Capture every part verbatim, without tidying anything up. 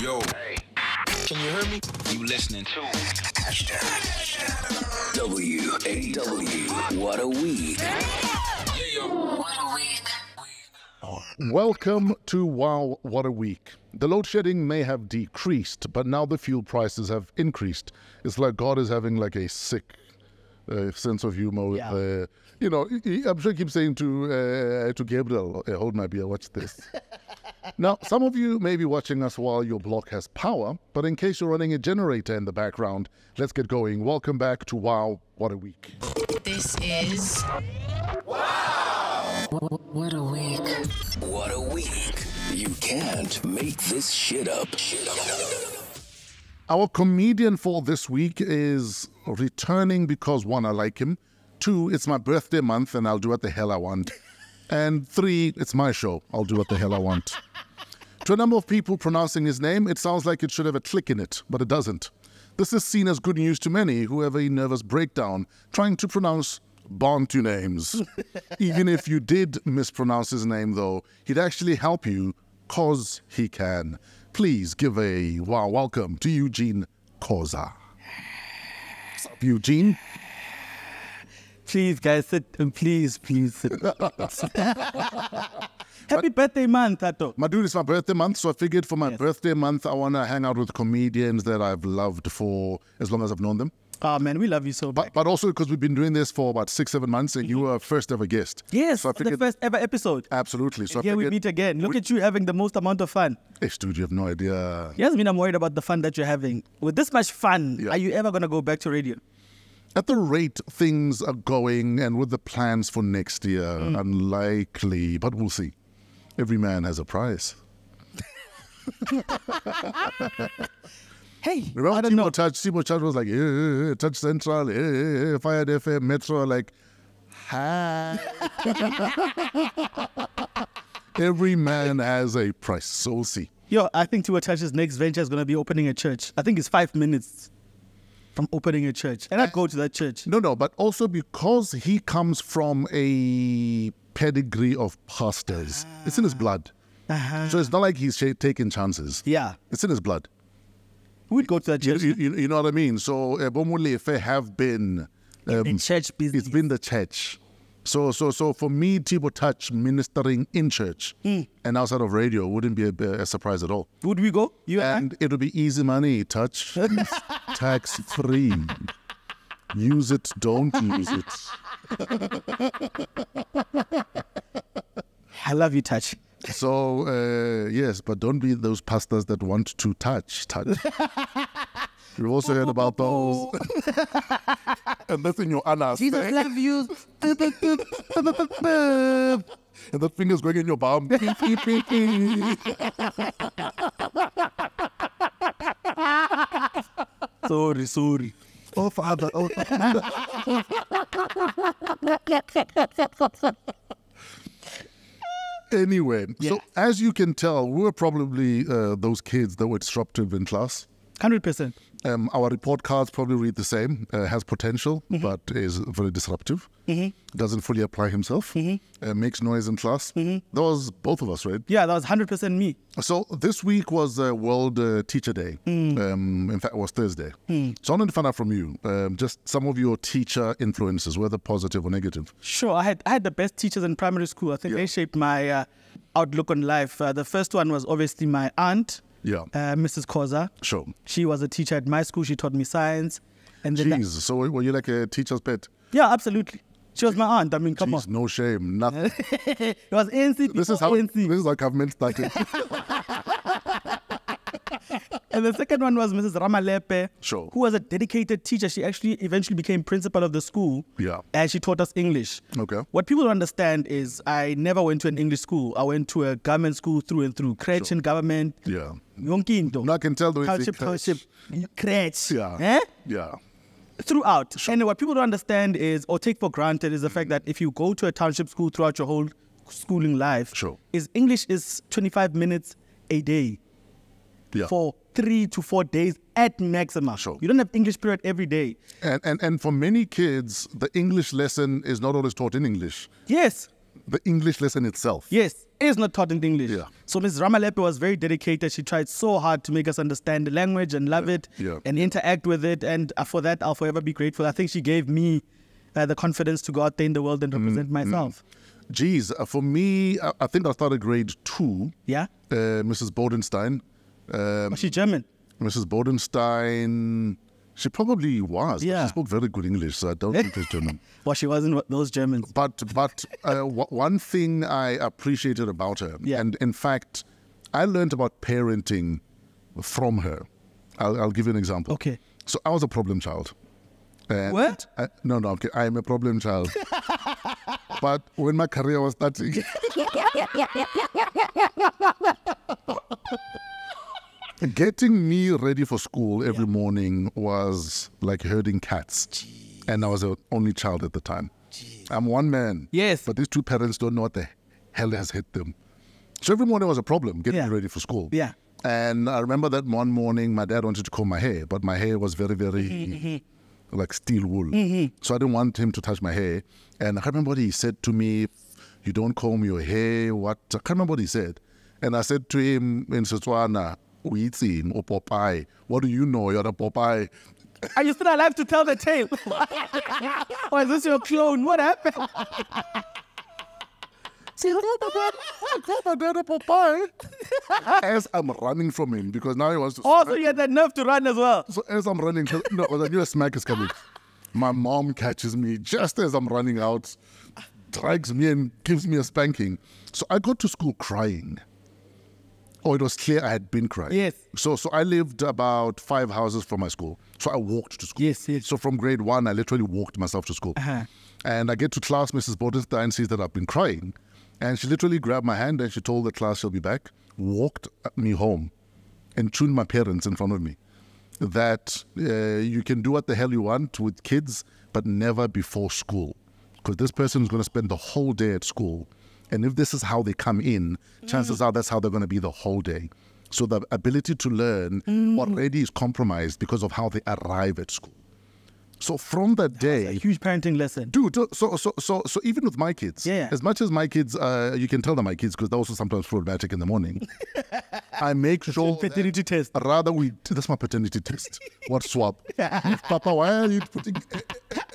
Yo, hey. Can you hear me? You listening to W A W. What a week. What a week. Welcome to Wow, What a Week. The load shedding may have decreased, but now the fuel prices have increased. It's like God is having like a sick uh, sense of humor. Yeah. With, uh, you know, I'm sure he keeps saying to, uh, to Gabriel, hey, hold my beer, watch this. Now, some of you may be watching us while your block has power, but in case you're running a generator in the background, let's get going. Welcome back to Wow, What a Week. This is... Wow! What a week. What a week. You can't make this shit up. Our comedian for this week is returning because, one, I like him. Two, it's my birthday month and I'll do what the hell I want. And three, it's my show. I'll do what the hell I want. To a number of people pronouncing his name, it sounds like it should have a click in it, but it doesn't. This is seen as good news to many who have a nervous breakdown trying to pronounce Bantu names. Even if you did mispronounce his name, though, he'd actually help you because he can. Please give a wow welcome to Eugene Khoza. What's up, Eugene? Please, guys, sit. Please, please sit. Happy but, birthday month, Tato. My dude, it's my birthday month, so I figured for my yes. birthday month, I want to hang out with comedians that I've loved for as long as I've known them. Oh, man, we love you so much. But, but also because we've been doing this for about six, seven months, and mm-hmm. you were first ever guest. Yes, so I figured, the first ever episode. Absolutely. So and here I figured, we meet again. Look we, at you having the most amount of fun. Yes, dude, you have no idea. Yes, I mean, I'm worried about the fun that you're having. With this much fun, yeah. are you ever going to go back to radio? At the rate things are going and with the plans for next year, mm. unlikely, but we'll see. Every man has a price. Hey, remember I don't know. Simo Touch was like, eh, Touch Central, eh, Fired F M, Metro, like, hi. Every man has a price, so we'll see. Yo, I think Tiwa Touch's next venture is going to be opening a church. I think it's five minutes. From opening a church. And I go to that church. No, no, but also because he comes from a pedigree of pastors. Uh-huh. It's in his blood. Uh-huh. So it's not like he's taking chances. Yeah. It's in his blood. Who would go to that church? You, you, you know what I mean? So, Bomulefe have been... Um, in church business. It's been the church. So, so, so for me, Tibo Touch ministering in church mm. and outside of radio wouldn't be a, a surprise at all. Would we go? You and, and it'll be easy money, Touch. Tax free. Use it, don't use it. I love you, Touch. So, uh, yes, but don't be those pastors that want to touch, Touch. We've also heard about those. And that's in your anus. Jesus eh? Love you. And that finger's going in your bum. Sorry, sorry. Oh, Father. Oh, Father. Anyway, yeah. So as you can tell, we were probably uh, those kids that were disruptive in class. one hundred percent. Um, our report cards probably read the same, uh, has potential, mm-hmm. but is very disruptive, mm-hmm. doesn't fully apply himself, mm-hmm. uh, makes noise in class. Mm-hmm. That was both of us, right? Yeah, that was one hundred percent me. So this week was uh, World uh, Teacher Day. Mm. Um, in fact, it was Thursday. Mm. So I wanted to find out from you, um, just some of your teacher influences, whether positive or negative. Sure, I had, I had the best teachers in primary school. I think yeah. they shaped my uh, outlook on life. Uh, the first one was obviously my aunt. Yeah, uh, Missus Khoza. Sure. She was a teacher at my school. She taught me science. And then Jeez, so were you like a teacher's pet? Yeah, absolutely. She was my aunt. I mean, come Jeez, on. No shame, nothing. It was A N C. This is how A N C. This is how government started. And the second one was Missus Ramalepe, sure. who was a dedicated teacher. She actually eventually became principal of the school. Yeah. And she taught us English. Okay. What people don't understand is I never went to an English school. I went to a government school through and through. Crèche sure. and government. Yeah. Yonkindo. No, I can tell the way Crèche. Crèche. Yeah. Eh? Yeah. Throughout. Sure. And what people don't understand is, or take for granted, is the mm-hmm. fact that if you go to a township school throughout your whole schooling life, sure. is English is twenty-five minutes a day. Yeah. For three to four days at maximum. Sure. You don't have English period every day. And, and and for many kids, the English lesson is not always taught in English. Yes. The English lesson itself. Yes. is not taught in English. Yeah. So Missus Ramalepe was very dedicated. She tried so hard to make us understand the language and love yeah. it yeah. and interact with it. And for that, I'll forever be grateful. I think she gave me uh, the confidence to go out there in the world and represent mm, myself. Mm. Geez, uh, for me, I, I think I started grade two. Yeah. Uh, Missus Bodenstein. Um, was she German? Missus Bodenstein, she probably was. Yeah. She spoke very good English, so I don't think she's German. Well, she wasn't those Germans. But but uh, w one thing I appreciated about her, yeah. and in fact, I learned about parenting from her. I'll, I'll give you an example. Okay. So I was a problem child. And what? I, no, no, okay. I am a problem child. But when my career was starting... Getting me ready for school every yeah. morning was like herding cats. Jeez. And I was the only child at the time. Jeez. I'm one man. Yes. But these two parents don't know what the hell has hit them. So every morning was a problem, getting yeah. me ready for school. Yeah. And I remember that one morning, my dad wanted to comb my hair, but my hair was very, very... Mm-hmm. like steel wool. Mm-hmm. So I didn't want him to touch my hair. And I can't remember what he said to me, you don't comb your hair, what? I can't remember what he said. And I said to him in Setswana, Uitsim or Popeye, what do you know? You're the Popeye. Are you still alive to tell the tale? Or is this your clone? What happened? As I'm running from him, because now he wants to. Also, you had that nerve to run as well. So as I'm running, no, I knew a smack is coming. My mom catches me just as I'm running out, drags me and gives me a spanking. So I got to school crying. Oh, it was clear I had been crying. Yes. So, so I lived about five houses from my school. So I walked to school. Yes, yes. So from grade one, I literally walked myself to school. Uh-huh. And I get to class, Missus Bodenstein sees that I've been crying. And she literally grabbed my hand and she told the class she'll be back, walked me home and tuned my parents in front of me that uh, you can do what the hell you want with kids, but never before school. Because this person is going to spend the whole day at school. And if this is how they come in, chances mm. are that's how they're going to be the whole day. So the ability to learn mm. already is compromised because of how they arrive at school. So from that day, that was a huge parenting lesson, dude. So so so so even with my kids, yeah. as much as my kids, uh, you can tell them my kids because they're also sometimes problematic in the morning. I make that's sure paternity test. Rather we that's my paternity test. What swab? Papa, why are you putting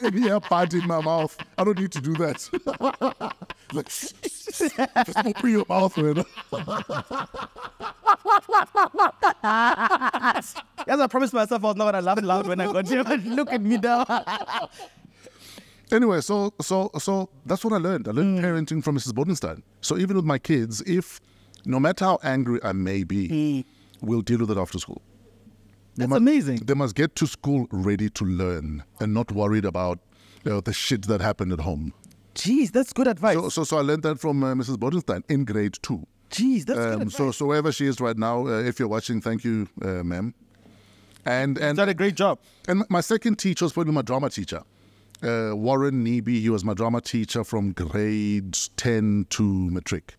any air pad in my mouth? I don't need to do that. Like just open your mouth, man. Yes, I promised myself I was not gonna laugh loud when I got here, but look at me now. Anyway, so so so that's what I learned. I learned mm. parenting from Missus Bodenstein. So even with my kids, if no matter how angry I may be, mm. we'll deal with it after school. They that's must, amazing. They must get to school ready to learn and not worried about you know, the shit that happened at home. Jeez, that's good advice. So so, so I learned that from uh, Missus Bodenstein in grade two. Jeez, that's um, good so, so wherever she is right now, uh, if you're watching, thank you, uh, ma'am. And, and did a great job. And my second teacher was probably my drama teacher, uh, Warren Nebe. He was my drama teacher from grade ten to matric.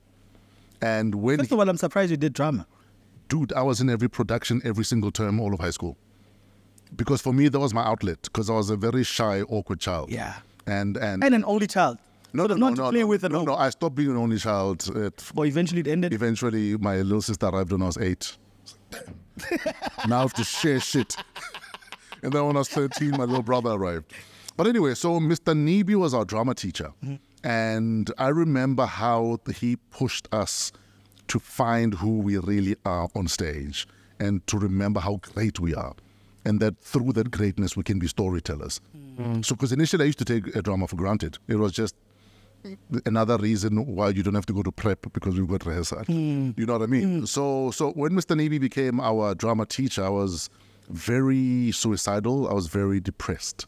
And when first of all, I'm surprised you did drama. Dude, I was in every production every single term, all of high school. Because for me, that was my outlet. Because I was a very shy, awkward child. Yeah. And and and an only child. No, so no, not no, to play no, with no, no, I stopped being an only child. It, well, eventually it ended? Eventually, my little sister arrived when I was eight. I was like, damn. Now I have to share shit. And then when I was thirteen, my little brother arrived. But anyway, so Mister Nebe was our drama teacher. Mm-hmm. And I remember how he pushed us to find who we really are on stage and to remember how great we are. And that through that greatness, we can be storytellers. Mm-hmm. So, because initially I used to take a drama for granted. It was just another reason why you don't have to go to prep because we've got rehearsal. Mm. You know what I mean? Mm. So so when Mister Nebe became our drama teacher, I was very suicidal. I was very depressed.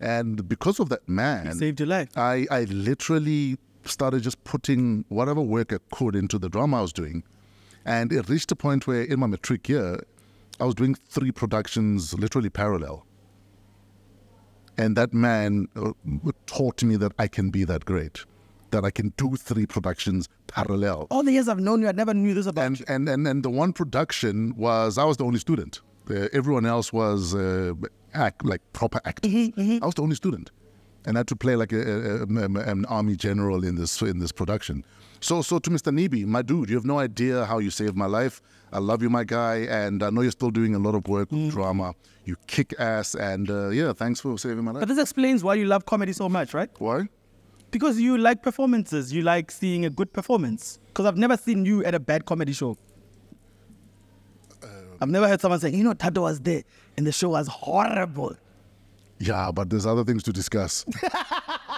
And because of that man... He saved your life. I, I literally started just putting whatever work I could into the drama I was doing. And it reached a point where in my matric year, I was doing three productions literally parallel. And that man uh, taught me that I can be that great, that I can do three productions parallel. All the years I've known you, I never knew this about and, you. And, and, and the one production was, I was the only student. Uh, everyone else was uh, act, like proper actors. Mm-hmm, mm-hmm. I was the only student. and had to play like a, a, a, an army general in this in this production. So, so to Mister Nebe, my dude, you have no idea how you saved my life. I love you, my guy, and I know you're still doing a lot of work with mm. drama. You kick ass, and uh, yeah, thanks for saving my life. But this explains why you love comedy so much, right? Why? Because you like performances. You like seeing a good performance. Because I've never seen you at a bad comedy show. Um, I've never heard someone say, you know, Tato was there, and the show was horrible. Yeah, but there's other things to discuss.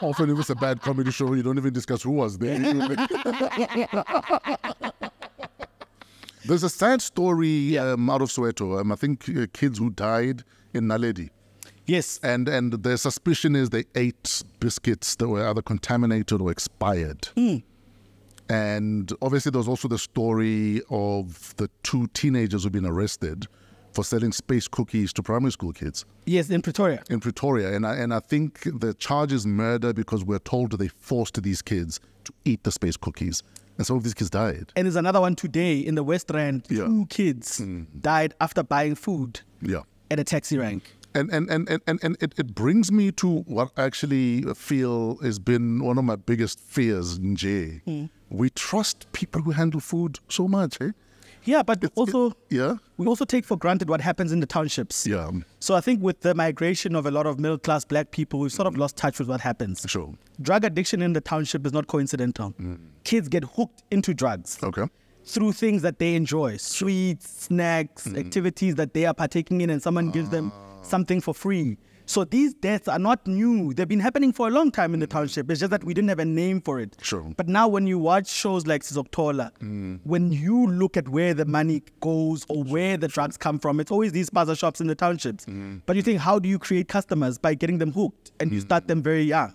Often if it's a bad comedy show, you don't even discuss who was there. There's a sad story yeah. um, out of Soweto. Um, I think uh, kids who died in Naledi. Yes. And and the suspicion is they ate biscuits that were either contaminated or expired. Mm. And obviously there's also the story of the two teenagers who've been arrested for selling space cookies to primary school kids. Yes, in Pretoria. In Pretoria. And I, and I think the charge is murder because we're told they forced these kids to eat the space cookies. And some of these kids died. And there's another one today in the West Rand. Yeah. Two kids mm. died after buying food yeah. at a taxi rank. And, and, and, and, and, and it, it brings me to what I actually feel has been one of my biggest fears, Njay. Mm. We trust people who handle food so much, eh? Yeah, but it's, also it, yeah. we also take for granted what happens in the townships. Yeah. So I think with the migration of a lot of middle-class black people, we've sort of lost touch with what happens. Sure. Drug addiction in the township is not coincidental. Mm. Kids get hooked into drugs. Okay. Through things that they enjoy, sweets, snacks, mm. activities that they are partaking in, and someone uh. gives them something for free. So these deaths are not new. They've been happening for a long time in the township. It's just that we didn't have a name for it. Sure. But now when you watch shows like Sizoktola, mm. when you look at where the money goes or where the drugs come from, it's always these spaza shops in the townships. Mm. But you think, how do you create customers? By getting them hooked. And mm. you start them very young.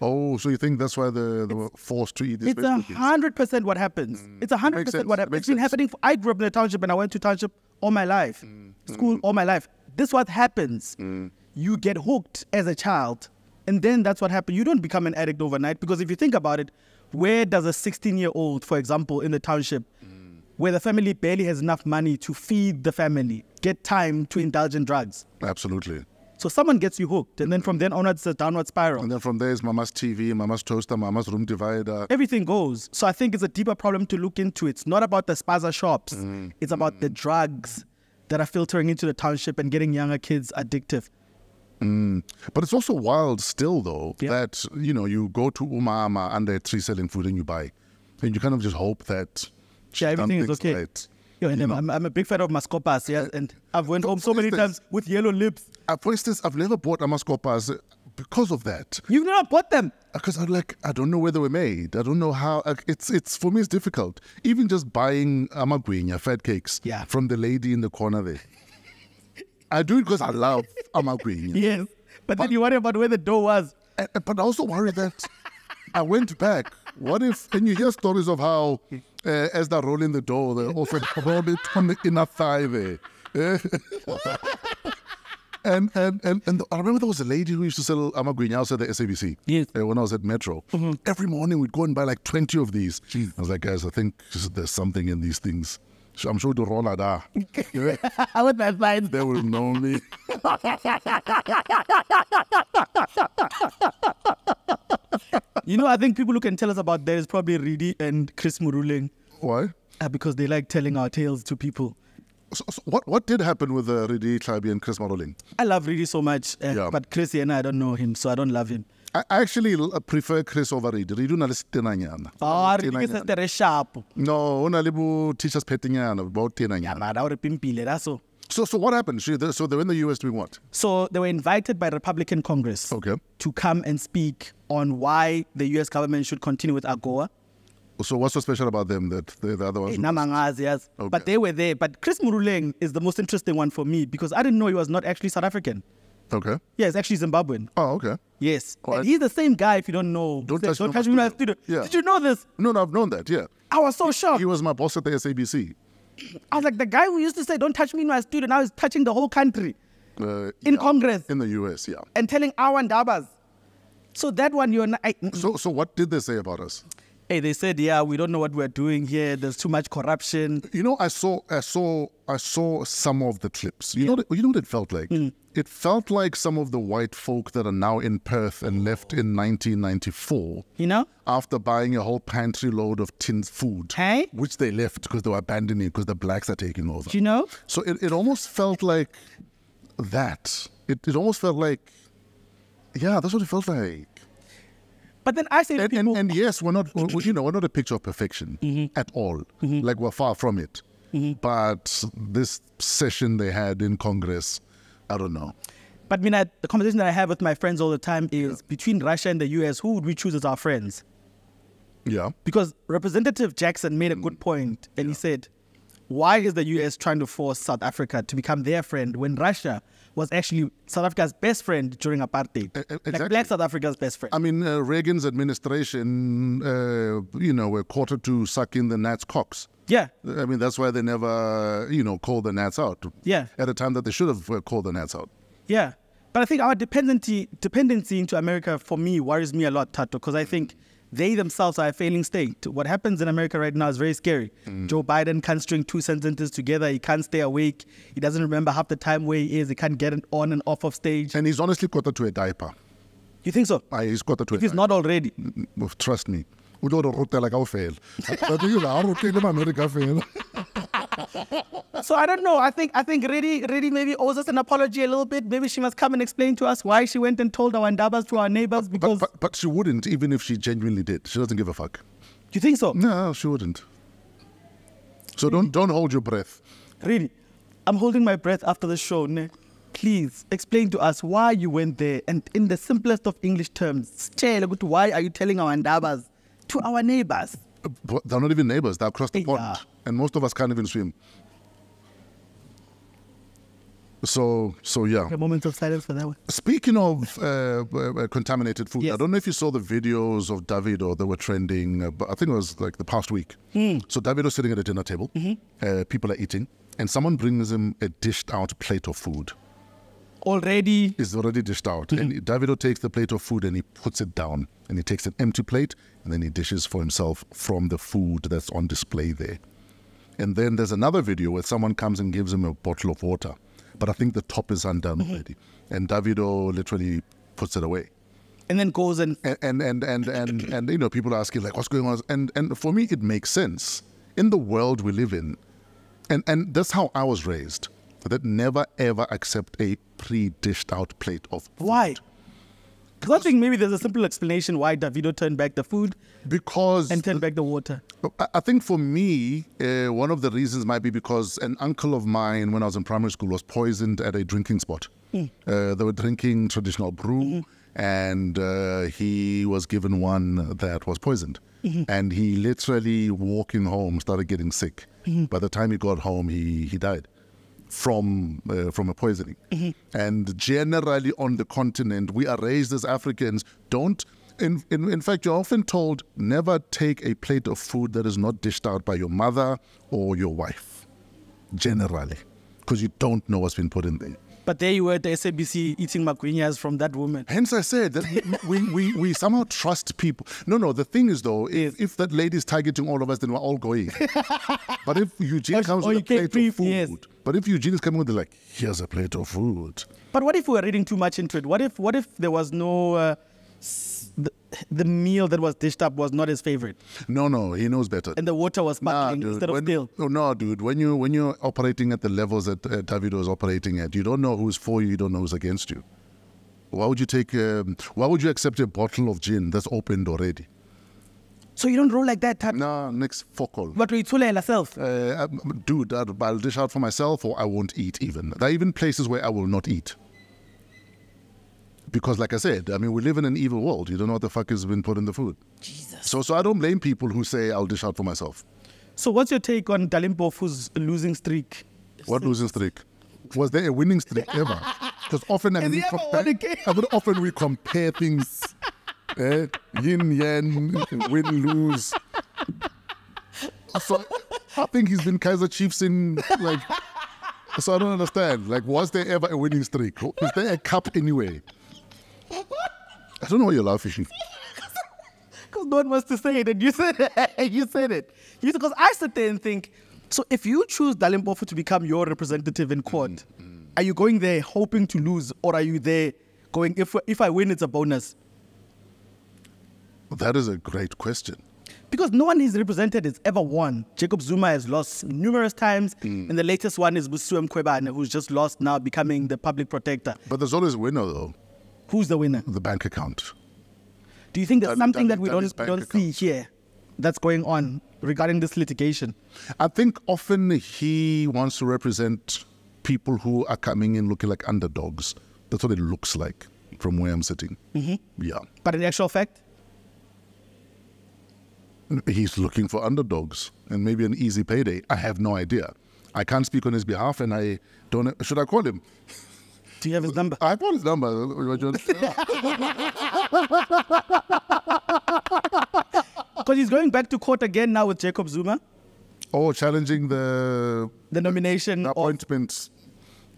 Oh, so you think that's why they, they were forced to eat this? It's one hundred percent what happens. Mm. It's one hundred percent what happens. It's been happening. For, I grew up in the township and I went to township all my life. Mm. School mm. all my life. This is what happens. Mm. You get hooked as a child, and then that's what happens. You don't become an addict overnight, because if you think about it, where does a sixteen-year-old, for example, in the township, mm. where the family barely has enough money to feed the family, get time to indulge in drugs? Absolutely. So someone gets you hooked, and then from then on, it's a downward spiral. And then from there is Mama's T V, Mama's toaster, Mama's room divider. Everything goes. So I think it's a deeper problem to look into. It's not about the spaza shops. Mm. It's about mm. the drugs that are filtering into the township and getting younger kids addictive. Mm. But it's also wild still, though, yep. that, you know, you go to Umama under a tree selling food and you buy. And you kind of just hope that yeah, everything is okay. Right. Yo, and I'm, I'm a big fan of mascopas, yeah, and I've went home so many times with yellow lips. Uh, for instance, I've never bought a mascopas because of that. You've never bought them? Because I'm like, I don't know where they were made. I don't know how. Like, it's, it's, for me, it's difficult. Even just buying amagwinya, fat cakes, yeah. from the lady in the corner there. I do it because I love amagwinya. Yes, but, but then you worry about where the dough was. Uh, but I also worry that I went back. What if, and you hear stories of how uh, as they're rolling the dough, they often roll it on the inner thigh there. Yeah. and, and, and, and I remember there was a lady who used to sell amagwinya outside the S A B C. Yes. Uh, when I was at Metro. Mm-hmm. Every morning we'd go and buy like twenty of these. Jeez. I was like, guys, I think there's something in these things. I'm sure they'll roll at that. I would not mind. They will know me. You know, I think people who can tell us about that is probably Redi and Chris Maroleng. Why? Uh, because they like telling our tales to people. So, so what what did happen with uh, Redi Tlhabi and Chris Maroleng? I love Redi so much, uh, yeah. but Chris and I don't know him, so I don't love him. I actually prefer Chris over Redi. Redi una le sitenanyana. Ah, Redi is very sharp. No, una le bu teachers petinyana, about tenanyana. Yamada ore pimpile raso. So, so what happened? So they were in the U S doing what? So they were invited by Republican Congress okay. to come and speak on why the U S government should continue with AGOA. So what's so special about them that the, the other ones? Hey, Namangazi, yes. Okay. But they were there. But Chris Maroleng is the most interesting one for me because I didn't know he was not actually South African. Okay. Yeah, it's actually Zimbabwean. Oh, okay. Yes. Well, and he's the same guy if you don't know. Don't touch me. Don't touch me. Yeah. Did you know this? No, no, I've known that, yeah. I was so shocked. He was my boss at the S A B C. I was like, the guy who used to say, don't touch me in my studio, now he's touching the whole country. Uh, in yeah. Congress. In the U S, yeah. And telling our Ndabas. So that one, you're not... I, so, so what did they say about us? hey, they said, yeah, we don't know what we're doing here. There's too much corruption. You know, I saw, I saw, I saw some of the clips. You yeah. know, you know what it felt like. Mm. It felt like some of the white folk that are now in Perth and left in nineteen ninety-four. You know, after buying a whole pantry load of tinned food, hey? Which they left because they were abandoning because the blacks are taking over. You know, so it, it almost felt like that. It it almost felt like, yeah, that's what it felt like. But then I say, and, to people, and, and yes, we're not, we're, you know, we're not a picture of perfection mm-hmm. at all. Mm-hmm. Like, we're far from it. Mm-hmm. But this session they had in Congress, I don't know. But I mean, I, the conversation that I have with my friends all the time is yeah. between Russia and the U S, who would we choose as our friends? Yeah. Because Representative Jackson made a good point, and yeah. he said, why is the U S trying to force South Africa to become their friend when Russia was actually South Africa's best friend during apartheid? Uh, exactly. Like, Black South Africa's best friend. I mean, uh, Reagan's administration, uh, you know, were quartered to suck in the Nats' cocks. Yeah. I mean, that's why they never, you know, called the Nats out. Yeah. At a time that they should have called the Nats out. Yeah. But I think our dependency, dependency into America, for me, worries me a lot, Tato, because I think they themselves are a failing state. What happens in America right now is very scary. Mm. Joe Biden can't string two sentences together. He can't stay awake. He doesn't remember half the time where he is. He can't get on and off of stage. And he's honestly quartered to a diaper. You think so? Ah, he's quartered to a diaper. If he's not already. Trust me. We don't route like I fail. So I don't know. I think I think Redi Redi maybe owes us an apology a little bit. Maybe she must come and explain to us why she went and told our Ndabas to our neighbors. Because but, but, but she wouldn't, even if she genuinely did. She doesn't give a fuck. You think so? No, she wouldn't. So Redi. don't don't hold your breath. Redi, I'm holding my breath after the show. Ne? Please explain to us why you went there, and in the simplest of English terms, why are you telling our Ndabas to our neighbors? But they're not even neighbors, they're across the yeah. pond. And most of us can't even swim. So, so yeah. A moment of silence for that one. Speaking of uh, contaminated food, yes. I don't know if you saw the videos of Davido that were trending, uh, I think it was like the past week. Mm. So Davido's sitting at a dinner table, mm-hmm. uh, people are eating, and someone brings him a dished out plate of food. Already? It's already dished out. Mm-hmm. And Davido takes the plate of food and he puts it down. And he takes an empty plate and then he dishes for himself from the food that's on display there. And then there's another video where someone comes and gives him a bottle of water. But I think the top is undone mm-hmm. already. And Davido literally puts it away. And then goes and... And, and, and, and, and, and, and you know, people are asking, like, what's going on? And, and for me, it makes sense. In the world we live in, and, and that's how I was raised, that never, ever accept a pre-dished out plate of food. Why? Because I think maybe there's a simple explanation why Davido turned back the food because and turned back the water. I think for me, uh, one of the reasons might be because an uncle of mine, when I was in primary school, was poisoned at a drinking spot. Mm. Uh, they were drinking traditional brew, mm-hmm. and uh, he was given one that was poisoned. Mm-hmm. And he literally, walking home, started getting sick. Mm-hmm. By the time he got home, he, he died. From uh, from a poisoning, mm-hmm. and generally on the continent, we are raised as Africans. Don't, in, in in fact, you're often told never take a plate of food that is not dished out by your mother or your wife, generally, because you don't know what's been put in there. But there you were at the S A B C eating maguinyas from that woman. Hence, I said that we, we we somehow trust people. No, no. The thing is, though, if, if that lady's targeting all of us, then we're all going. But if Eugene comes with a plate breathe, of food, yes. but if Eugene is coming with, like, here's a plate of food. But what if we were reading too much into it? What if what if there was no uh, the, the meal that was dished up was not his favorite? No, no. He knows better. And the water was sparkling nah, dude, instead when, of still. No, no, dude. When you when you're operating at the levels that uh, Davido is operating at, you don't know who's for you. You don't know who's against you. Why would you take? Um, why would you accept a bottle of gin that's opened already? So you don't roll like that? No, nah, next fuck all. But we tole ourselves. Uh, dude, I'll dish out for myself, or I won't eat even. There are even places where I will not eat. Because, like I said, I mean, we live in an evil world. You don't know what the fuck has been put in the food. Jesus. So, so I don't blame people who say I'll dish out for myself. So what's your take on Dalimpofu's losing streak? What losing streak? Was there a winning streak ever? Because often, I mean, compare, I mean, often we compare things. Eh? Yin, yang, win, lose. So I think he's been Kaiser Chiefs in, like, so I don't understand. Like, was there ever a winning streak? Is there a cup anyway? I don't know why you're laughing. Because no one wants to say it, and you said it. you said it. You because I sit there and think. So if you choose Dalimpofu to become your representative in court, mm-hmm. are you going there hoping to lose, or are you there going, if if I win, it's a bonus? That is a great question. Because no one he's represented has ever won. Jacob Zuma has lost numerous titimes, mm. and the latest one is Busuem Kwebane, who's just lost now, becoming the public protector. But there's always a winner, though. Who's the winner? The bank account. Do you think there's that, something that, that we don't, don't see here that's going on regarding this litigation? I think often he wants to represent people who are coming in looking like underdogs. That's what it looks like from where I'm sitting. Mm-hmm. Yeah. But in actual fact? He's looking for underdogs and maybe an easy payday. I have no idea. I can't speak on his behalf, and I don't. Should I call him? Do you have his number? I call his number. Because he's going back to court again now with Jacob Zuma. Oh, challenging the the nomination, the appointment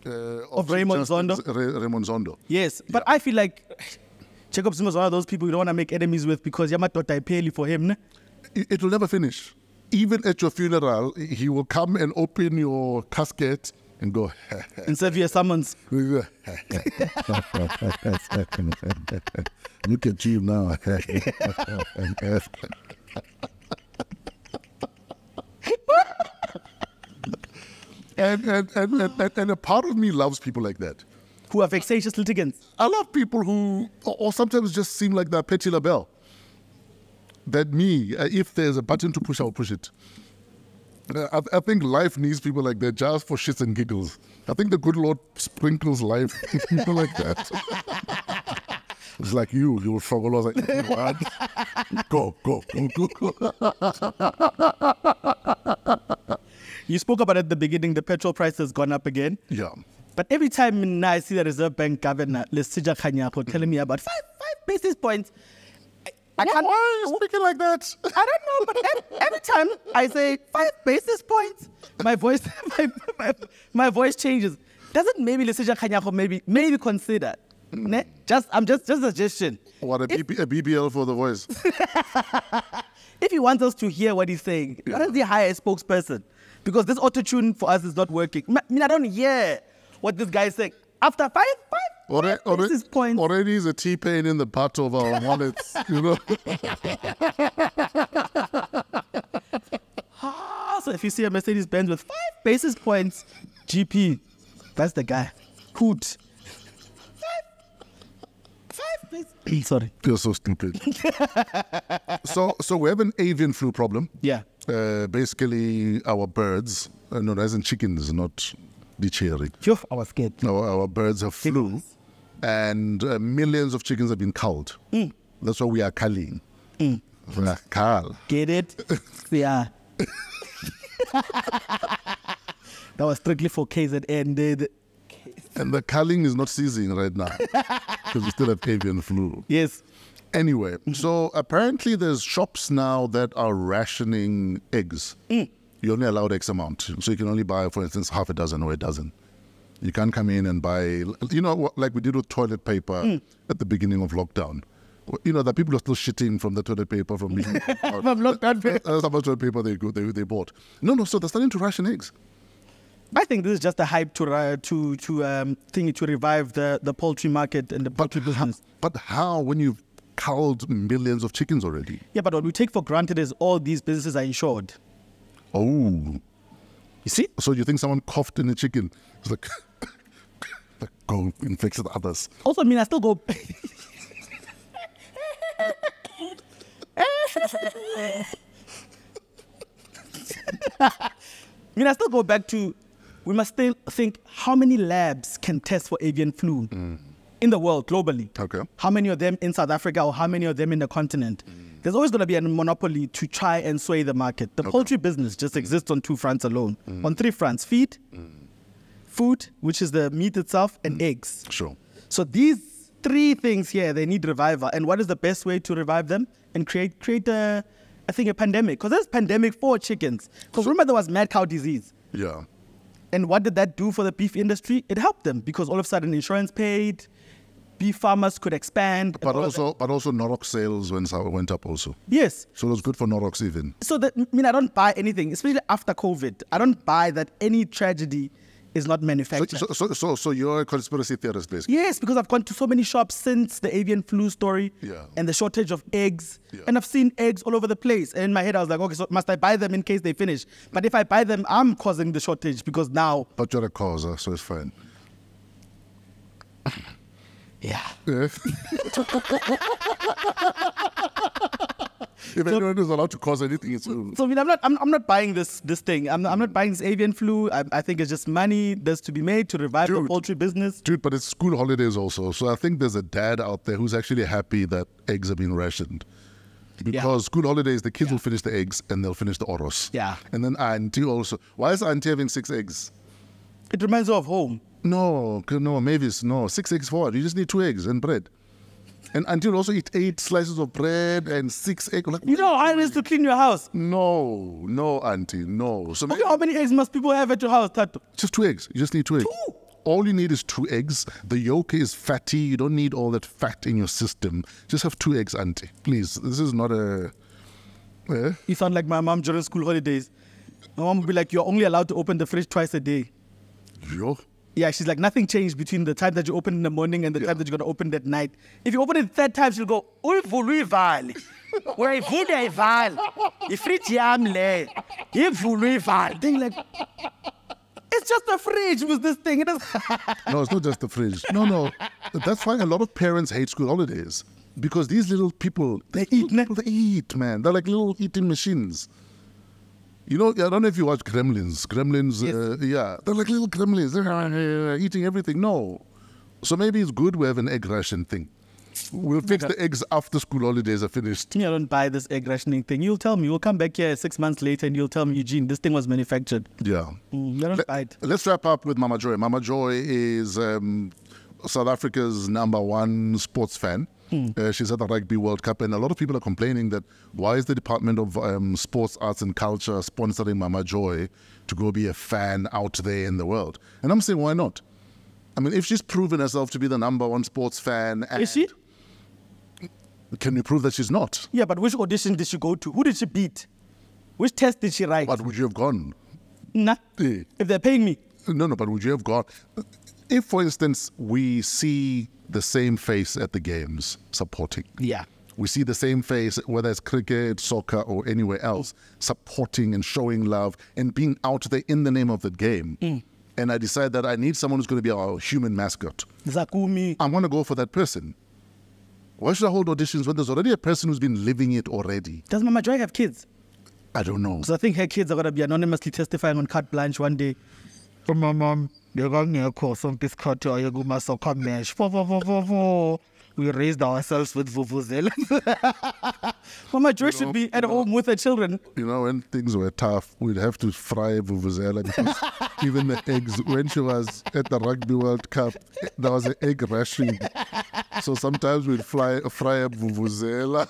of, uh, of, of Raymond Zondo. Raymond Zondo. Yes, but yeah. I feel like Jacob Zuma is one of those people you don't want to make enemies with, because Yamatotai Peli for him. Ne? It will never finish. Even at your funeral, he will come and open your casket and go... and serve you a summons. Look at you now. and, and, and, and, and a part of me loves people like that. Who are vexatious litigants. I love people who, or, or sometimes just seem like they're Petty LaBelle. That me, uh, if there's a button to push, I'll push it. Uh, I, I think life needs people like that, just for shits and giggles. I think the good Lord sprinkles life with people like that. It's like you, you will struggle. I was like, you know what? Go, go, go, go, go. You spoke about at the beginning, the petrol price has gone up again. Yeah. But every time now I see the Reserve Bank Governor, Lesetja Kganyago, telling me about five, five basis points. I, I can't, why are you speaking like that? I don't know, but every, every time I say five basis points, my voice my, my, my voice changes. Doesn't maybe Lesetja Kganyago maybe maybe consider? Mm. Just I'm just just a suggestion. What, a, if, B, a B B L for the voice? If he wants us to hear what he's saying, yeah. Why does he hire a spokesperson? Because this auto-tune for us is not working. I mean, I don't hear what this guy is saying. After five, five, already, five already, points. Already is a T-pain in the butt of our wallets, you know. Ah, so if you see a Mercedes-Benz with five basis points, G P, that's the guy. Hoot. Five, five basis. Sorry. You're so stupid. so, so we have an avian flu problem. Yeah. Uh, basically, our birds, uh, no, that's in chickens, not... Our, our birds have flu, and uh, millions of chickens have been culled. Mm. That's why we are culling. Mm. Get it? Yeah. That was strictly for K Z N. Did. And the culling is not ceasing right now, because we still have avian flu. Yes. Anyway, mm-hmm. So apparently there's shops now that are rationing eggs. Mm. You're only allowed X amount. So you can only buy, for instance, half a dozen or a dozen. You can't come in and buy, you know, like we did with toilet paper mm. at the beginning of lockdown. You know, that people are still shitting from the toilet paper from being out. From lockdown paper. That's how much toilet paper they, they, they bought. No, no, so they're starting to ration eggs. I think this is just a hype to uh, to to um, thing to revive the, the poultry market and the poultry but business. How, but how when you've culled millions of chickens already? Yeah, but what we take for granted is all these businesses are insured. Oh. You see? So you think someone coughed in a chicken? It's like, like go infected others. Also, I mean, I still go... I mean, I still go back to, we must still think, how many labs can test for avian flu mm. in the world, globally? Okay. How many of them in South Africa, or how many of them in the continent? Mm. There's always going to be a monopoly to try and sway the market. The okay. poultry business just exists mm. on two fronts alone. Mm. On three fronts, feed, mm. food, which is the meat itself, and mm. eggs. Sure. So these three things here, they need revival. And what is the best way to revive them? And create, create a, I think, a pandemic. Because there's a pandemic for chickens. Because so, remember, there was mad cow disease. Yeah. And what did that do for the beef industry? It helped them, because all of a sudden insurance paid, beef farmers could expand. But also, but also Norok sales went, went up also. Yes. So it was good for Norok's even. So that, I mean, I don't buy anything, especially after COVID. I don't buy that any tragedy is not manufactured. So, so, so, so, so you're a conspiracy theorist, basically? Yes, because I've gone to so many shops since the avian flu story yeah. and the shortage of eggs. Yeah. And I've seen eggs all over the place. And in my head, I was like, okay, so must I buy them in case they finish? But if I buy them, I'm causing the shortage because now... But you're a causer, so it's fine. Yeah. yeah. If so, anyone is allowed to cause anything, it's... So, so I mean, I'm not, I'm, I'm not buying this, this thing. I'm, I'm not buying this avian flu. I, I think it's just money that's to be made to revive dude, the poultry business. Dude, but it's school holidays also. So I think there's a dad out there who's actually happy that eggs are being rationed. Because yeah. school holidays, the kids yeah. will finish the eggs and they'll finish the oros. Yeah. And then auntie also. Why is auntie having six eggs? It reminds her of home. No, no, Mavis, no. Six eggs for what? You just need two eggs and bread. And until also eat eight slices of bread and six eggs. Like, you know, I need to clean your house. No, no, auntie, no. So okay, how many eggs must people have at your house, Tato? Just two eggs. You just need two, two. eggs. All you need is two eggs. The yolk is fatty. You don't need all that fat in your system. Just have two eggs, auntie. Please, this is not a... Eh? You sound like my mom during school holidays. My mom would be like, you're only allowed to open the fridge twice a day. Yo. Yeah, she's like, nothing changed between the time that you open in the morning and the yeah. time that you're going to open at night. If you open it the third time, she'll go, Uivuluivali. Uivuluivali. Ifritiamle. Uivuluivali. Thing like, it's just a fridge with this thing. It is no, it's not just the fridge. No, no. That's why a lot of parents hate school holidays. Because these little people, they eat, people, they eat, man. They're like little eating machines. You know, I don't know if you watch Gremlins. Gremlins, yes. uh, yeah. They're like little gremlins. They're eating everything. No. So maybe it's good we have an egg ration thing. We'll fix okay. the eggs after school holidays are finished. I don't buy this egg rationing thing. You'll tell me. You'll come back here six months later and you'll tell me, Eugene, this thing was manufactured. Yeah. Mm, I don't Let, buy it. Let's wrap up with Mama Joy. Mama Joy is um, South Africa's number one sports fan. Hmm. Uh, she's at the Rugby World Cup, and a lot of people are complaining that why is the Department of um, Sports, Arts and Culture sponsoring Mama Joy to go be a fan out there in the world? And I'm saying, why not? I mean, if she's proven herself to be the number one sports fan... And is she? Can you prove that she's not? Yeah, but which audition did she go to? Who did she beat? Which test did she write? But would you have gone? Nah. Eh. If they're paying me. No, no, but would you have gone? If, for instance, we see... the same face at the games supporting. Yeah. We see the same face, whether it's cricket, soccer, or anywhere else, supporting and showing love and being out there in the name of the game. Mm. And I decide that I need someone who's going to be our human mascot. Zakumi. I'm going to go for that person. Why should I hold auditions when there's already a person who's been living it already? Does Mama Joy have kids? I don't know. So I think her kids are going to be anonymously testifying on carte blanche one day. From my mom. We raised ourselves with vuvuzela. Mama Joy should be at home with her children. You know, when things were tough, we'd have to fry vuvuzela because even the eggs, when she was at the Rugby World Cup, there was an egg rationing. So sometimes we'd fly, fry a vuvuzela.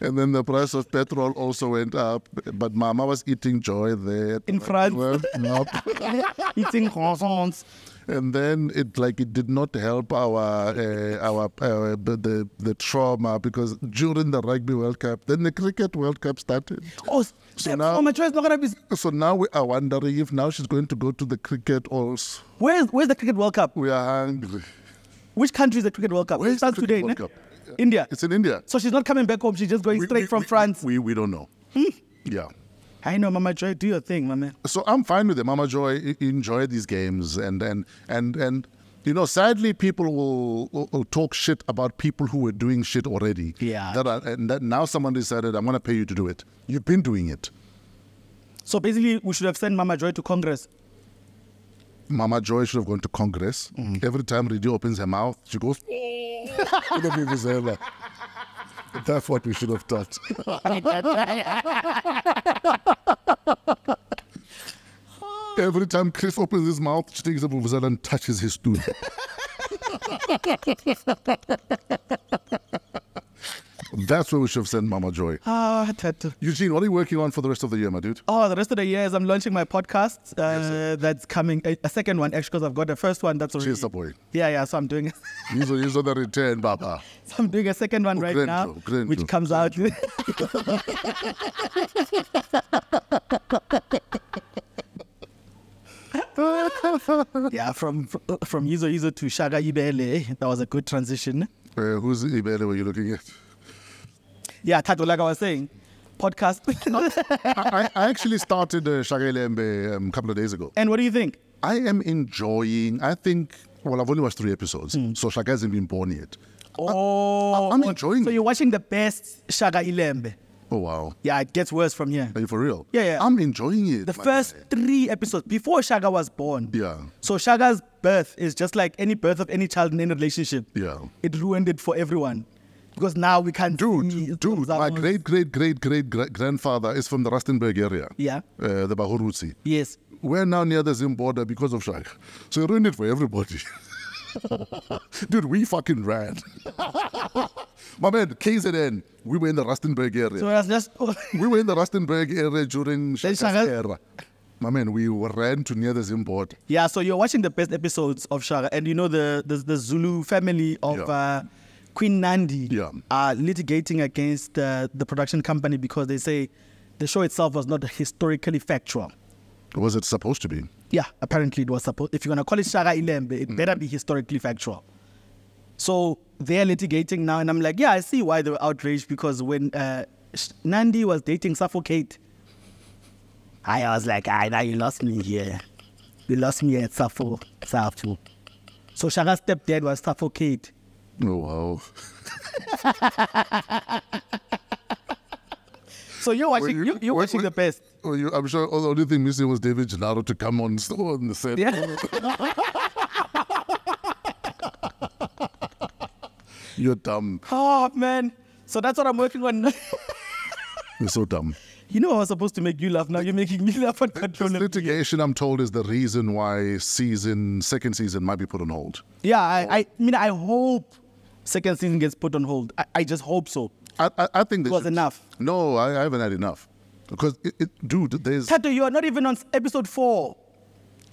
And then the price of petrol also went up. But Mama was eating joy there. In France. Eating croissants. And then it like it did not help our uh, our uh, the the trauma because during the Rugby World Cup, then the Cricket World Cup started. Oh, so now, Mama Joy is not gonna be. So now we are wondering if now she's going to go to the cricket also. Where's Where's the Cricket World Cup? We are hungry. Which country is the Cricket World Cup? Where's it starts today, World Cup? India. It's in India. So she's not coming back home. She's just going we, straight we, from we, France. We we don't know. Hmm? Yeah. I know, Mama Joy. Do your thing, my man. So I'm fine with it. Mama Joy, enjoy these games. And, and, and, and you know, sadly, people will, will, will talk shit about people who were doing shit already. Yeah. That are, and that now someone decided, I'm going to pay you to do it. You've been doing it. So basically, we should have sent Mama Joy to Congress. Mama Joy should have gone to Congress. Mm. Every time Redi opens her mouth, she goes... That's what we should have done. Every time Chris opens his mouth, she takes a vuvuzela and touches his stool. That's where we should have sent Mama Joy. Ah, oh, Tato. Eugene, what are you working on for the rest of the year, my dude? Oh, the rest of the year is I'm launching my podcast. Uh, yes, that's coming. A, a second one, actually, because I've got the first one. That's already. Cheers, boy. Yeah, yeah. So I'm doing. These are these are the return, Baba. So I'm doing a second one oh, right now, to, which to. comes out. Yeah, from from Yizo Yizo to Shaka iLembe. That was a good transition. Uh, who's Ibele were you looking at? Yeah, Tato, like I was saying, podcast. I, I actually started uh, Shaka iLembe um, a couple of days ago. And what do you think? I am enjoying, I think, well, I've only watched three episodes, mm. so Shaka hasn't been born yet. Oh. I, I'm enjoying it. So you're watching the best Shaka iLembe. Oh, wow. Yeah, it gets worse from here. Are you for real? Yeah, yeah. I'm enjoying it. The first guy. three episodes, before Shaka was born. Yeah. So Shaka's birth is just like any birth of any child in any relationship. Yeah. It ruined it for everyone. Because now we can't... Dude, dude, my great-great-great-great-grandfather is from the Rustenburg area. Yeah. Uh, the Bahurutsi. Yes. We're now near the Zim border because of Shaka. So it ruined it for everybody. Dude, we fucking ran. My man, K Z N, we were in the Rustenburg area. So I was just... we were in the Rustenburg area during Shaka's era. My man, we ran to near the Zim border. Yeah, so you're watching the best episodes of Shaka. And you know the, the, the Zulu family of... Yeah. Uh, Queen Nandi yeah. are litigating against uh, the production company because they say the show itself was not historically factual. Was it supposed to be? Yeah, apparently it was supposed. If you're gonna call it Shaka iLembe, it mm. better be historically factual. So they're litigating now, and I'm like, yeah, I see why they were outraged because when uh, Nandi was dating Suffocate, I was like, ah, now you lost me here. You lost me at Sappho, Sappho. So Shaka's stepdad was Suffocate. Oh, wow. So you're watching, you, you, you're watching were, the best. Were you, I'm sure all the only thing missing was David Gennaro to come on, on the set. Yeah. You're dumb. Oh, man. So that's what I'm working on. You're so dumb. You know I was supposed to make you laugh. Now you're making me laugh. On this litigation, I'm told, is the reason why season, second season might be put on hold. Yeah, I, I, I mean, I hope... second season gets put on hold. I, I just hope so. I I, I think this was should. enough. No, I, I haven't had enough. Because, it, it, dude, there's... Tato, you are not even on episode four.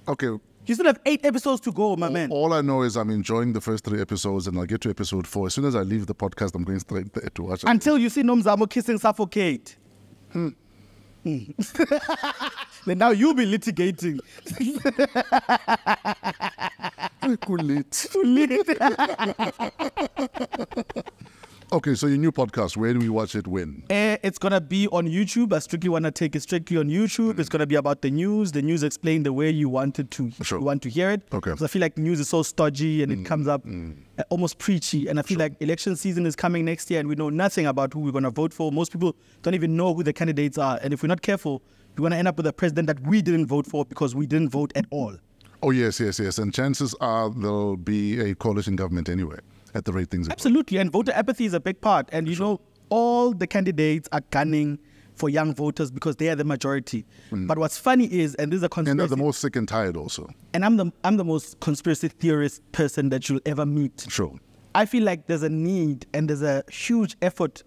Okay. You still have eight episodes to go, my all, man. All I know is I'm enjoying the first three episodes and I'll get to episode four. As soon as I leave the podcast, I'm going straight there to watch it. Until you see Nomzamo kissing Suffocate. Hmm. Hmm. Then now you'll be litigating. Okay, so your new podcast, where do we watch it when? Uh, it's going to be on YouTube. I strictly want to take it strictly on YouTube. Mm. It's going to be about the news. The news explained the way you wanted to sure. you want to hear it. Okay. Because I feel like news is so stodgy and mm. it comes up mm. uh, almost preachy. And I feel sure. like election season is coming next year and we know nothing about who we're going to vote for. Most people don't even know who the candidates are. And if we're not careful, we're going to end up with a president that we didn't vote for because we didn't vote at all. Oh, yes, yes, yes. And chances are there'll be a coalition government anyway. At the rate things are absolutely, going. And voter apathy is a big part. And you sure. know, all the candidates are gunning for young voters because they are the majority. Mm. But what's funny is, and this is a conspiracy. And they're the most sick and tired also. And I'm the I'm the most conspiracy theorist person that you'll ever meet. Sure. I feel like there's a need and there's a huge effort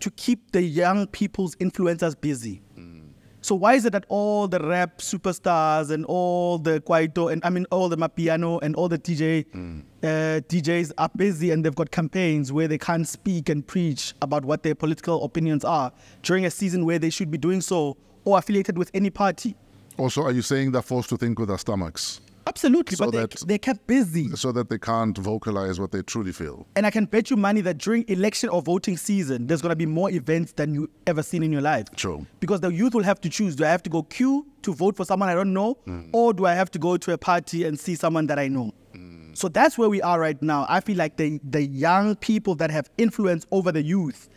to keep the young people's influencers busy. Mm. So why is it that all the rap superstars and all the Kwaito and I mean all the Mapiano and all the D J mm. uh, D Js are busy and they've got campaigns where they can't speak and preach about what their political opinions are during a season where they should be doing so or affiliated with any party? Also, are you saying they're forced to think with their stomachs? Absolutely, so but that, they, they're kept busy. So that they can't vocalize what they truly feel. And I can bet you money that during election or voting season, there's going to be more events than you've ever seen in your life. True. Because the youth will have to choose, do I have to go queue to vote for someone I don't know, mm. or do I have to go to a party and see someone that I know? Mm. So that's where we are right now. I feel like the, the young people that have influence over the youth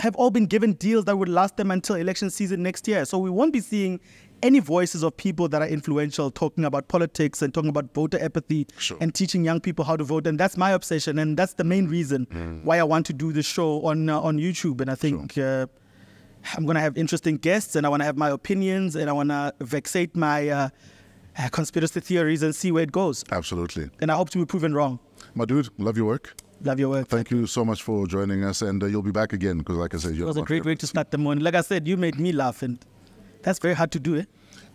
have all been given deals that would last them until election season next year. So we won't be seeing any voices of people that are influential talking about politics and talking about voter apathy sure. and teaching young people how to vote. And that's my obsession. And that's the main reason mm. why I want to do this show on uh, on YouTube. And I think sure. uh, I'm going to have interesting guests and I want to have my opinions and I want to vexate my uh, conspiracy theories and see where it goes. Absolutely. And I hope to be proven wrong. My dude, love your work. Love your work. Thank you so much for joining us, and uh, you'll be back again, because like I said, you're it was a great way to start the morning. Like I said, you made me laugh, and that's very hard to do, eh?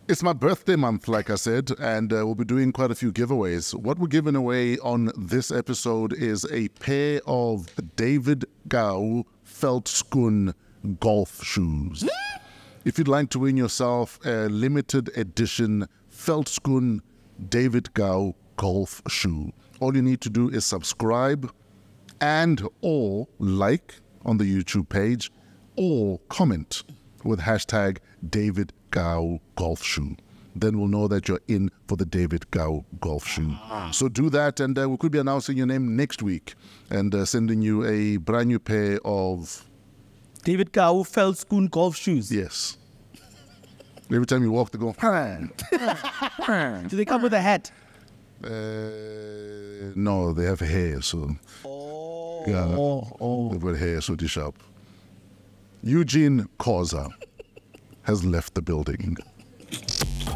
It's my birthday month, like I said, and uh, we'll be doing quite a few giveaways. What we're giving away on this episode is a pair of David Gau Veldskoen golf shoes. If you'd like to win yourself a limited edition Veldskoen David Gau golf shoe, all you need to do is subscribe and or like on the YouTube page or comment with hashtag David Gau golf shoe. Then we'll know that you're in for the David Gau golf shoe. So do that, and uh, we could be announcing your name next week and uh, sending you a brand new pair of David Gau Veldskoen golf shoes. Yes. Every time you walk, they go. Do they come with a hat? Uh, no, they have hair, so. Oh. Yeah, oh, oh. They've got hair, so dish up. Eugene Khoza has left the building.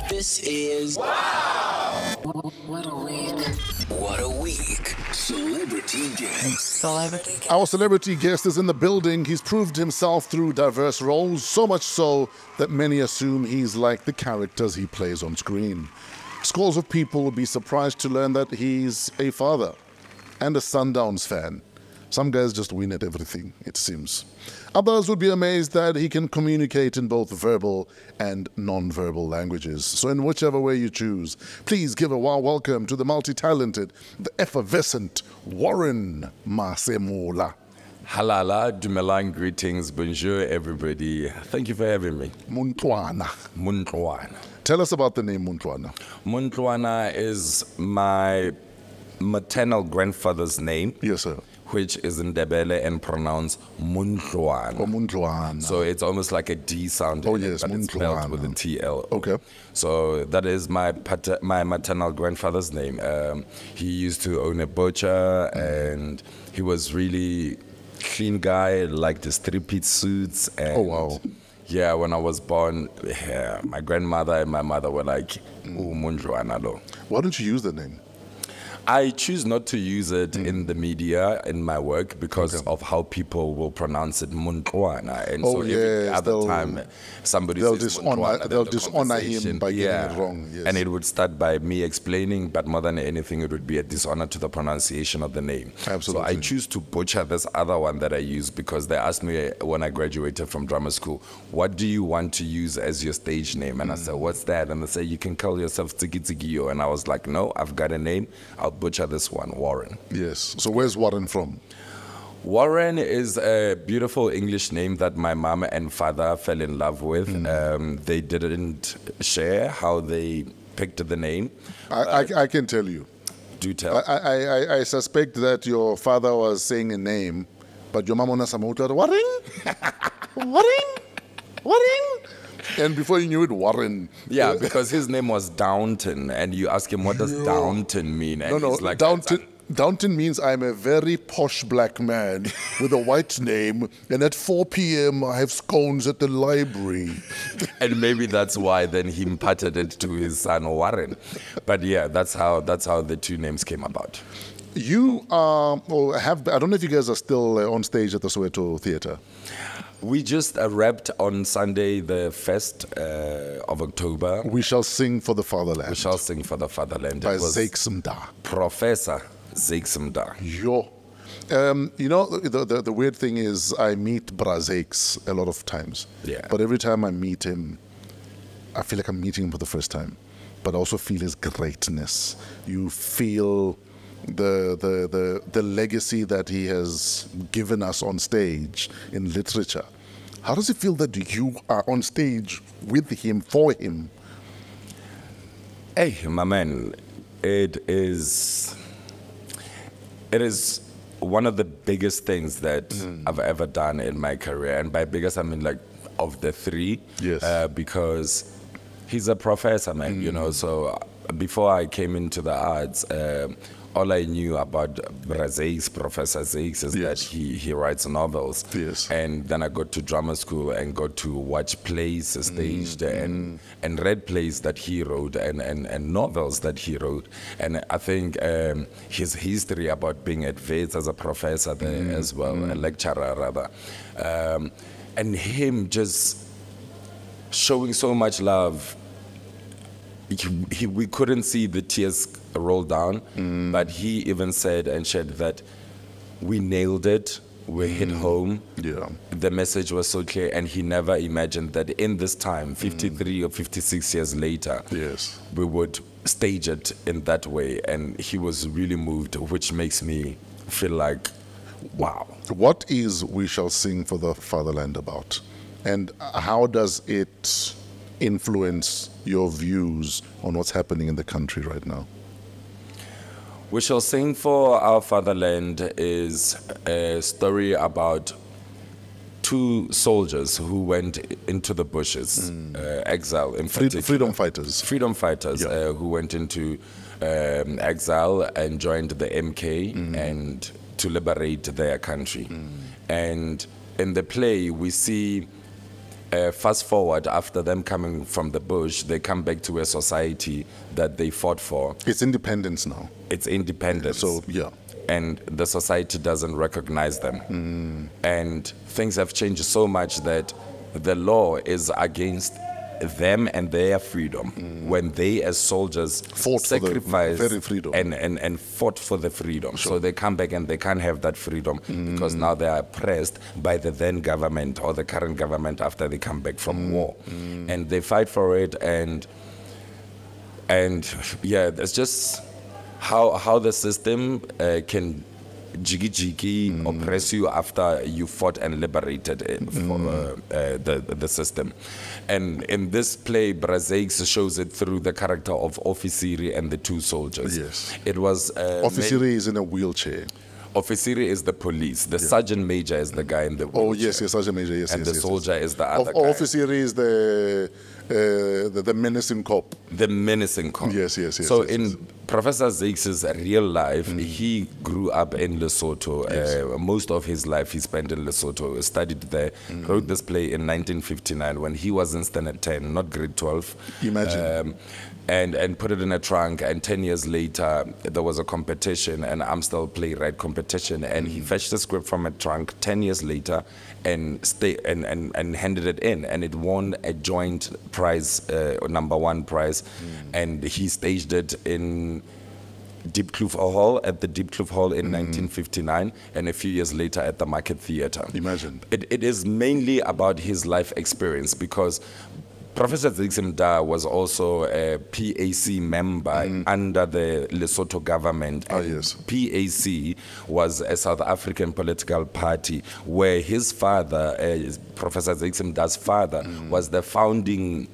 This is... Wow! What a week. What a week. Celebrity guest. Celebrity guest. Our celebrity guest is in the building. He's proved himself through diverse roles, so much so that many assume he's like the characters he plays on screen. Scores of people would be surprised to learn that he's a father and a Sundowns fan. Some guys just win at everything, it seems. Others would be amazed that he can communicate in both verbal and non-verbal languages. So in whichever way you choose, please give a warm welcome to the multi-talented, the effervescent Warren Masemola. Halala, dumelang, greetings, bonjour, everybody. Thank you for having me. Muntwana. Muntwana. Tell us about the name Muntwana. Muntwana is my maternal grandfather's name. Yes, sir. Which is in Ndebele and pronounced Muntwana. Oh, Muntwana. So it's almost like a D sound. Oh, yes, it, but it's spelled with a T L. Okay. So that is my pater my maternal grandfather's name. Um, he used to own a butcher, and he was really clean guy, liked his three-piece suits. And oh, wow. Yeah, when I was born, yeah, my grandmother and my mother were like, "Oh, Muntwana lo." Why don't you use the name? I choose not to use it mm. in the media, in my work, because okay. of how people will pronounce it Muntwana. And oh, so yes, every other time somebody they'll says dishonor, they'll the dishonor him by yeah. getting it wrong. Yes. And it would start by me explaining, but more than anything, it would be a dishonor to the pronunciation of the name. Absolutely. So I choose to butcher this other one that I use, because they asked me when I graduated from drama school, what do you want to use as your stage name? And mm. I said, what's that? And they said, you can call yourself Tiki Tikiyo. And I was like, no, I've got a name. I'll butcher this one, Warren. Yes. So where's Warren from? Warren is a beautiful English name that my mom and father fell in love with. Mm. Um, they didn't share how they picked the name. I, I, I can tell you. Do tell. I, I, I, I suspect that your father was saying a name, but your mom was saying, Warren? Warren? Warren? And before you knew it, Warren. Yeah, because his name was Downton, and you ask him, what does yeah. Downton mean? And no, no, he's like, Downton, Downton means I'm a very posh black man with a white name, and at four p m I have scones at the library. And maybe that's why then he imparted it to his son, Warren. But yeah, that's how, that's how the two names came about. You are, or have, I don't know if you guys are still on stage at the Soweto Theatre. We just uh, wrapped on Sunday the first uh, of October. We Shall Sing for the Fatherland. We Shall Sing for the Fatherland. By Zakes Mda. Professor Zakes Mda. Yo. Um, you know, the, the, the weird thing is I meet Bra Zakes a lot of times. Yeah. But every time I meet him, I feel like I'm meeting him for the first time. But I also feel his greatness. You feel The, the the the legacy that he has given us on stage in literature. How does it feel that you are on stage with him, for him? Hey, my man, it is it is one of the biggest things that mm. I've ever done in my career, and by biggest I mean like of the three. Yes, uh, because he's a professor, man. Mm. You know, so before I came into the arts. Um, all I knew about Zakes, Professor Zakes, is yes. that he, he writes novels. Yes. And then I got to drama school and got to watch plays staged mm. and, and read plays that he wrote and, and, and novels that he wrote. And I think um, his history about being at Wits as a professor there mm. as well, mm. a lecturer rather, um, and him just showing so much love. He, he, we couldn't see the tears roll down, mm. but he even said and shared that we nailed it, we mm. hit home. Yeah. The message was so clear, and he never imagined that in this time, fifty-three mm. or fifty-six years later, yes. we would stage it in that way. And he was really moved, which makes me feel like, wow. What is We Shall Sing for the Fatherland about? And how does it influence your views on what's happening in the country right now? We Shall Sing for Our Fatherland is a story about two soldiers who went into the bushes, mm. uh, exile in particular. Freedom fighters. Freedom fighters yeah. uh, who went into um, exile and joined the M K mm. and to liberate their country. Mm. And in the play, we see Uh, fast forward, after them coming from the bush, they come back to a society that they fought for. It's independence now. It's independence. So, yeah. And the society doesn't recognize them. Mm. And things have changed so much that the law is against them and their freedom mm. when they, as soldiers, fought sacrificed for the very freedom. And, and, and fought for the freedom. Sure. So they come back and they can't have that freedom mm. because now they are oppressed by the then government or the current government after they come back from mm. war. Mm. And they fight for it. And, and yeah, that's just how, how the system uh, can jiggy jiggy mm. oppress you after you fought and liberated it mm. for uh, uh, the, the system. And in this play, Zakes shows it through the character of Ofisiri and the two soldiers. Yes. It was... Uh, Ofisiri is in a wheelchair. Ofisiri is the police. The yeah. sergeant major is the guy in the wheelchair. Oh, yes, yes, sergeant major, yes, And yes, the yes, soldier yes. is the other of, guy. Ofisiri is the... Uh, the, the menacing cop. The menacing cop. Yes, yes, yes. So yes, in yes. Professor Zakes' real life, mm. he grew up in Lesotho. Yes. Uh, most of his life he spent in Lesotho, studied there, mm. wrote this play in nineteen fifty-nine when he was in standard ten, not grade twelve. Imagine. Um, and, and put it in a trunk, and ten years later there was a competition, an Amstel playwright competition, and mm. he fetched the script from a trunk ten years later and, stay, and, and, and handed it in, and it won a joint prize, uh, number one prize, mm. and he staged it in Deep Kloof Hall, at the Deep Kloof Hall in mm. nineteen fifty-nine, and a few years later at the Market Theatre. Imagine. It, it is mainly about his life experience, because Professor Zakes Mda was also a P A C member mm. under the Lesotho government. Oh, yes. P A C was a South African political party where his father, uh, Professor Zakes Mda's father, mm. was the founding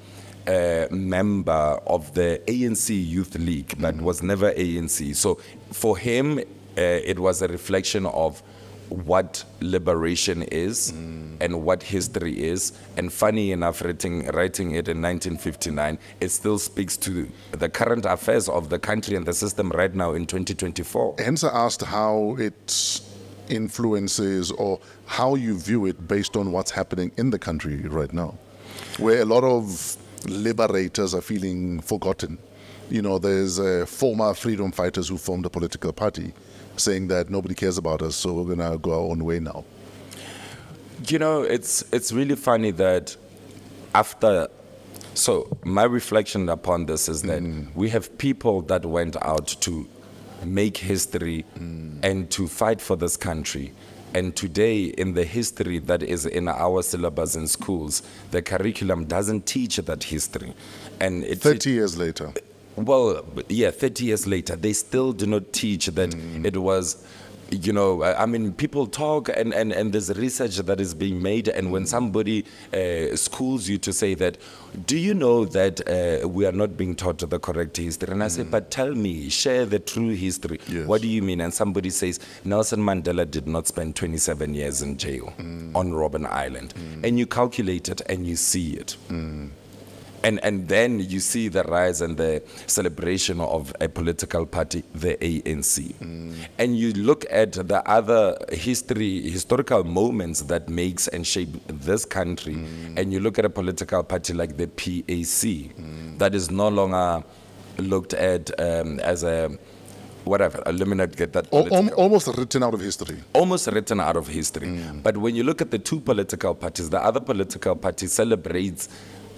uh, member of the A N C Youth League, but mm. was never A N C. So for him, uh, it was a reflection of what liberation is mm. and what history is. And funny enough, writing, writing it in nineteen fifty-nine, it still speaks to the current affairs of the country and the system right now in twenty twenty-four. Hence I asked how it influences or how you view it based on what's happening in the country right now, where a lot of liberators are feeling forgotten. You know, there's uh, former freedom fighters who formed a political party saying that nobody cares about us, so we're going to go our own way now. You know, it's, it's really funny that after... So my reflection upon this is that mm. we have people that went out to make history mm. and to fight for this country. And today, in the history that is in our syllabus in schools, the curriculum doesn't teach that history. And it, thirty years later. Well, yeah, thirty years later, they still do not teach that mm. it was, you know, I mean, people talk and, and, and there's research that is being made. And when somebody uh, schools you to say that, do you know that uh, we are not being taught the correct history? And I mm. say, but tell me, share the true history. Yes. What do you mean? And somebody says, Nelson Mandela did not spend twenty-seven years in jail mm. on Robben Island. Mm. And you calculate it and you see it. Mm. And, and then you see the rise and the celebration of a political party, the A N C. Mm. And you look at the other history, historical moments that makes and shape this country, mm. and you look at a political party like the P A C, mm. that is no longer looked at um, as a, whatever, eliminate, get that. Al almost written out of history. Almost written out of history. Mm. But when you look at the two political parties, the other political party celebrates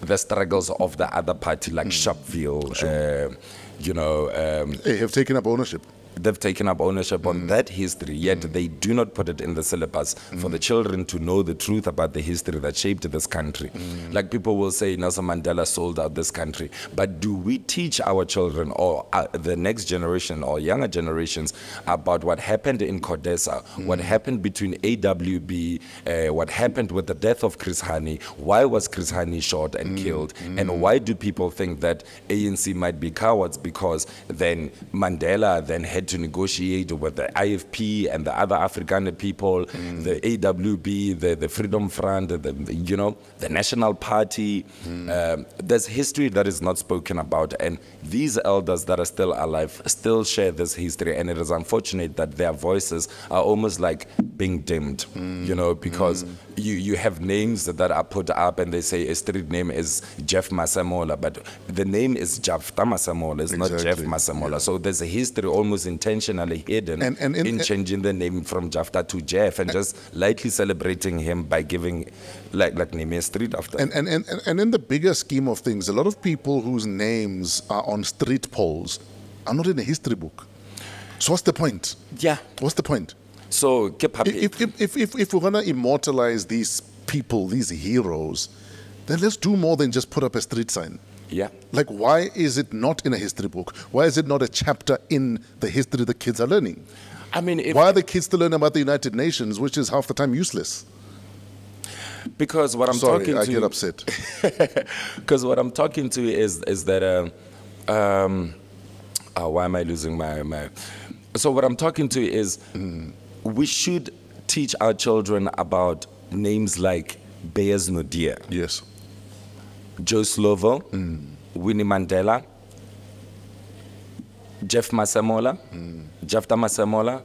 the struggles of the other party, like mm. Sharpeville, sure. uh, you know. Um, they have taken up ownership. They've taken up ownership mm. on that history, yet mm. they do not put it in the syllabus mm. for the children to know the truth about the history that shaped this country. Mm. Like people will say, Nelson Mandela sold out this country. But do we teach our children or uh, the next generation or younger generations about what happened in Kodesa, mm. what happened between A W B, uh, what happened with the death of Chris Hani? Why was Chris Hani shot and mm. killed? Mm. And why do people think that A N C might be cowards because then Mandela then had to negotiate with the I F P and the other Afrikaner people, mm. the A W B, the, the Freedom Front, the, the, you know, the National Party. Mm. Um, there's history that is not spoken about, and these elders that are still alive still share this history, and it is unfortunate that their voices are almost like being dimmed, mm. you know, because mm. you, you have names that are put up and they say a street name is Jeff Masemola, but the name is Jafta Masemola, it's exactly. not Jeff Masemola. Yeah. So there's a history almost intentionally hidden and, and in, in changing the name from Jafta to Jeff and, and just lightly celebrating him by giving, like, like naming a street after him. And, and, and, and in the bigger scheme of things, a lot of people whose names are on street polls are not in the history book. So what's the point? Yeah. What's the point? So keep happy. If, if, if, if, if we're going to immortalize these people, these heroes, then let's do more than just put up a street sign. Yeah. Like, why is it not in a history book? Why is it not a chapter in the history the kids are learning? I mean, if why are the kids still learning about the United Nations, which is half the time useless? Because what I'm Sorry, talking to I get upset. Because what I'm talking to is is that uh, um, oh, why am I losing my my? So what I'm talking to is mm. we should teach our children about names like Beyers Nodia. Yes. Joe Slovo, mm. Winnie Mandela, Jeff Masemola, mm. Jafta Masemola,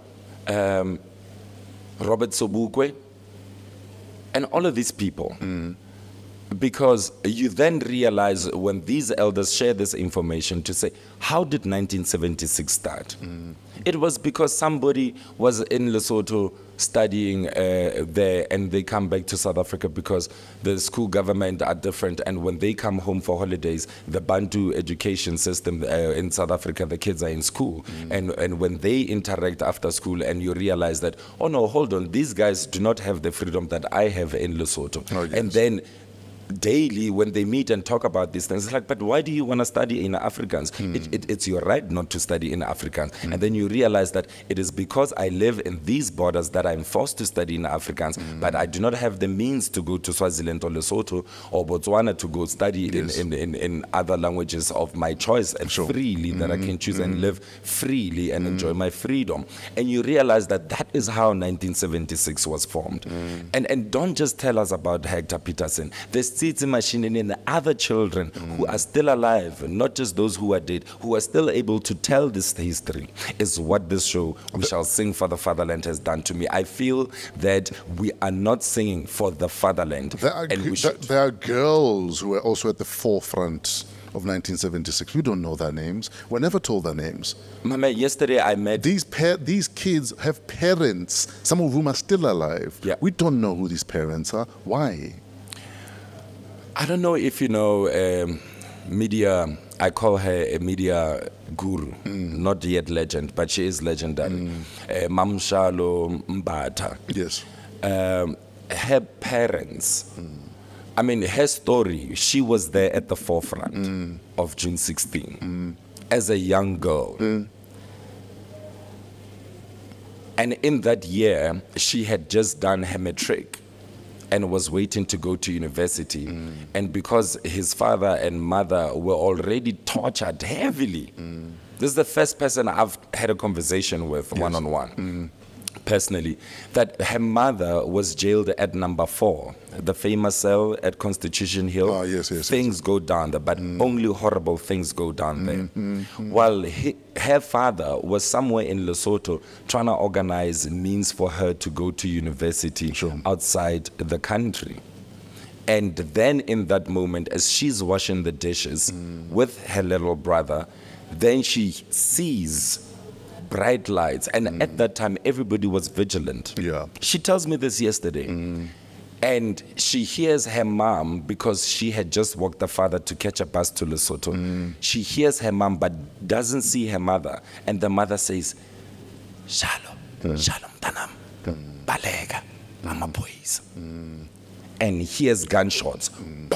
um, Robert Sobukwe, and all of these people. Mm. Because you then realize when these elders share this information to say, how did nineteen seventy-six start? Mm. It was because somebody was in Lesotho studying uh, there, and they come back to South Africa because the school government are different, and when they come home for holidays, the Bantu education system uh, in South Africa, the kids are in school, mm. and, and when they interact after school, and you realize that, oh no, hold on, these guys do not have the freedom that I have in Lesotho. Oh, yes. And then daily when they meet and talk about these things, it's like, but why do you want to study in Africans? Mm. It, it, it's your right not to study in Africans. Mm. And then you realize that it is because I live in these borders that I'm forced to study in Africans, mm. but I do not have the means to go to Swaziland or Lesotho or Botswana to go study yes. in, in, in, in other languages of my choice and sure. freely, mm. that I can choose mm. and live freely and mm. enjoy my freedom. And you realize that that is how nineteen seventy-six was formed. Mm. And, and don't just tell us about Hector Peterson. There's machine and other children mm. who are still alive, not just those who are dead, who are still able to tell this history, is what this show, We Shall Sing for the Fatherland, has done to me. I feel that we are not singing for the fatherland. There are, and we should. There are girls who are also at the forefront of nineteen seventy-six. We don't know their names. We're never told their names. Mama, yesterday I met... These, par these kids have parents, some of whom are still alive. Yeah. We don't know who these parents are. Why? I don't know if you know um, media. I call her a media guru, mm. not yet legend, but she is legendary. Mm. Uh, Mam Shalo Mbata. Yes. Um, her parents. Mm. I mean, her story. She was there at the forefront mm. of June sixteenth mm. as a young girl. Mm. And in that year, she had just done her matric and was waiting to go to university. Mm. And because his father and mother were already tortured heavily, mm. this is the first person I've had a conversation with one-on-one. Yes. -on -one. Mm. personally, that her mother was jailed at number four, the famous cell at Constitution Hill. Ah, yes, yes, things yes. go down there, but mm. only horrible things go down there. Mm, mm, mm. While he, her father was somewhere in Lesotho trying to organize means for her to go to university sure. outside the country. And then in that moment, as she's washing the dishes mm. with her little brother, then she sees bright lights, and mm. at that time everybody was vigilant. Yeah. She tells me this yesterday, mm. and she hears her mom, because she had just walked the father to catch a bus to Lesotho. Mm. She hears her mom but doesn't see her mother, and the mother says, "Shalom, mm. shalom tanam, mm. balega, mama boys," mm. and hears gunshots. Mm.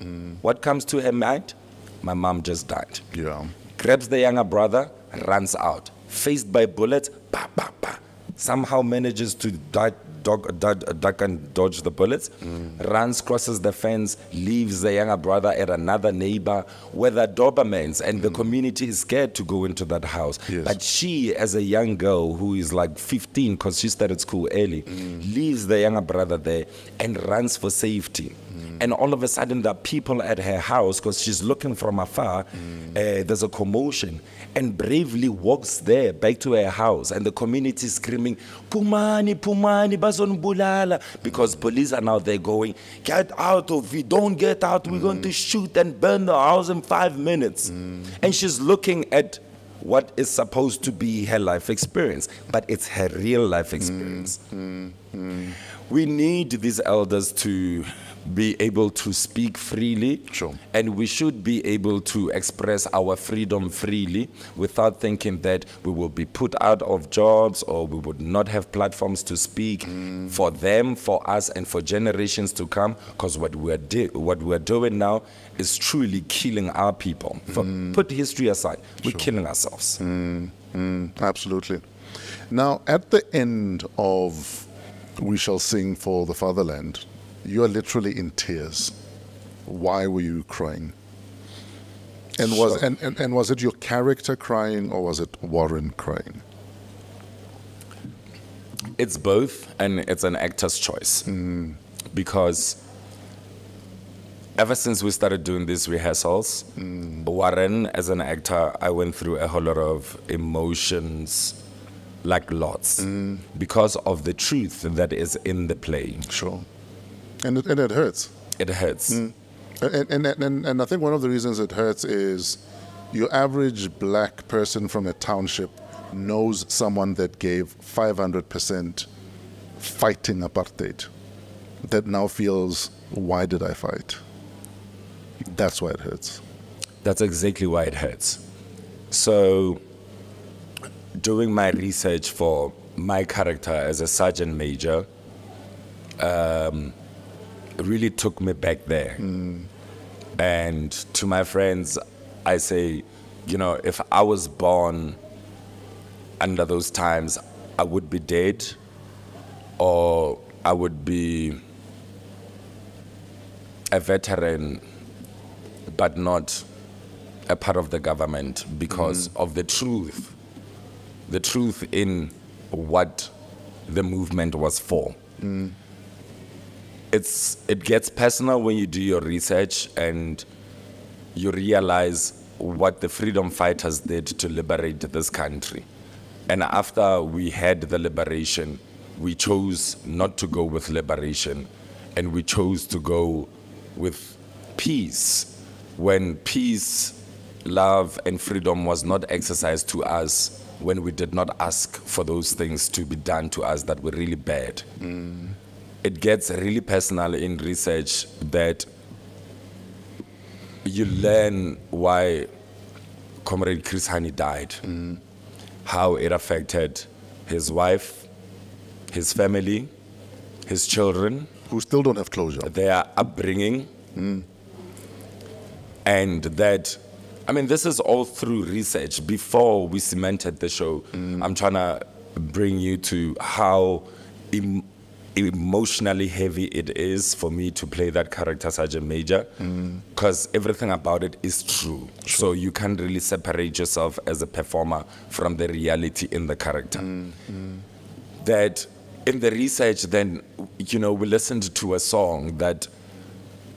Mm. What comes to her mind? My mom just died. Yeah. Grabs the younger brother, runs out, faced by bullets, bah, bah, bah. Somehow manages to duck, duck, duck, duck and dodge the bullets, mm. runs, crosses the fence, leaves the younger brother at another neighbor, where the Dobermans and mm. the community is scared to go into that house. Yes. But she, as a young girl who is like fifteen, because she started school early, mm. leaves the younger brother there and runs for safety. And all of a sudden, there are people at her house, because she's looking from afar. Mm. Uh, there's a commotion, and bravely walks there back to her house. And the community is screaming, "Pumani, Pumani, Bazon Bulala," because police are now there going, "Get out! If we don't get out, we're mm. going to shoot and burn the house in five minutes." Mm. And she's looking at what is supposed to be her life experience, but it's her real life experience. Mm. Mm. Mm. We need these elders to be able to speak freely, sure. and we should be able to express our freedom freely without thinking that we will be put out of jobs, or we would not have platforms to speak mm. for them, for us, and for generations to come, because what we're what we're doing now is truly killing our people. For, mm. put history aside, we're sure. killing ourselves. Mm. Mm. Absolutely. Now, at the end of We Shall Sing for the Fatherland, you are literally in tears. Why were you crying? And was, and, and, and was it your character crying, or was it Warren crying? It's both, and it's an actor's choice. Mm. Because ever since we started doing these rehearsals, mm. Warren, as an actor, I went through a whole lot of emotions, like lots, mm. because of the truth that is in the play. Sure. And it, and it hurts. It hurts. Mm. And, and, and, and I think one of the reasons it hurts is your average black person from a township knows someone that gave five hundred percent fighting apartheid that now feels, why did I fight? That's why it hurts. That's exactly why it hurts. So doing my research for my character as a sergeant major, um, really took me back there. Mm. And to my friends, I say, you know, if I was born under those times, I would be dead, or I would be a veteran, but not a part of the government, because mm. of the truth, the truth in what the movement was for. Mm. It's, it gets personal when you do your research and you realize what the freedom fighters did to liberate this country. And after we had the liberation, we chose not to go with liberation, and we chose to go with peace. When peace, love, and freedom was not exercised to us, when we did not ask for those things to be done to us that were really bad. Mm. It gets really personal in research, that you learn why Comrade Chris Hani died, mm. how it affected his wife, his family, his children. Who still don't have closure. Their upbringing. Mm. And that, I mean, this is all through research. Before we cemented the show, mm. I'm trying to bring you to how emotionally heavy it is for me to play that character, Sergeant Major, because mm. everything about it is true. true. So you can't really separate yourself as a performer from the reality in the character. Mm. Mm. That in the research then, you know, we listened to a song that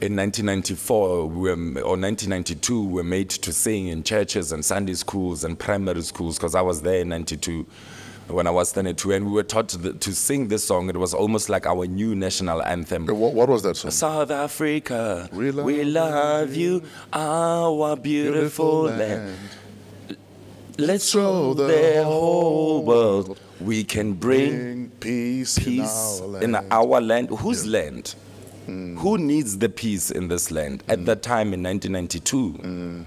in nineteen ninety-four we were, or nineteen ninety-two, we were made to sing in churches and Sunday schools and primary schools, because I was there in ninety-two. When I was ten two, and we were taught to, to sing this song. It was almost like our new national anthem. What, what was that song? South Africa, we love, we love you, our beautiful, beautiful land. land. Let's show the, the whole world we can bring, bring peace, peace in, our in our land. Whose yeah. land? Mm. Who needs the peace in this land? At mm. that time in nineteen ninety-two. Mm.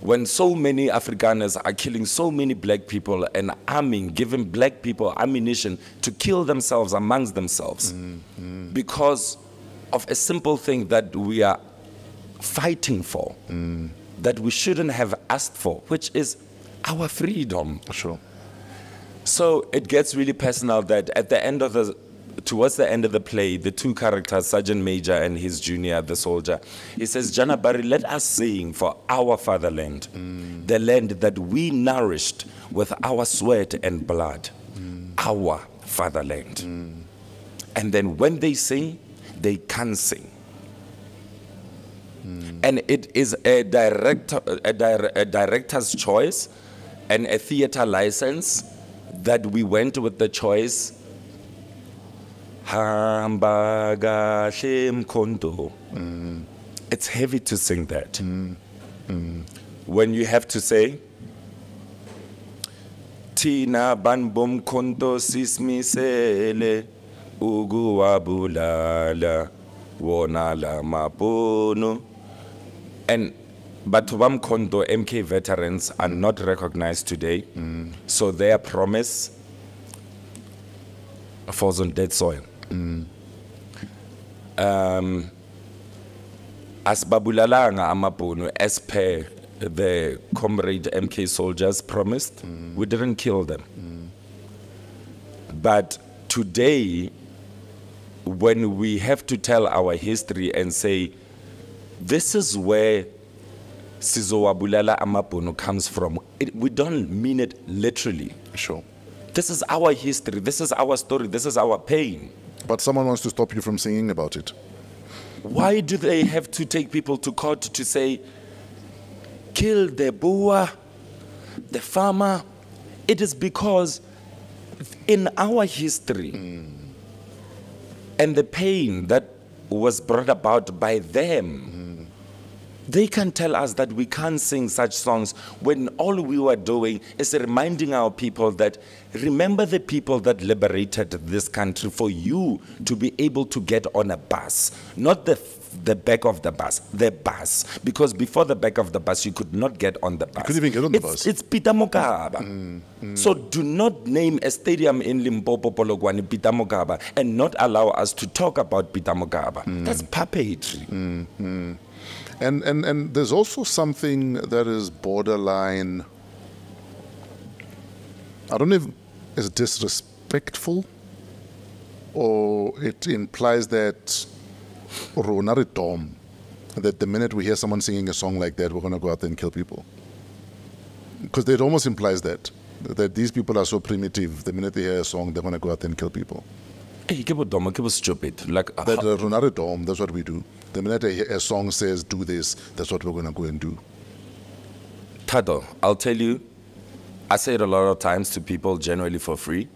When so many Afrikaners are killing so many black people and arming, giving black people ammunition to kill themselves amongst themselves mm, mm. because of a simple thing that we are fighting for, mm. that we shouldn't have asked for, which is our freedom. Sure. So it gets really personal that at the end of the, towards the end of the play, the two characters, Sergeant Major and his junior, the soldier, he says, Janabari, let us sing for our fatherland, mm. the land that we nourished with our sweat and blood, mm. our fatherland. Mm. And then when they sing, they can sing. Mm. And it is a, director, a, dir a director's choice and a theater license that we went with the choice Mm. It's heavy to sing that. Mm. Mm. When you have to say, Tina banbom konto sismisele uguabulala wonala mapono. And Batubam Konto M K veterans are not recognized today, mm. so their promise falls on dead soil. Mm. Um, as Babulalanga Amapunu, as per the comrade M K soldiers promised, mm. we didn't kill them. Mm. But today, when we have to tell our history and say, this is where Sizowa Bulala Amapunu comes from, it, we don't mean it literally. Sure. This is our history, this is our story, this is our pain. But someone wants to stop you from singing about it. Why do they have to take people to court to say, kill the boer, the farmer? It is because in our history mm. and the pain that was brought about by them, mm. they can tell us that we can't sing such songs when all we were doing is reminding our people that remember the people that liberated this country for you to be able to get on a bus. Not the, the back of the bus, the bus. Because before the back of the bus, you could not get on the bus. You couldn't even get on the it's, bus. It's Peter Mokaba. Mm, mm. So do not name a stadium in Limpopo, Polokwane, Peter Mokaba, and not allow us to talk about Peter Mokaba. Mm. That's puppetry. Mm, mm. And, and, and there's also something that is borderline, I don't know if is disrespectful, or it implies that that the minute we hear someone singing a song like that, we're going to go out there and kill people. Because it almost implies that, that these people are so primitive, the minute they hear a song, they're going to go out there and kill people. Stupid. Like, that, that's what we do. The minute a song says, do this, that's what we're going to go and do. Tato, I'll tell you, I say it a lot of times to people generally for free.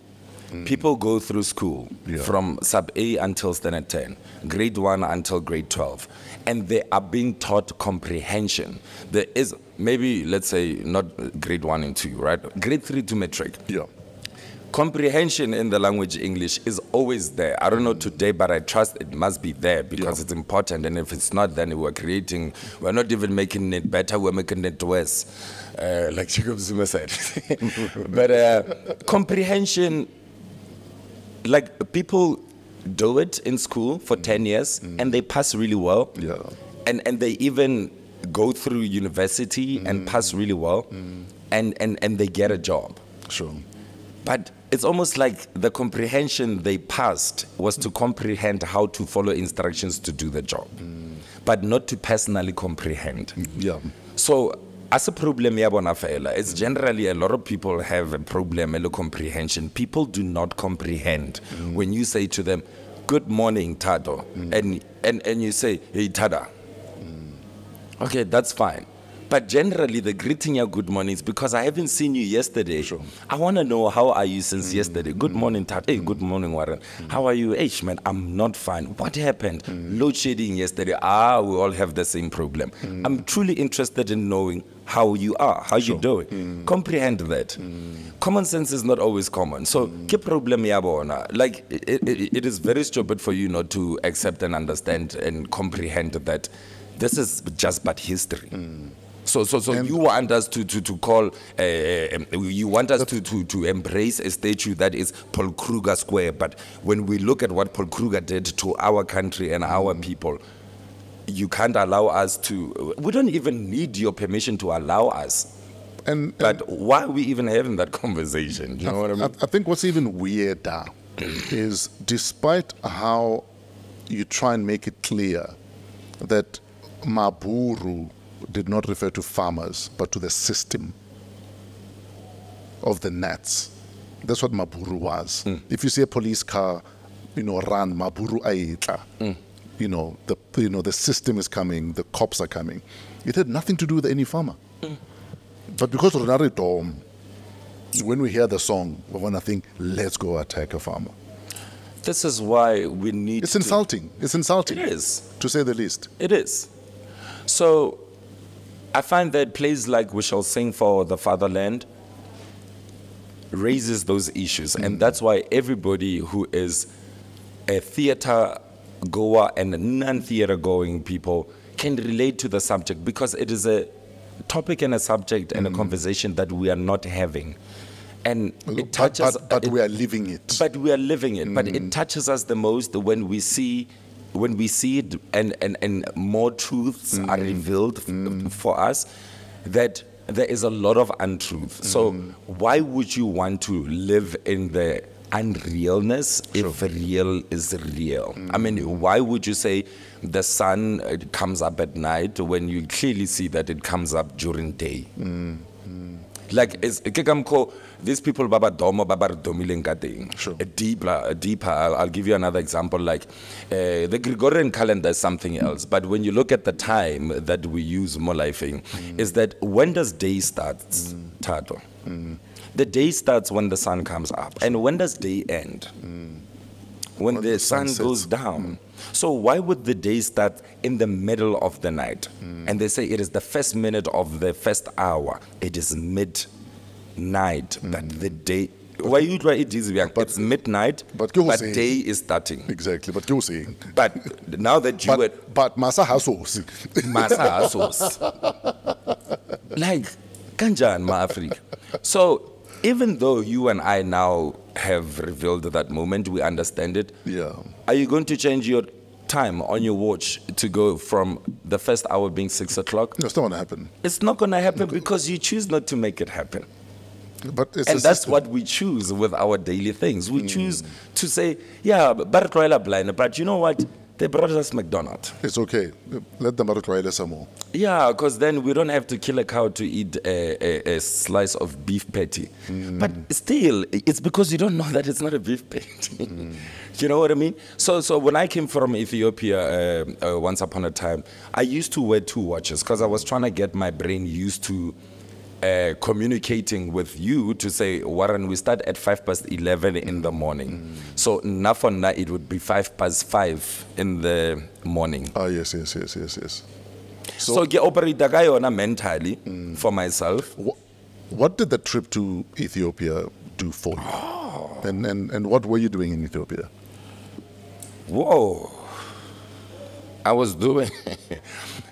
Mm. People go through school yeah. from sub-A until standard ten, grade one until grade twelve, and they are being taught comprehension. There is maybe, let's say, not grade one and two, right? Grade three to metric. Yeah. Comprehension in the language English is always there. I don't know today, but I trust it must be there because yeah. it's important. And if it's not, then we're creating, we're not even making it better, we're making it worse, uh, like Jacob Zuma said. But uh, comprehension, like people do it in school for mm. ten years mm. and they pass really well. Yeah. And, and they even go through university mm. and pass really well mm. and, and, and they get a job. Sure. But it's almost like the comprehension they passed was to comprehend how to follow instructions to do the job, mm. but not to personally comprehend. Yeah. So as a problem, it's generally a lot of people have a problem with comprehension. People do not comprehend. Mm. When you say to them, good morning, Tato, mm. and, and, and you say, hey, Tada. Mm. Okay, that's fine. But generally, the greeting your good mornings, because I haven't seen you yesterday. Sure. I want to know, how are you since mm. yesterday? Good mm. morning, Tato. Hey, mm. good morning, Warren. Mm. How are you? Hey, man, I'm not fine. What happened? Mm. Load shedding yesterday. Ah, we all have the same problem. Mm. I'm truly interested in knowing how you are, how sure. you doing. Mm. Comprehend that. Mm. Common sense is not always common. So, mm. keep problem yabona. Like, it, it, it is very stupid for you not to accept and understand and comprehend that this is just but history. Mm. So, so, so you want us to, to, to call, uh, you want us to, to, to embrace a statue that is Paul Kruger Square. But when we look at what Paul Kruger did to our country and our people, you can't allow us to, we don't even need your permission to allow us. And, but and why are we even having that conversation? You know I, what I mean? I think what's even weirder is, despite how you try and make it clear that Maburu did not refer to farmers, but to the system of the Nats. That's what Maburu was. Mm. If you see a police car, you know, run, Maburu aitla. Mm. You know, the you know the system is coming, the cops are coming. It had nothing to do with any farmer. Mm. But because Ronari Dom, when we hear the song, we want to think, let's go attack a farmer. This is why we need It's insulting. To... It's insulting. It is. To say the least. It is. So... I find that plays like We Shall Sing for the Fatherland raises those issues. Mm. And that's why everybody who is a theater goer and non-theater going people can relate to the subject, because it is a topic and a subject and mm. a conversation that we are not having. And it touches... But, but, but it, we are living it. But we are living it. Mm. But it touches us the most when we see... when we see it and, and, and more truths mm. are revealed mm. for us, that there is a lot of untruth. Mm. So why would you want to live in the unrealness sure. if real is real? Mm. I mean, why would you say the sun comes up at night when you clearly see that it comes up during day? Mm. Mm. Like, it's, these people, Baba Domo, Baba Domilengate. Deeper, deeper. I'll, I'll give you another example. Like, uh, the Gregorian calendar is something else. But when you look at the time that we use, Molifing, mm. is that when does day start, mm. Tato? Mm. The day starts when the sun comes up. And when does day end? Mm. When or the, the sun sets. Goes down. Mm. So why would the day start in the middle of the night? Mm. And they say it is the first minute of the first hour. It is mid night mm. that the day why you try it is but it's midnight but, but day is starting exactly but you saying but now that you but, were but Masa Hasos Masa Hasos like Kanjan Ma Africa. So even though you and I now have revealed that moment, we understand it. Yeah. Are you going to change your time on your watch to go from the first hour being six o'clock? No, it's not going to happen. It's not going to happen okay. because you choose not to make it happen. But it's and that's system. What we choose with our daily things. We mm. choose to say, yeah, but you know what? They brought us McDonald's. It's okay. Let them try some more. Yeah, because then we don't have to kill a cow to eat a, a, a slice of beef patty. Mm. But still, it's because you don't know that it's not a beef patty. Mm. You know what I mean? So, so when I came from Ethiopia uh, uh, once upon a time, I used to wear two watches because I was trying to get my brain used to Uh, communicating with you to say, Warren, we start at five past eleven mm. in the morning. Mm. So, na for na, it would be five past five in the morning. Ah, yes, yes, yes, yes, yes. So, so I operate mentally mm. for myself. What, what did the trip to Ethiopia do for you? Oh. And, and, and what were you doing in Ethiopia? Whoa. I was doing,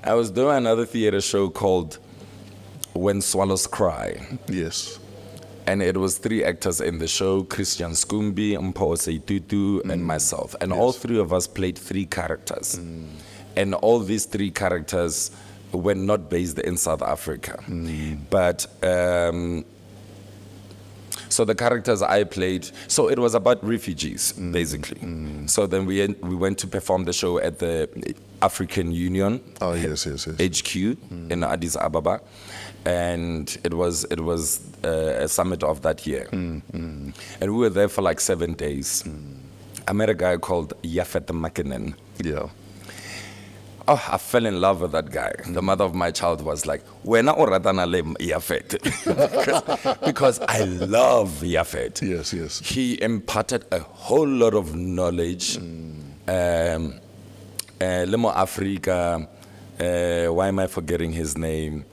I was doing another theater show called When Swallows Cry. Yes. And it was three actors in the show, Christian Skumbi, Mpho Seitutu, mm. and myself. And yes. all three of us played three characters. Mm. And all these three characters were not based in South Africa. Mm. But um, So the characters I played, so it was about refugees, mm. basically. Mm. So then we, we went to perform the show at the African Union oh, yes, yes, yes. H Q mm. in Addis Ababa. And it was, it was uh, a summit of that year. Mm. Mm. And we were there for like seven days. Mm. I met a guy called Jafta Masemola. Yeah. Oh, I fell in love with that guy. The mother of my child was like, "Wena o ratana le Jafet," because I love Jafet. Yes, yes. He imparted a whole lot of knowledge. Mm. Um, uh, Lemo Africa. Uh, why am I forgetting his name?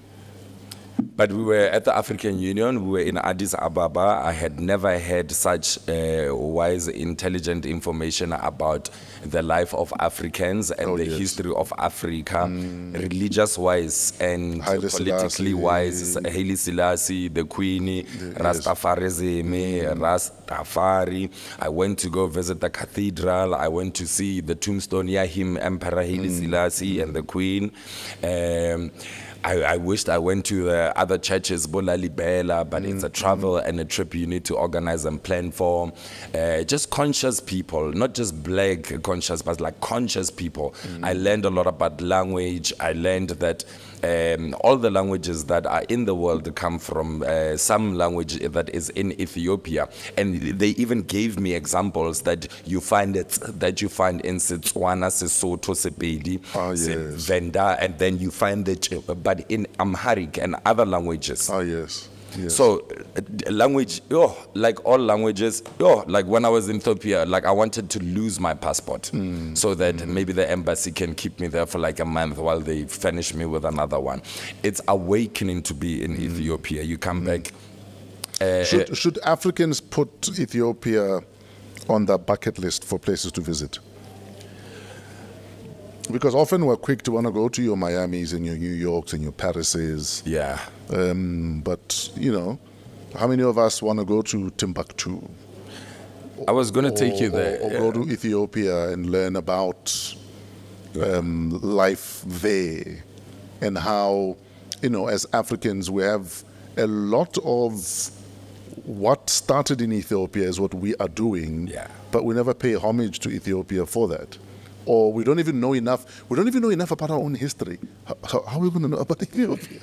But we were at the African Union, we were in Addis Ababa. I had never heard such uh, wise, intelligent information about the life of Africans and oh, the yes. history of Africa, mm. religious-wise and Haile politically-wise. Haile Selassie, the Queen, the, Rastafarism, mm. Rastafari. I went to go visit the cathedral. I went to see the tombstone near him, Emperor Haile mm. Selassie and the Queen. Um, I, I wished I went to the other churches, Bola Libela, but mm. it's a travel mm. and a trip you need to organize and plan for. Uh, just conscious people, not just black conscious, but like conscious people. Mm. I learned a lot about language. I learned that um, all the languages that are in the world come from uh, some language that is in Ethiopia. And they even gave me examples that you find it, that you find in Setswana, Sesotho, Sepedi, oh, yes. Venda, and then you find the but in Amharic and other languages. Oh, yes. Yes. So language, oh, like all languages, oh, like when I was in Ethiopia, like I wanted to lose my passport mm. so that mm. maybe the embassy can keep me there for like a month while they furnish me with another one. It's awakening to be in mm. Ethiopia. You come mm. back. Uh, should, uh, should Africans put Ethiopia on their bucket list for places to visit? Because often we're quick to want to go to your Miamis and your New Yorks and your Parises. Yeah. Um, but, you know, how many of us want to go to Timbuktu? I was going to take you there. Or, or yeah. go to Ethiopia and learn about um, life there and how, you know, as Africans we have a lot of what started in Ethiopia is what we are doing, yeah. but we never pay homage to Ethiopia for that. Or we don't even know enough. We don't even know enough about our own history. How, how are we going to know about Ethiopia?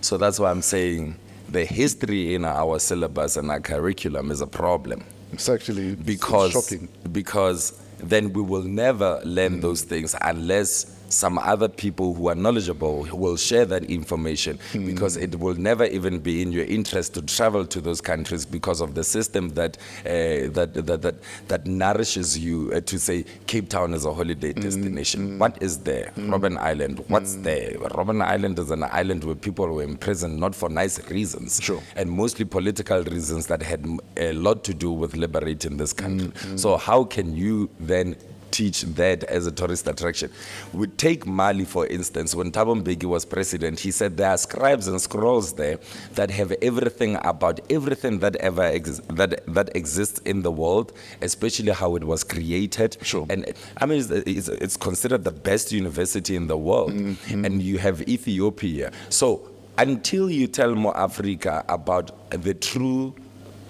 So that's why I'm saying the history in our syllabus and our curriculum is a problem. It's actually because, it's shocking. Because then we will never learn mm. those things unless some other people who are knowledgeable will share that information mm. because it will never even be in your interest to travel to those countries because of the system that uh, that, that that that nourishes you uh, to say Cape Town is a holiday mm. destination. Mm. What is there? Mm. Robben Island. What's mm. there? Robben Island is an island where people were imprisoned not for nice reasons sure. and mostly political reasons that had a lot to do with liberating this country. Mm. Mm. So how can you then teach that as a tourist attraction? We take Mali, for instance. When Thabo Mbeki was president, he said there are scribes and scrolls there that have everything about everything that ever ex that that exists in the world, especially how it was created. Sure. And I mean, it's, it's considered the best university in the world, mm-hmm. and you have Ethiopia. So until you tell more Africa about the true.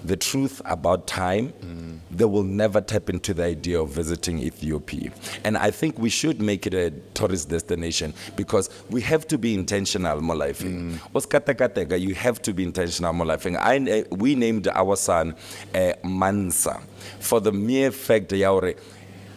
the truth about time, mm. they will never tap into the idea of visiting Ethiopia. And I think we should make it a tourist destination because we have to be intentional, Molaifi. Mm. You have to be intentional, Molaifi. I, we named our son uh, Mansa for the mere fact, Yaure,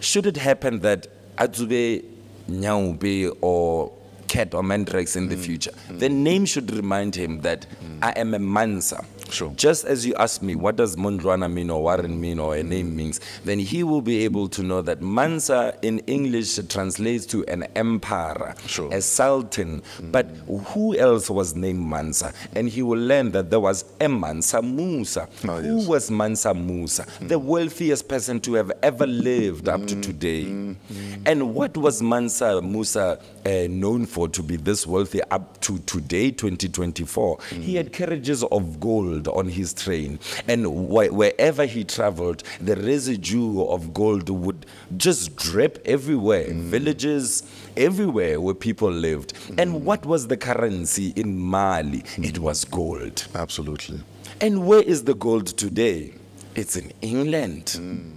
should it happen that Azube, Nyaube, or Cat or Mandrax in mm. the future. Mm. The name should remind him that mm. I am a Mansa. Sure. Just as you asked me, what does Muntwana mean or Warren mean or a name means, then he will be able to know that Mansa in English translates to an emperor, sure. a sultan. Mm. But who else was named Mansa? And he will learn that there was a Mansa Musa. Oh, who yes. was Mansa Musa? Mm. The wealthiest person to have ever lived mm. up to today. Mm. Mm. And what was Mansa Musa uh, known for? To be this wealthy up to today, twenty twenty-four. Mm. He had carriages of gold on his train. And wh wherever he traveled, the residue of gold would just drip everywhere. Mm. Villages everywhere where people lived. Mm. And what was the currency in Mali? Mm. It was gold. Absolutely. And where is the gold today? It's in England. Mm.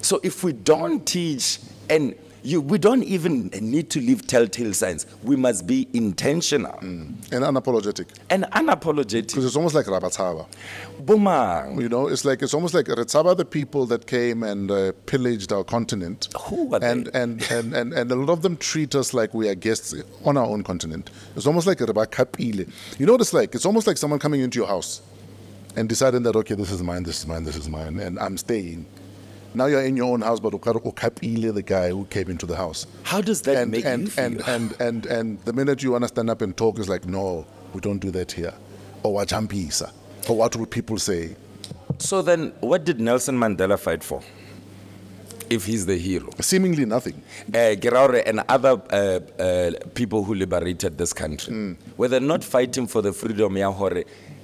So if we don't teach, and you, we don't even need to leave telltale signs. We must be intentional. Mm. And unapologetic. And unapologetic. Because it's almost like Rabataba. Boomang. You know, it's like, it's almost like Rabataba, the people that came and uh, pillaged our continent. Who are and, they? And, and, and, and a lot of them treat us like we are guests on our own continent. It's almost like Rabakapile. You know what it's like? It's almost like someone coming into your house and deciding that, okay, this is mine, this is mine, this is mine, and I'm staying. Now you're in your own house, but ukapile the guy who came into the house. How does that and, make and, you feel? And, and, and, and, and the minute you want to stand up and talk, it's like, no, we don't do that here. Or what jampisa? Or what would people say? So then, what did Nelson Mandela fight for? If he's the hero? Seemingly nothing. Uh, Geraure and other uh, uh, people who liberated this country, mm. were they not fighting for the freedom Yahore?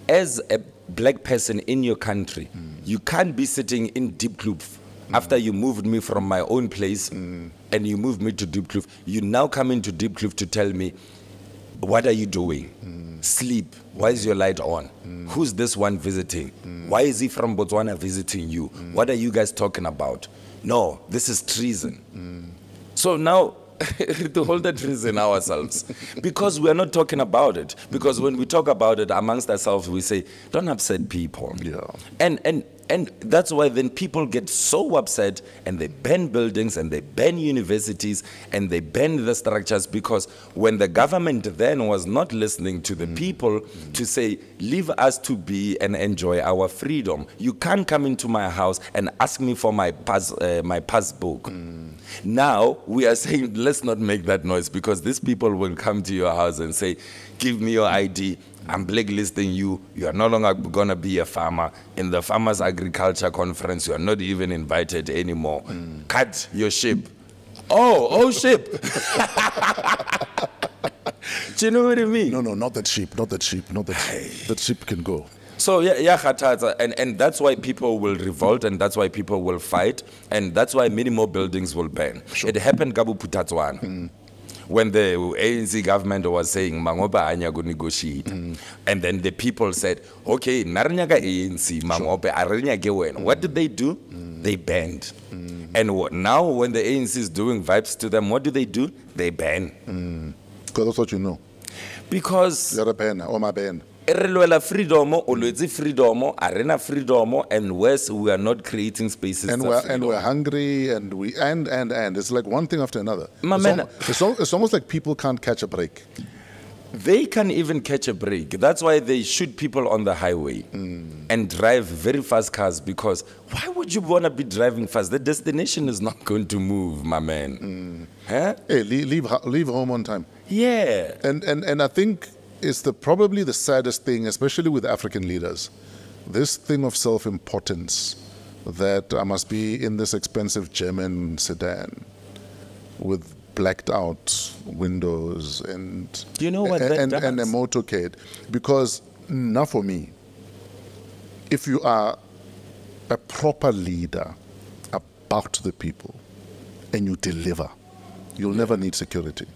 As a black person in your country, mm. you can't be sitting in Deep Kloof. After you moved me from my own place mm. and you moved me to Deep Kloof, you now come into Deep Kloof to tell me, what are you doing? Mm. Sleep. Why is your light on? Mm. Who's this one visiting? Mm. Why is he from Botswana visiting you? Mm. What are you guys talking about? No, this is treason. Mm. So now, to hold that treason ourselves, because we're not talking about it. Because when we talk about it amongst ourselves, we say, don't upset people. Yeah. And, and, And that's why then people get so upset and they ban buildings and they ban universities and they ban the structures, because when the government then was not listening to the mm. people mm. to say, leave us to be and enjoy our freedom. You can't come into my house and ask me for my pass, uh, my passbook. Mm. Now we are saying, let's not make that noise, because these people will come to your house and say, give me your I D. I'm blacklisting you. You are no longer going to be a farmer. In the Farmers Agriculture Conference, you are not even invited anymore. Mm. Cut your sheep. Oh, oh, sheep. Do you know what I mean? No, no, not that sheep, not that sheep, not that sheep. That sheep can go. So, yeah, yeah, and, and that's why people will revolt, and that's why people will fight, and that's why many more buildings will burn. Sure. It happened Gabu Putatswana. Mm. When the A N C government was saying, Mangoba Anyago negotiate, mm. and then the people said, okay, Naranyaga A N C, Mangoba Aranyagewen. What did they do? Mm. They banned. Mm. And what, now when the A N C is doing vibes to them, what do they do? They ban. Because mm. that's what you know. Because... You're a banner, or my ban. Erelwela freedomo, Olwezi freedomo, Arena freedomo, and worse, we are not creating spaces. And we're and we're hungry, and we and and and it's like one thing after another. It's, al it's, al it's almost like people can't catch a break. They can even catch a break. That's why they shoot people on the highway mm. and drive very fast cars, because why would you want to be driving fast? The destination is not going to move, my man. Mm. Huh? Hey, leave leave home on time. Yeah. And and and I think. It's the, probably the saddest thing, especially with African leaders, this thing of self-importance, that I must be in this expensive German sedan with blacked out windows and, you know what, and, that and, and a motorcade. Because, not for me, if you are a proper leader about the people and you deliver, you'll never need security.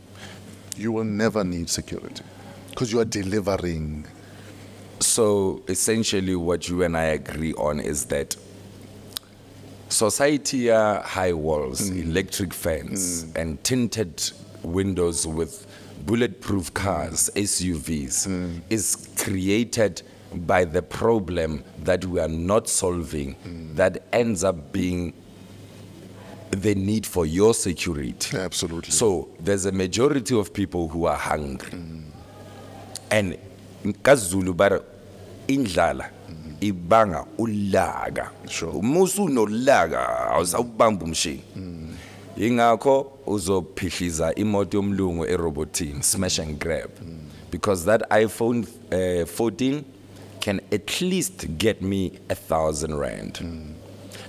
You will never need security. Because you are delivering. So essentially what you and I agree on is that society are high walls, mm. electric fans, mm. and tinted windows with bulletproof cars, S U Vs, mm. is created by the problem that we are not solving, mm. that ends up being the need for your security. Absolutely. So there's a majority of people who are hungry. Mm. And Nkazulu bara indlala ibanga ulaga musu no laga awuzawubamba umshingi ingakho uzophihliza imoto yomlungu erobotini smash and grab, because that iPhone uh, fourteen can at least get me a thousand rand mm.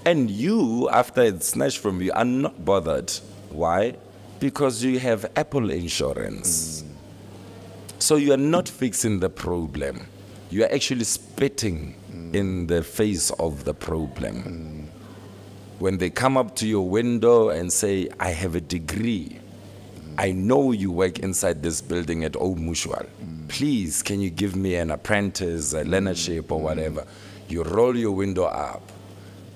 and you, after it's snatched from you, are not bothered. Why? Because you have Apple insurance. Mm. So you are not fixing the problem. You are actually spitting mm. in the face of the problem. Mm. When they come up to your window and say, I have a degree. Mm. I know you work inside this building at Old Mutual. Mm. please, can you give me an apprentice, a learnership or whatever? You roll your window up.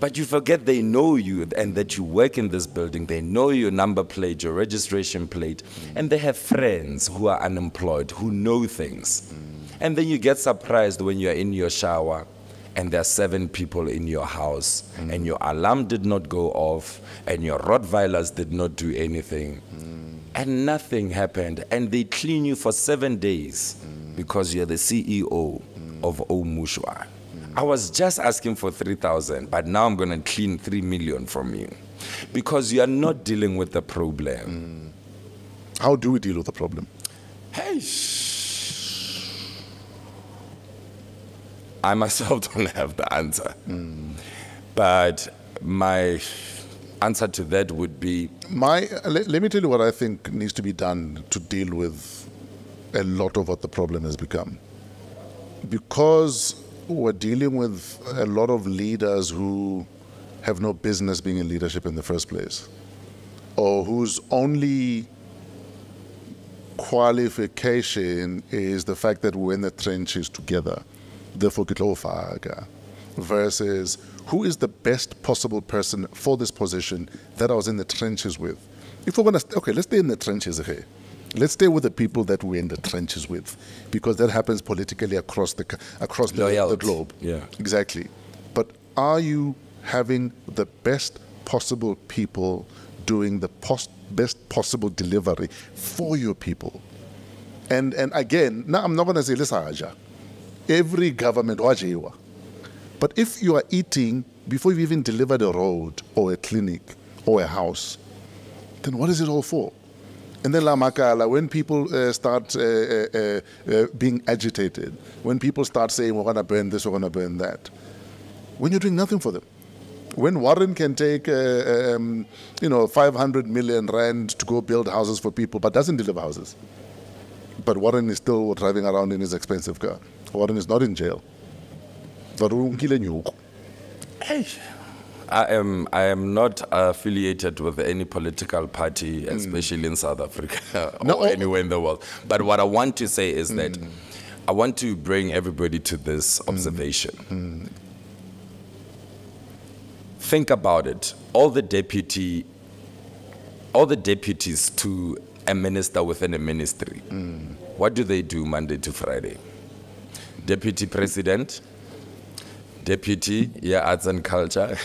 But you forget they know you and that you work in this building. They know your number plate, your registration plate, and they have friends who are unemployed, who know things. And then you get surprised when you're in your shower and there are seven people in your house, mm. and your alarm did not go off, and your Rottweilers did not do anything, mm. and nothing happened. And they clean you for seven days mm. because you're the C E O mm. of Omushwa. Mm. I was just asking for three thousand, but now I'm gonna clean three million from you because you are not dealing with the problem. Mm. How do we deal with the problem? Hey. I myself don't have the answer. Mm. But my answer to that would be... My, let, let me tell you what I think needs to be done to deal with a lot of what the problem has become. Because we're dealing with a lot of leaders who have no business being in leadership in the first place, or whose only qualification is the fact that we're in the trenches together. Therefore, versus who is the best possible person for this position that I was in the trenches with. If we're going to, okay, let's stay in the trenches, okay. Let's stay with the people that we're in the trenches with, because that happens politically across the across the, the globe. Yeah, exactly. But are you having the best possible people doing the post, best possible delivery for your people? And and again, now I'm not going to say this, Aja. Every government, but if you are eating before you even delivered a road or a clinic or a house, then what is it all for? And then la makala, when people uh, start uh, uh, uh, being agitated, when people start saying we're going to burn this, we're going to burn that, when you're doing nothing for them, when Warren can take uh, um, you know five hundred million rand to go build houses for people, but doesn't deliver houses, but Warren is still driving around in his expensive car. Warren is not in jail. I am, I am not affiliated with any political party, especially mm. in South Africa or no, anywhere in the world. But what I want to say is mm. that I want to bring everybody to this observation. Mm. Mm. Think about it. All the deputy, all the deputies to a minister within a ministry, mm. what do they do Monday to Friday? Deputy President, Deputy, yeah, Arts and Culture,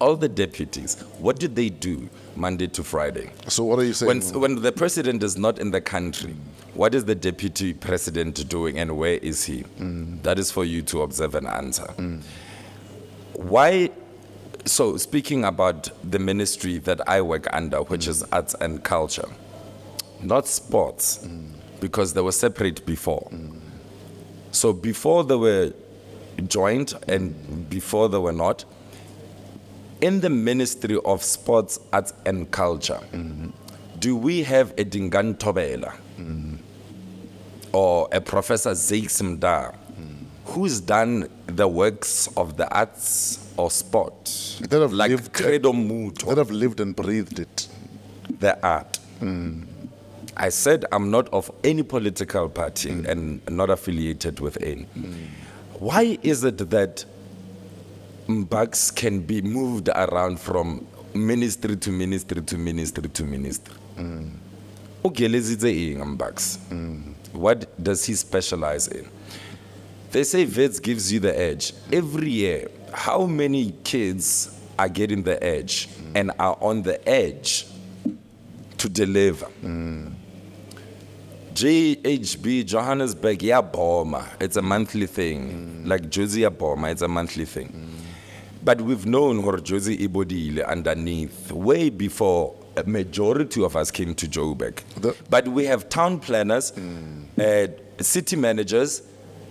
all the deputies, what do they do Monday to Friday? So what are you saying? When, when the President is not in the country, what is the Deputy President doing and where is he? Mm. That is for you to observe and answer. Mm. Why, so speaking about the ministry that I work under, which mm. is Arts and Culture, not sports, mm. because they were separate before. Mm. So before they were joined and before they were not, in the Ministry of Sports, Arts and Culture, mm-hmm. do we have a Dingaan Thobela mm-hmm. or a Professor Zakes Mda mm-hmm. who's done the works of the arts or sport? That have like lived, Credo Muto. That have lived and breathed it. The art. Mm. I said I'm not of any political party mm. and not affiliated with any. Mm. Why is it that bucks can be moved around from ministry to ministry to ministry to ministry? Mm. Mm. What does he specialize in? They say V E T S gives you the edge. Every year, how many kids are getting the edge mm. and are on the edge to deliver? Mm. J H B, Johannesburg, yeah, Boma. It's a monthly thing. Mm. Like Josie Boma, it's a monthly thing. Mm. But we've known her Josie Ibodile underneath way before a majority of us came to Joburg. The but we have town planners, mm. uh, city managers,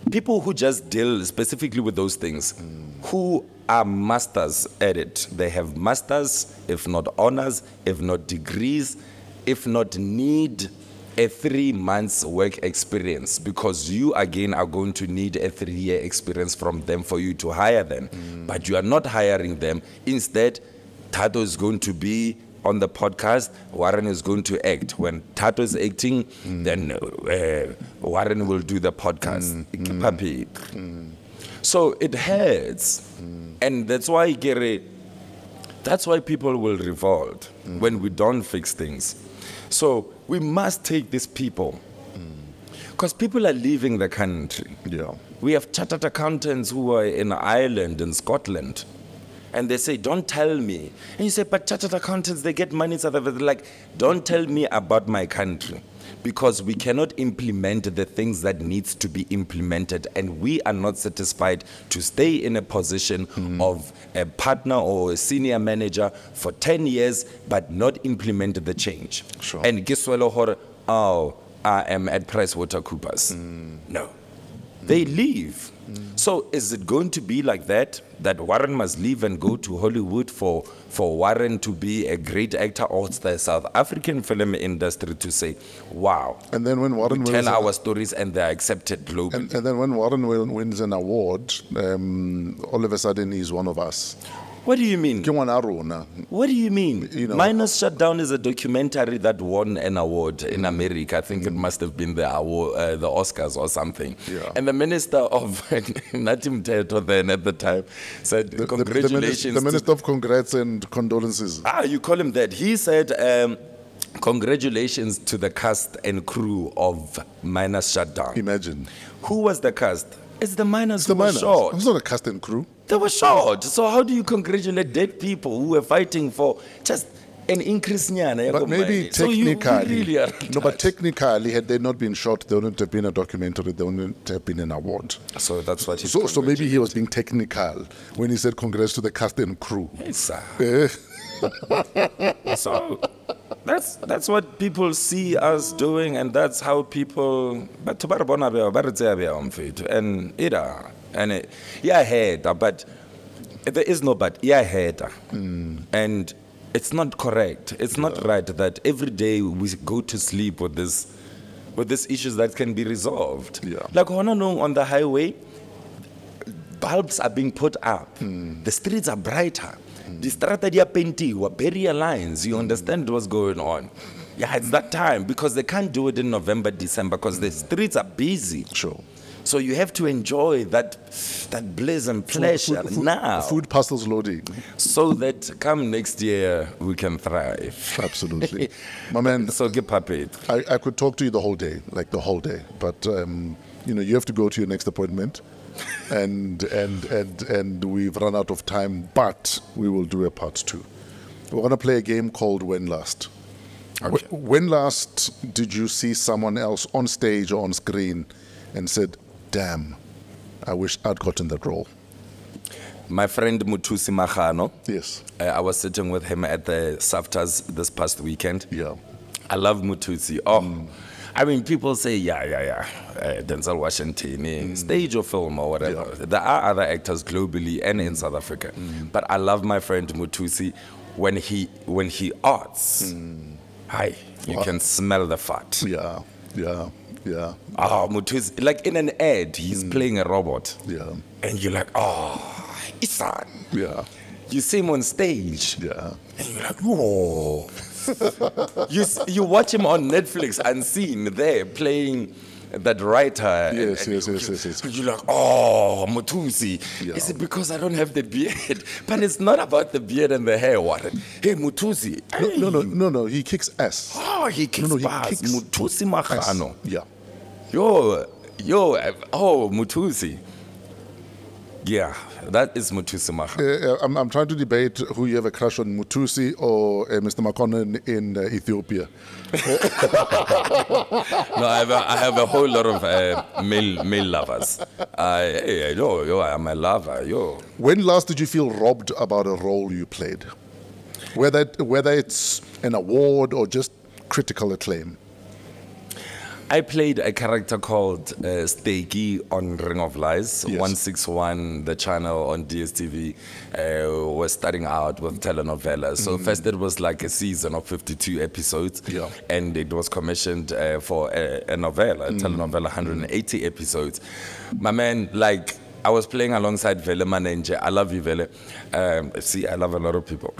people who just deal specifically with those things, mm. who are masters at it. They have masters, if not honors, if not degrees, if not need a three months work experience, because you again are going to need a three year experience from them for you to hire them. Mm. But you are not hiring them. Instead, Tato is going to be on the podcast, Warren is going to act. When Tato is acting, mm. then uh, Warren will do the podcast. Mm. Mm. Mm. So it hurts. Mm. And that's why, Gere, that's why people will revolt mm. when we don't fix things. So we must take these people. Because people are leaving the country. Yeah. We have chartered accountants who are in Ireland and Scotland. And they say, don't tell me. And you say, but chartered accountants, they get money. So they're like, don't tell me about my country. Because we cannot implement the things that needs to be implemented. And we are not satisfied to stay in a position mm. of a partner or a senior manager for ten years, but not implement the change. Sure. And guess what? Oh, I am at PricewaterhouseCoopers. Mm. No. They leave. Mm. So is it going to be like that, that Warren must leave and go to Hollywood for, for Warren to be a great actor, or the South African film industry to say, wow, and then when Warren we tell our stories and they're accepted globally. And, and then when Warren wins an award, um, all of a sudden he's one of us. What do you mean? What do you mean? You know, Minus Shutdown is a documentary that won an award in America. I think mm. it must have been the award, uh, the Oscars or something. Yeah. And the minister of Natim Tato then at the time said, the, congratulations. The, the, the minister of congrats and condolences. Ah, you call him that. He said, um, congratulations to the cast and crew of Minus Shutdown. Imagine. Who was the cast? It's the miners it's who the were short. It was not a cast and crew. They were short. So how do you congratulate dead people who were fighting for just an increase? But maybe so technically, really no, but technically, had they not been short, there wouldn't have been a documentary, there wouldn't have been an award. So that's what he so, so maybe he was being technical when he said congrats to the cast and crew. Yes, sir. So that's that's what people see us doing, and that's how people. But and ida and it, yeah, header, but there is no but. Yeah, header, mm. and it's not correct. It's yeah. not right that every day we go to sleep with this, with these issues that can be resolved. Yeah. Like on the highway, bulbs are being put up. Mm. The streets are brighter. The strategy of painting were barrier lines. You understand what's going on. Yeah, it's that time because they can't do it in November, December because the streets are busy. Sure. So you have to enjoy that that bliss and pleasure food, food, food, now. Food parcels loading. So that come next year we can thrive. Absolutely. My man. So get puppet. I, I could talk to you the whole day, like the whole day. But um, you know, you have to go to your next appointment. and and and and we've run out of time, but we will do a part two. We're going to play a game called When Last. Okay. When last did you see someone else on stage or on screen and said, damn, I wish I'd gotten that role? My friend Mutuzi Mahano. Yes. Uh, I was sitting with him at the Saftas this past weekend. Yeah. I love Mutuzi. Oh. Mm. I mean, people say, yeah, yeah, yeah, uh, Denzel Washington, mm. stage or film or whatever. Yeah. There are other actors globally and in South Africa. Mm. But I love my friend Mutuzi when he when he arts. Mm. Hi, you what? Can smell the fart. Yeah, yeah, yeah. Oh, Mutuzi, like in an ad, he's mm. playing a robot. Yeah. And you're like, oh, Isan. Yeah. You see him on stage. Yeah. And you're like, whoa. you you watch him on Netflix unseen there playing that writer. Yes, and, and yes, you, yes, yes, yes. You're like, oh, Mutuzi. Yeah. Is it because I don't have the beard? But it's not about the beard and the hair, Warren. Hey, Mutuzi. No, hey. no, no, no, no. He kicks ass. Oh, he kicks no, no, ass. Mutuzi Mahano. Yeah. Yo, yo, oh, Mutuzi. Yeah, that is Mutuzi Mahano. Uh, I'm, I'm trying to debate who you have a crush on, Mutuzi or uh, Mister Makonnen in uh, Ethiopia. No, I have, a, I have a whole lot of uh, male, male lovers. I, hey, yo, yo, I'm a lover, yo. When last did you feel robbed about a role you played? Whether, whether it's an award or just critical acclaim? I played a character called uh, Steki on Ring of Lies, yes. one six one, the channel on D S T V, uh, was starting out with telenovelas. So mm. first it was like a season of fifty-two episodes, yeah. and it was commissioned uh, for a, a novella, a mm. telenovela, one hundred eighty episodes. My man, like, I was playing alongside Vele Manenge. I love you, Vele. Um, see, I love a lot of people.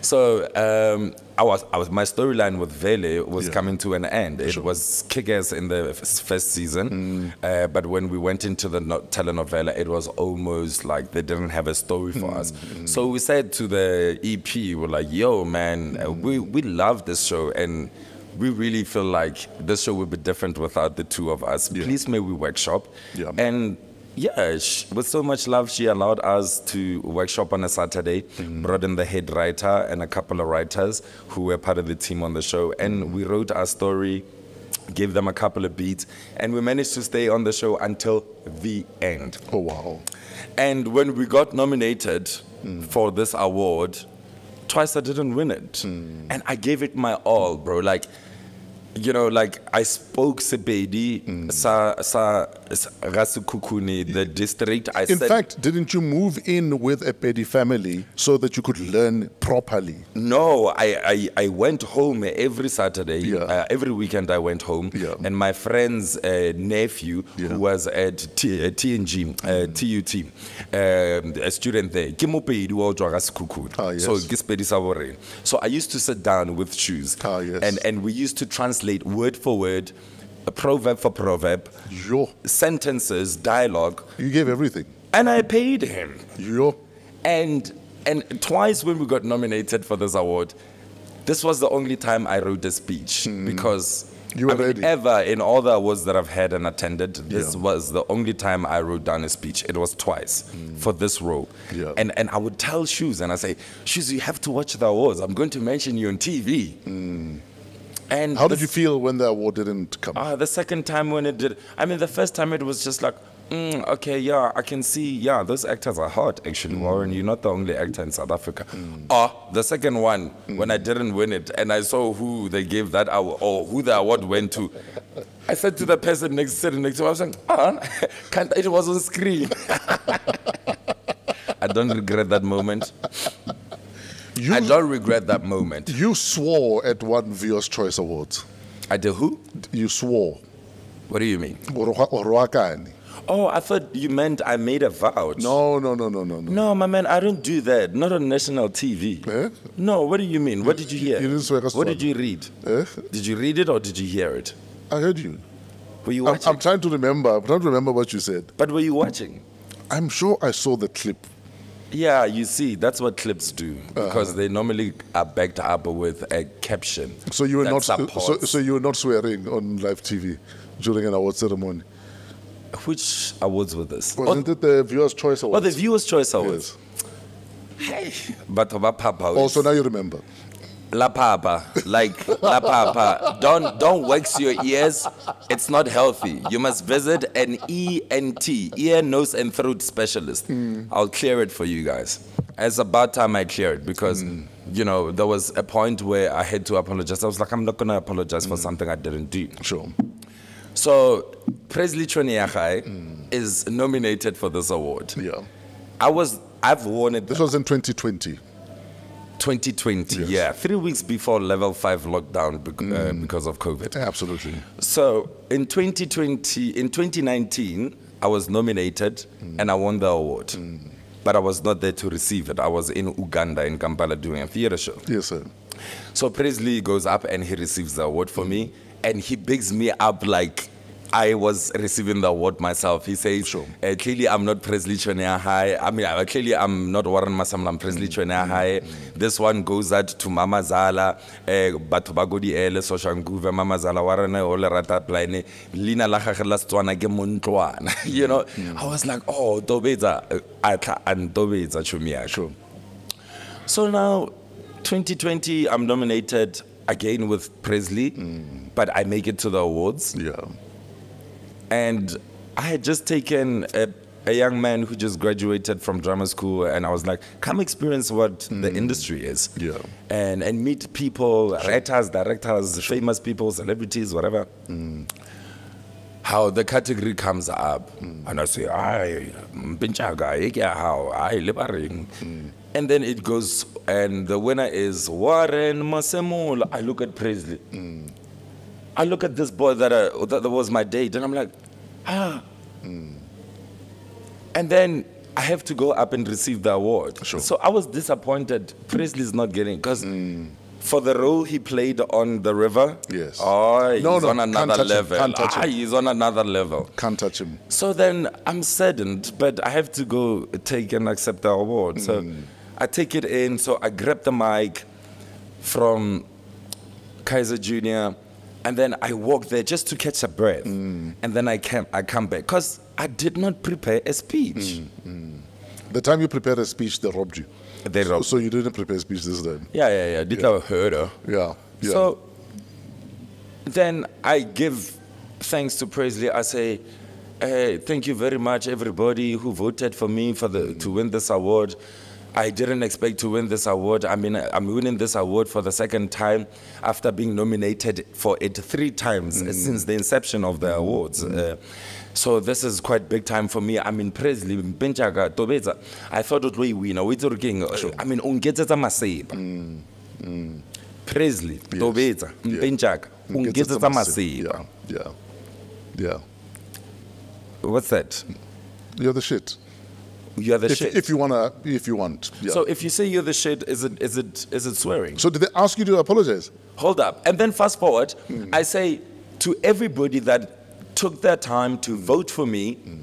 So um, I was, I was, my storyline with Vele was yeah. coming to an end. It sure. was kick-ass in the first season, mm. uh, but when we went into the telenovela, it was almost like they didn't have a story for mm. us. Mm. So we said to the E P, we're like, yo, man, mm. we, we love this show, and we really feel like this show would be different without the two of us. Yeah. Please may we workshop. Yeah. And yeah, she, with so much love, she allowed us to workshop on a Saturday, mm. brought in the head writer and a couple of writers who were part of the team on the show. And we wrote our story, gave them a couple of beats, and we managed to stay on the show until the end. Oh, wow. And when we got nominated mm. for this award, twice I didn't win it. Mm. And I gave it my all, bro. Like, you know, like I spoke Sebedi, mm. sa sa Rasukukuni, the district. I in said, fact, didn't you move in with a Pedi family so that you could learn properly? No, I I, I went home every Saturday, yeah. uh, every weekend. I went home, yeah. and my friend's uh, nephew yeah. who was at T, uh, T N G, uh, T U T, um, a student there. Ah, yes. So So I used to sit down with shoes, ah, yes. and and we used to translate. Word for word, proverb for proverb, sure. sentences, dialogue. You gave everything. And I paid him. Sure. And, and twice when we got nominated for this award, this was the only time I wrote a speech mm. because you were I mean, ready. Ever in all the awards that I've had and attended, this yeah. was the only time I wrote down a speech. It was twice mm. for this role. Yeah. And, and I would tell Shoes and I say, Shoes, you have to watch the awards. I'm going to mention you on T V. Mm. And how did you feel when the award didn't come? Ah, the second time when it did. I mean, the first time it was just like, mm, okay, yeah, I can see, yeah, those actors are hot, actually, mm. Warren. You're not the only actor in South Africa. Mm. Ah, the second one, mm. when I didn't win it, and I saw who they gave that award, or who the award went to, I said to the person next, sitting next to me, I was like, ah, can't, it was on screen. I don't regret that moment. You, I don't regret that moment. You swore at one Viewer's Choice Awards. I did who? You swore. What do you mean? Oh, I thought you meant I made a vow. No, no, no, no, no, no. No, my man, I don't do that. Not on national T V. Eh? No, what do you mean? What did you hear? You didn't swear. What did you read? Eh? Did you read it or did you hear it? I heard you. Were you watching? I'm, I'm trying to remember. I'm trying to remember what you said. But were you watching? I'm sure I saw the clip. Yeah, you see, that's what clips do because uh-huh. they normally are backed up with a caption. So you were not so, so you were not swearing on live T V during an award ceremony. Which awards were this? Wasn't oh, it the Viewers' Choice Awards? Oh, the Viewers' Choice Awards. Yes. Hey, but Papa. Also, now you remember. La Papa, like La Papa. Don't don't wax your ears. It's not healthy. You must visit an E N T, ear, nose, and throat specialist. Mm. I'll clear it for you guys. It's about time I cleared because, mm. you know, there was a point where I had to apologize. I was like, I'm not going to apologize mm. for something I didn't do. Sure. So, Presley Chweneyagae mm. is nominated for this award. Yeah. I was, I've won it. This was in twenty twenty. twenty twenty, yes. yeah, three weeks before level five lockdown bec mm. uh, because of COVID. Absolutely. So in twenty twenty, in twenty nineteen, I was nominated mm. and I won the award, mm. but I was not there to receive it. I was in Uganda, in Kampala, doing a theater show. Yes, sir. So Presley goes up and he receives the award for me, and he bigs me up like I was receiving the award myself. He says, sure. uh, clearly I'm not Presley Chweneyagae. I mean, uh, clearly I'm not Warren Masemola, I'm Presley Chweneyagae. Mm-hmm. This one goes out to Mama Zala, Batubagodi Ele, Soshanguve, Mama Zala, Warren, Ole Rata Plaine, Lina Lachalaswana, Muntwana. You know, mm-hmm. I was like, oh, Dobeza, and Dobeza Chumia. Sure. So now, twenty twenty, I'm nominated again with Presley, mm. but I make it to the awards. Yeah. And I had just taken a, a young man who just graduated from drama school, and I was like, come experience what mm. the industry is. Yeah. And, and meet people, writers, directors, famous people, celebrities, whatever. Mm. How the category comes up. Mm. And I say, I, mm. and then it goes, and the winner is Warren Masemola. I look at Presley. Mm. I look at this boy that, I, that was my date, and I'm like, ah, mm. And then I have to go up and receive the award. Sure. So I was disappointed Presley's not getting, because mm. for the role he played on The River, yes. oh, he's no, no, on another level. Can't touch him. Ah, he's on another level. Can't touch him. So then I'm saddened, but I have to go take and accept the award. Mm. So I take it in, so I grab the mic from Kaiser Junior, and then I walk there just to catch a breath. Mm. And then I came, I come back, because I did not prepare a speech. Mm, mm. The time you prepared a speech, they robbed you. They robbed. So, so you didn't prepare a speech this time. Yeah, yeah, yeah. Did I heard her? Yeah, yeah. So then I give thanks to Presley. I say, hey, thank you very much, everybody who voted for me for the mm. to win this award. I didn't expect to win this award. I mean, I'm winning this award for the second time after being nominated for it three times mm. since the inception of the mm. awards. Mm. Uh, so this is quite big time for me. I mean, Presley, I thought it would win. I mean, ungetsetsa maseba. Presley, Tobetsa, Mpenjaka, ungetsetsa maseba. Yeah, yeah. What's that? You're the shit. You're the if, shit. If you wanna, if you want. Yeah. So if you say you're the shit, is it is it is it swearing? So did they ask you to apologize? Hold up, and then fast forward. Mm. I say to everybody that took their time to vote for me, mm.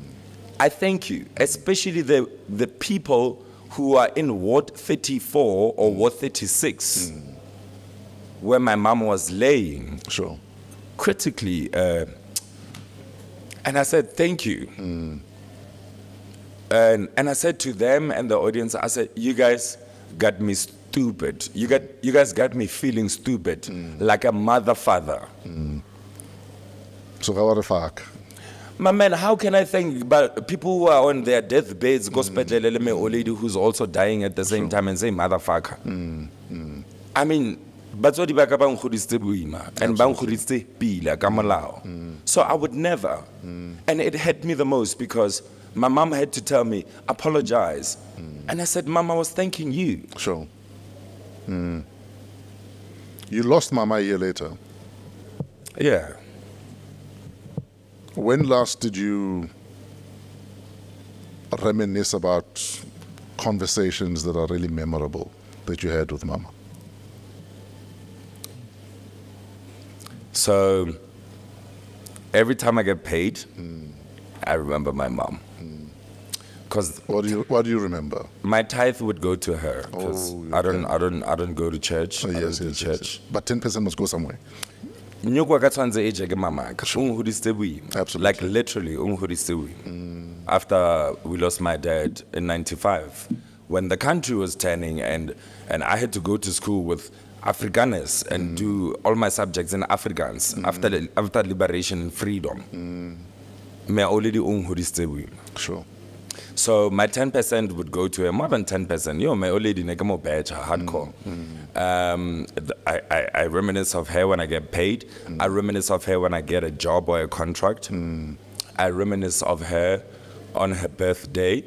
I thank you, especially the the people who are in Ward thirty-four or Ward thirty-six, mm. where my mom was laying. Sure. Critically, uh, and I said thank you. Mm. And, and I said to them and the audience, I said, you guys got me stupid. You, got, you guys got me feeling stupid, mm. like a mother father. Mm. So how the fuck? My man, how can I think about people who are on their deathbeds, gospel leleme old lady who's also dying at the same sure. time and say motherfucker? Mm. Mm. I mean, batswadi ba ka ba nkhoditse boima and ba nkhoditse pila ka molao. So I would never. Mm. And it hurt me the most because my mom had to tell me, apologize. Mm. And I said, Mom, I was thanking you. Sure. Mm. You lost Mama a year later. Yeah. When last did you reminisce about conversations that are really memorable that you had with Mama? So, every time I get paid, mm. I remember my mom. Cause what do you What do you remember? My tithe would go to her. Oh, I don't. I don't. I don't go to church. Oh, yes, I don't yes, do yes, church. Yes. But ten percent must go somewhere. Absolutely. Like literally, mm. after we lost my dad in ninety-five, when the country was turning, and and I had to go to school with Afrikaners and mm. do all my subjects in Afrikaans mm. after after liberation and freedom. Mm. I already own Hudistebui. Sure. So my ten percent would go to her, more than ten percent. Yo, my already neka mo badge, hardcore. Mm. Um, I, I, I reminisce of her when I get paid. Mm. I reminisce of her when I get a job or a contract. Mm. I reminisce of her on her birthday,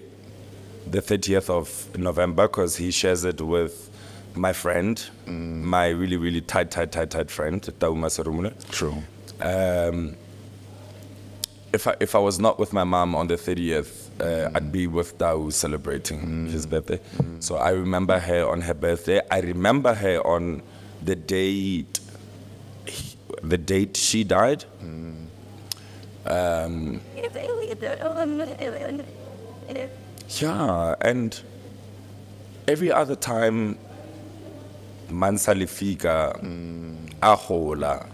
the thirtieth of November, because he shares it with my friend, mm. my really, really tight, tight, tight, tight friend, Tauma Sarumuna. True. Um, If I, if I was not with my mom on the thirtieth, uh, mm. I'd be with Dao celebrating mm. his birthday. Mm. So I remember her on her birthday. I remember her on the date, the date she died. Mm. Um, yeah, and every other time, Mansa Lifika, Ahola,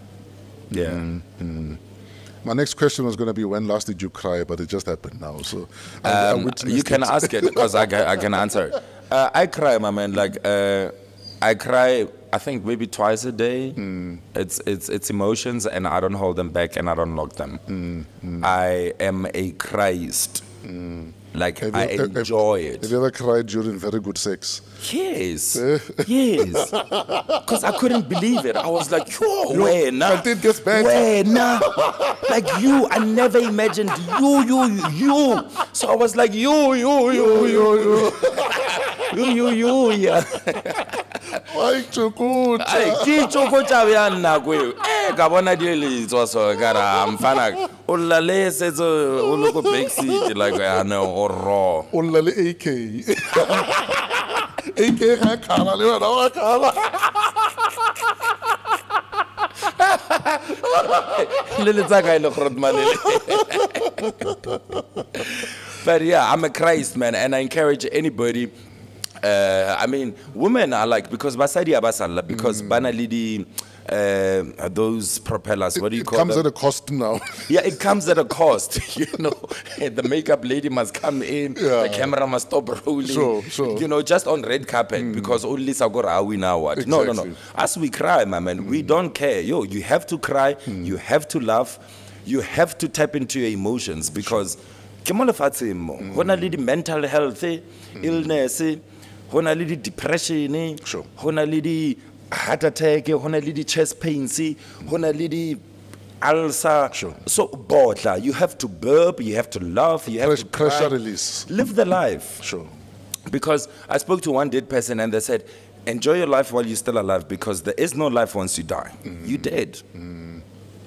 yeah. Mm. Mm. My next question was going to be, when last did you cry? But it just happened now, so I, um, I you can it. ask it because I can, I can answer it. Uh, I cry, my man. Like uh, I cry, I think maybe twice a day. Mm. It's it's it's emotions, and I don't hold them back, and I don't lock them. Mm. Mm. I am a Christ. Mm. Like have I you, enjoy have, it. Have you ever cried during very good sex? Yes, yes. Because I couldn't believe it. I was like, yo, when? When? Like you, I never imagined you, you, you. So I was like, you, you, you, you, you, you, you, yeah. I kabona dili itwaso gara mfana ulale sezo uluko backseat like I know horror ulale A K A K ga khala le wena wa khala le le tsaka ile But yeah, I'm a Christ man, and I encourage anybody. Uh, I mean, women are like because basadi abasala because banalidi. Uh, those propellers, it, what do you call them? It comes at a cost now. Yeah, it comes at a cost, you know. The makeup lady must come in, yeah. The camera must stop rolling. Sure, sure. You know, just on red carpet, mm. because only Sagora we now what? Exactly. No, no, no. As we cry, my man, mm. we don't care. Yo, you have to cry, mm. you have to laugh, you have to tap into your emotions because mm. honali the mental health, mm. illness, honali the depression, sure. honali the heart attack, honalidi chest pain, see, honalidi ulcer. Sure. So, botla, you have to burp, you have to laugh, you have pressure, to cry. Pressure release. Live the life. Sure. Because I spoke to one dead person and they said, enjoy your life while you're still alive because there is no life once you die. Mm. You're dead. Mm.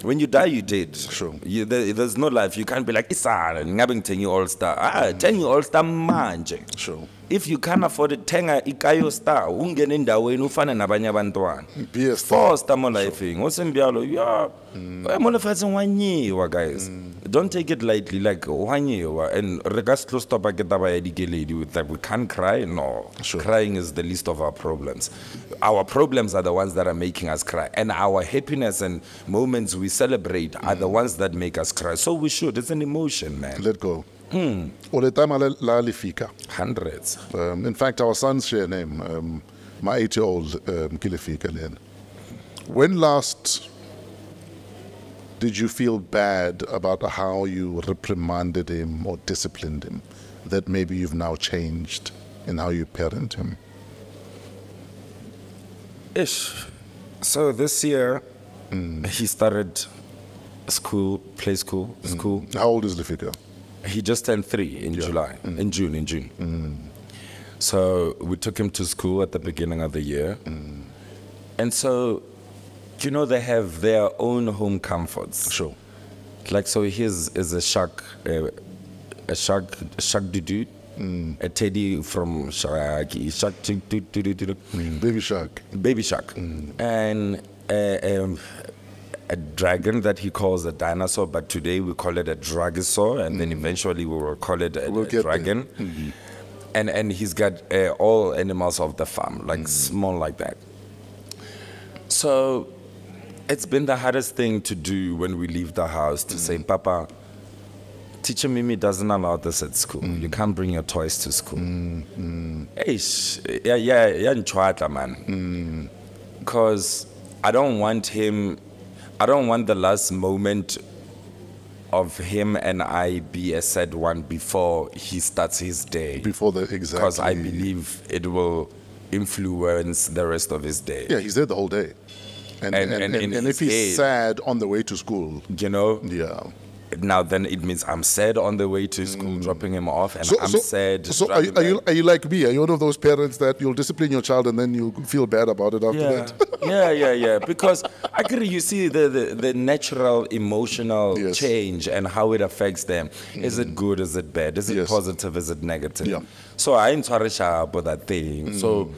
When you die, you're dead. Sure. You, there, there's no life. You can't be like, Isar, ngabing ten you all star. Ah, ten you all star manje. Sure. If you can't afford it, tenga ikayo star, ungen ndaweni ufana nabanye abantwana. Be a star. Four star molifing. Osembialo, yeah. Molifazi wanyiwa guys. Don't take it lightly, like wanyiwa. And regards close to baketaba edikeledi with that we can't cry. No. Sure. Crying is the least of our problems. Our problems are the ones that are making us cry. And our happiness and moments we celebrate mm. are the ones that make us cry. So we should. It's an emotion, man. Let go. Mm. Hundreds. Um, in fact, our son's share name, um, my eight-year-old, um, Kilifika. When last did you feel bad about how you reprimanded him or disciplined him? That maybe you've now changed in how you parent him? Ish. So this year, mm. he started school, play school, mm. school. How old is Lifika? He just turned three in yeah. July, mm. in June, in June. Mm. So we took him to school at the beginning of the year. Mm. And so, you know, they have their own home comforts. Sure. Like, so his is a shark, a, a shark, a shark doo-doo, mm. a teddy from Sharky, shark doo-doo-doo-doo-doo. Mm. Baby shark. Baby shark. Mm. And uh, um, a dragon that he calls a dinosaur, but today we call it a dragosaur, and mm. then eventually we will call it a, we'll a dragon. Mm-hmm. And and he's got uh, all animals of the farm, like mm. small like that. So it's been the hardest thing to do when we leave the house to mm. say, Papa, teacher Mimi doesn't allow this at school. Mm. You can't bring your toys to school. Mm. Mm. Yeah, yeah, yeah, man. Because I don't want him. I don't want the last moment of him and I be a sad one before he starts his day. Before the exactly. Because I believe it will influence the rest of his day. Yeah, he's there the whole day. And, and, and, and, and, and if he's day, sad on the way to school. You know? Yeah. Now then it means I'm sad on the way to school, mm. dropping him off, and so, I'm so, sad. So are, are, you, are you like me? Are you one of those parents that you'll discipline your child and then you'll feel bad about it after yeah. that? Yeah, yeah, yeah. Because actually you see the, the, the natural emotional yes. change and how it affects them. Mm. Is it good? Is it bad? Is it yes. positive? Is it negative? Yeah. So I ain't sorry about that thing. Mm. So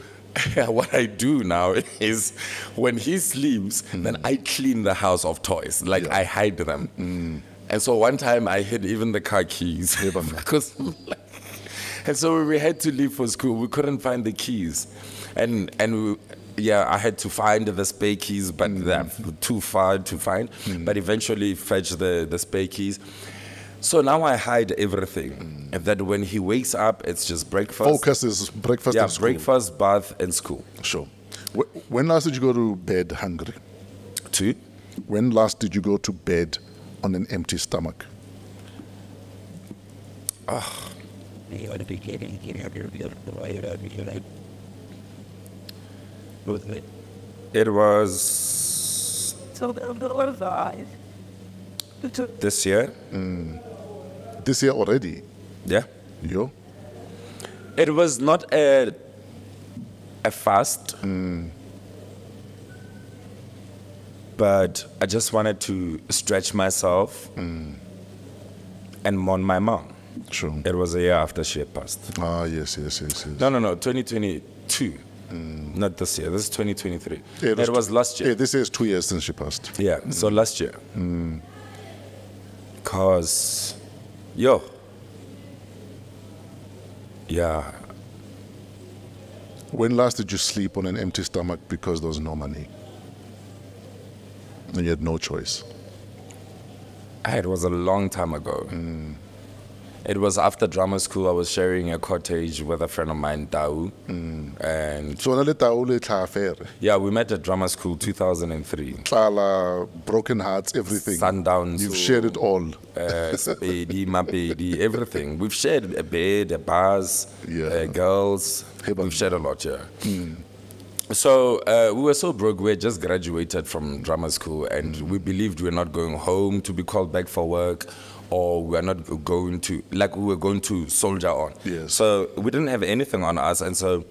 what I do now is when he sleeps, mm. then I clean the house of toys. Like yeah. I hide them. Mm. And so one time I hid even the car keys. Because, and so we had to leave for school. We couldn't find the keys. And, and we, yeah, I had to find the spare keys, but mm. they're too far to find. Mm. But eventually fetch the, the spare keys. So now I hide everything. Mm. And that when he wakes up, it's just breakfast. Focus is breakfast yeah, and school. Yeah, breakfast, bath, and school. Sure. When last did you go to bed hungry? Two? When last did you go to bed on an empty stomach? Oh. It was this year. Mm. This year already? Yeah. Yo. It was not a, a fast. Mm. But I just wanted to stretch myself mm. and mourn my mom. True. It was a year after she had passed. Ah, yes, yes, yes, yes. No, no, no, twenty twenty-two. Mm. Not this year, this is twenty twenty-three. Yeah, it was, it was last year. Yeah, this is two years since she passed. Yeah, mm. so last year. Mm. Cause, yo, yeah. When last did you sleep on an empty stomach because there was no money? And you had no choice. It was a long time ago. Mm. It was after drama school. I was sharing a cottage with a friend of mine, Dao. Mm. And so Dao yeah, we met at drama school two thousand three. Tala, broken hearts, everything. Sundowns. You've so, shared it all. Uh, spedi, mapedi, everything. We've shared a bed, a bars, yeah. uh, girls. Hey, We've shared a lot, yeah. Mm. So uh, we were so broke, we had just graduated from drama school and mm. we believed we were not going home to be called back for work, or we were not going to, like we were going to soldier on. Yes. So we didn't have anything on us, and so,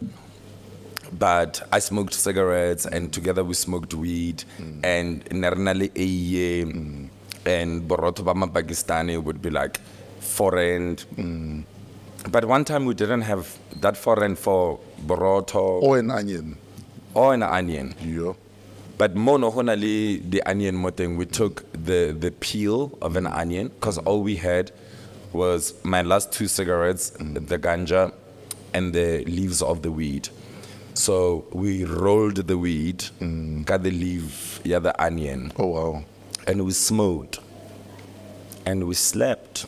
but I smoked cigarettes and together we smoked weed mm. and Nernali mm. and Borotobama Pakistani would be like foreign. Mm. But one time we didn't have that foreign for Boroto. Or an onion. Or an onion. Yeah. But more honestly, the onion more thing, we took the, the peel of an onion, because all we had was my last two cigarettes, mm. the ganja, and the leaves of the weed. So we rolled the weed, mm. got the leaf, yeah, the onion. Oh, wow. And we smoked. And we slept.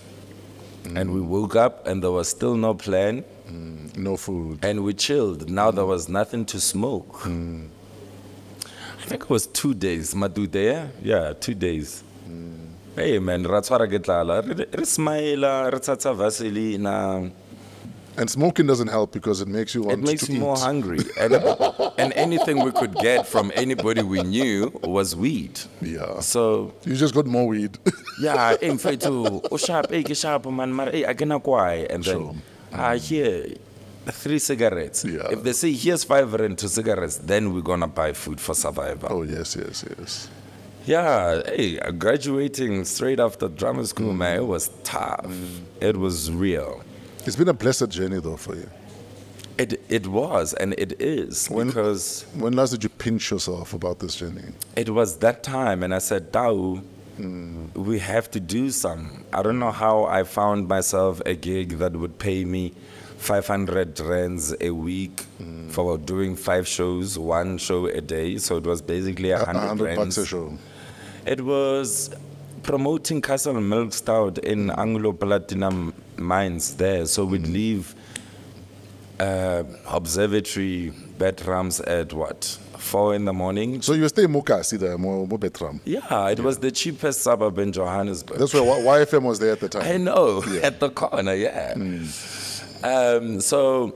Mm. And we woke up, and there was still no plan. Mm, no food. And we chilled. Now mm. there was nothing to smoke. Mm. I think it was two days. Madude, yeah, two days. Mm. Hey, man, ratswara getlala, rismaila, ratsatsa vaselina. And smoking doesn't help because it makes you want to eat. It makes you more hungry. And, and anything we could get from anybody we knew was weed. Yeah. So you just got more weed. Yeah, in fact, too. And then. Ah, uh, here, three cigarettes. Yeah. If they say, here's five and two cigarettes, then we're going to buy food for survival. Oh, yes, yes, yes. Yeah, hey, graduating straight after drama school, mm. man, it was tough. Mm. It was real. It's been a blessed journey, though, for you. It it was, and it is. When, because when last did you pinch yourself about this journey? It was that time, and I said, Dao, Mm. we have to do some. I don't know how I found myself a gig that would pay me five hundred rands a week mm. for doing five shows, one show a day. So it was basically one hundred bucks a show. It was promoting Castle Milk Stout in Anglo Platinum mines there. So we'd mm. leave uh, Observatory bedrooms at what? Four in the morning. So you stay in Mokasi, the Mobetram. Yeah, it yeah. was the cheapest suburb in Johannesburg. That's where Y F M was there at the time. I know, yeah. at the corner, yeah. Mm. Um, so,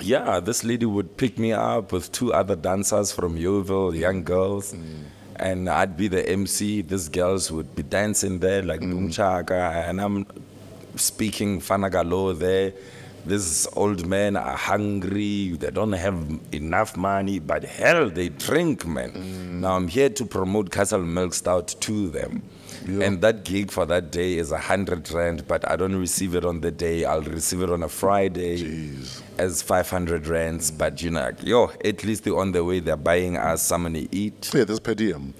yeah, this lady would pick me up with two other dancers from Yeovil, young girls, mm. and I'd be the M C. These girls would be dancing there like Dumchaka, mm. and I'm speaking Fanagalo there. These old men are hungry, they don't have enough money, but hell, they drink, man. Mm. Now I'm here to promote Castle Milk Stout to them. Yeah. And that gig for that day is a hundred rand, but I don't receive it on the day, I'll receive it on a Friday Jeez. As five hundred rands, mm. but you know, like, yo, at least they're on the way, they're buying us something to eat. Yeah, that's per diem.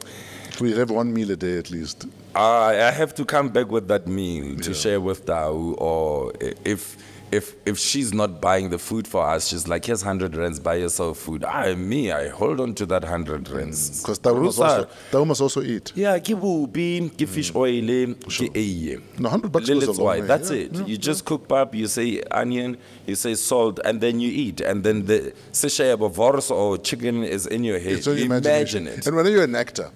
We have one meal a day at least. Uh, I have to come back with that meal yeah. to share with Dao, or if... If if she's not buying the food for us, she's like, here's one hundred rands, buy yourself food. I, me, I hold on to that one hundred rands. Because Tau must also, Tau must also eat. Yeah, give ubi, give fish oil, sure. give No, one hundred bucks was a long way. That's yeah. it. Yeah. You just yeah. cook up, you say onion, you say salt, and then you eat. And then the sachet of vorse or chicken is in your head. So you imagine it. And whether you're an actor.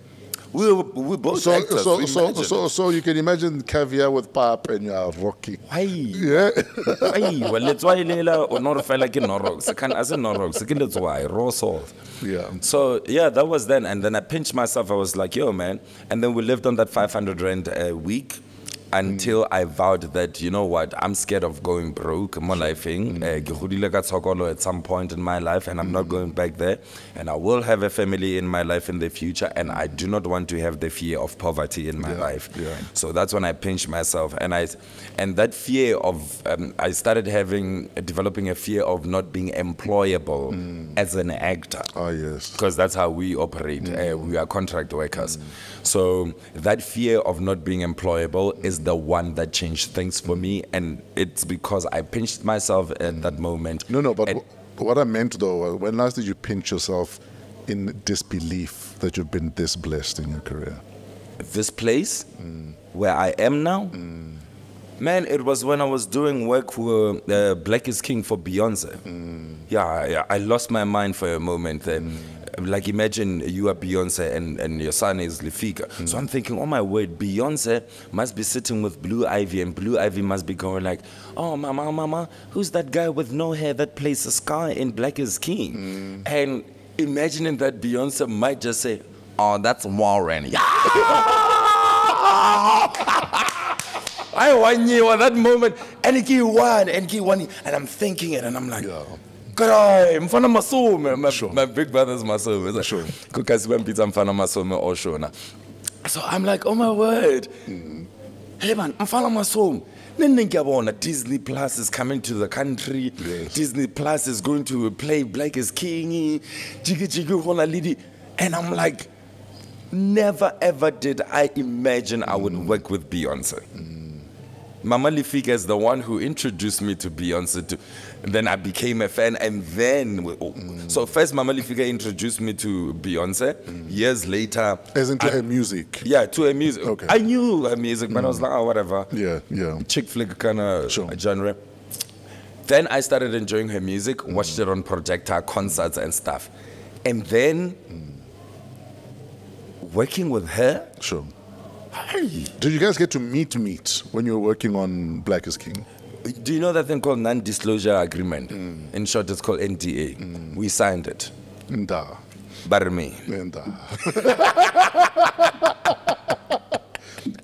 We were, we both so, actors. So, so, so, so you can imagine caviar with pap and you're rocky. Why? Yeah. Why? Well, let's why Leila or not feel like in Norrox. I can't as in Norrox. I can let's why raw salt. Yeah. So yeah, that was then. And then I pinched myself. I was like, yo, man. And then we lived on that five hundred rand a week. until mm. I vowed that, you know what, I'm scared of going broke, more lifing. Mm. Uh, at some point in my life, and I'm mm. not going back there. And I will have a family in my life in the future, and I do not want to have the fear of poverty in my yeah. life. Yeah. So that's when I pinched myself. And I, and that fear of, um, I started having, uh, developing a fear of not being employable mm. as an actor. Oh, yes. Because that's how we operate. Mm. Uh, we are contract workers. Mm. So that fear of not being employable is the one that changed things for me, and it's because I pinched myself at that moment. No, no, but w what I meant though was, when last did you pinch yourself in disbelief that you've been this blessed in your career? This place mm. where I am now? Mm. Man, it was when I was doing work for uh, Black is King for Beyoncé. Mm. Yeah, yeah, I lost my mind for a moment then. Mm. Like, imagine you are Beyonce and, and your son is Lefika. Mm. So I'm thinking, oh my word, Beyonce must be sitting with Blue Ivy, and Blue Ivy must be going like, oh, mama, mama, who's that guy with no hair that plays a scar in Black is King? Mm. And imagining that Beyonce might just say, oh, that's Warren. I won you at that moment. And he won, and he won. And I'm thinking it, and I'm like, yeah. My, sure. my big brother's Masomo. Sure. So I'm like, oh my word. Mm. Hey man, I'm following Masomo. Disney Plus is coming to the country. Yes. Disney Plus is going to play Black is King. And I'm like, never ever did I imagine mm. I would work with Beyonce. Mm. Mama Lefika is the one who introduced me to Beyonce too. Then I became a fan, and then oh. mm. so first Mama Lefika introduced me to Beyonce. Mm. Years later, as into I, her music. Yeah, to her music. Okay. I knew her music, but mm. I was like, oh, whatever. Yeah, yeah. Chick flick kind of sure. genre. Then I started enjoying her music, mm. watched it on projector, concerts and stuff, and then mm. working with her. Sure. Hey. Did you guys get to meet meet when you were working on Black is King? Do you know that thing called non-disclosure agreement? Mm. In short, it's called N D A. Mm. We signed it. Nda. Barmi. Nda.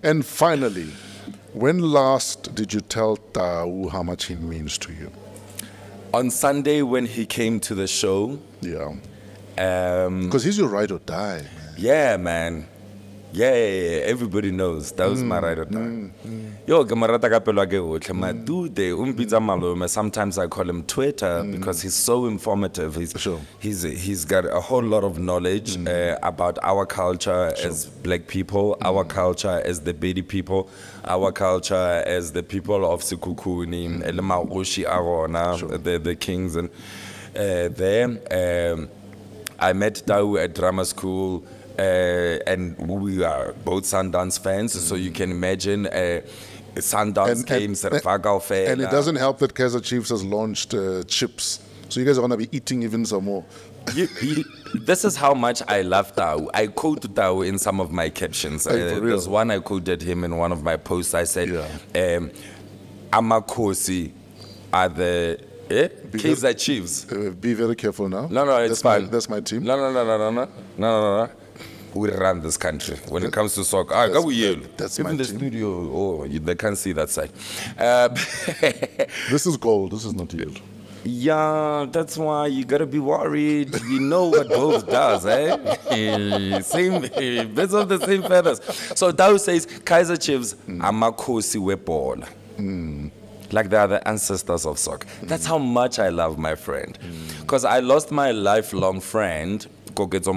And finally, when last did you tell Dao how much he means to you? On Sunday when he came to the show. Yeah. Because um, he's your ride or die, man. Yeah, man. Yeah, yeah, yeah, everybody knows. That was mm, my ride or die. Mm, mm. Yo, mm. sometimes I call him Twitter mm. because he's so informative. He's, sure. he's, he's got a whole lot of knowledge mm. uh, about our culture sure. as black people, mm. our culture as the Bedi people, our culture as the people of Sikukuni, Elemaoshi Arona, the the kings. And uh, there, um, I met Dao at drama school. Uh, and we are both Sundance fans, mm. so you can imagine uh, Sundance games. And, and, and it doesn't help that Kaizer Chiefs has launched uh, chips, so you guys are going to be eating even some more. You, you, this is how much I love Dao. I quote Dao in some of my captions. Hey, uh, there's one I quoted him in one of my posts. I said, yeah. um, Amakosi are the... Eh? Kaizer Chiefs. Uh, be very careful now. No, no, it's that's fine. My, that's my team. No, no, no, no, no, no, no, no, no. We run this country when it comes to soccer. Ah, that's, that, that's even the team. Studio. Oh, you, they can't see that side. Uh, this is gold. This is not yield. Yeah, that's why you gotta be worried. You know what gold does, eh? Same, best of the same feathers. So Dao says Kaizer Chiefs amakosi webhola. Mm. Like they are the ancestors of soccer. Mm. That's how much I love my friend, because mm. I lost my lifelong friend. Koketso,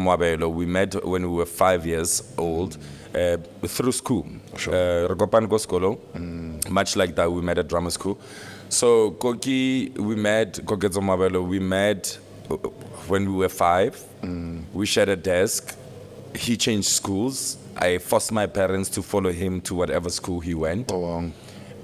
we met when we were five years old uh, through school. Sure. Uh, much like that, we met at drama school. So Kogi, we met Koketso Mabelo. We met when we were five. Mm. We shared a desk. He changed schools. I forced my parents to follow him to whatever school he went. Oh, wow.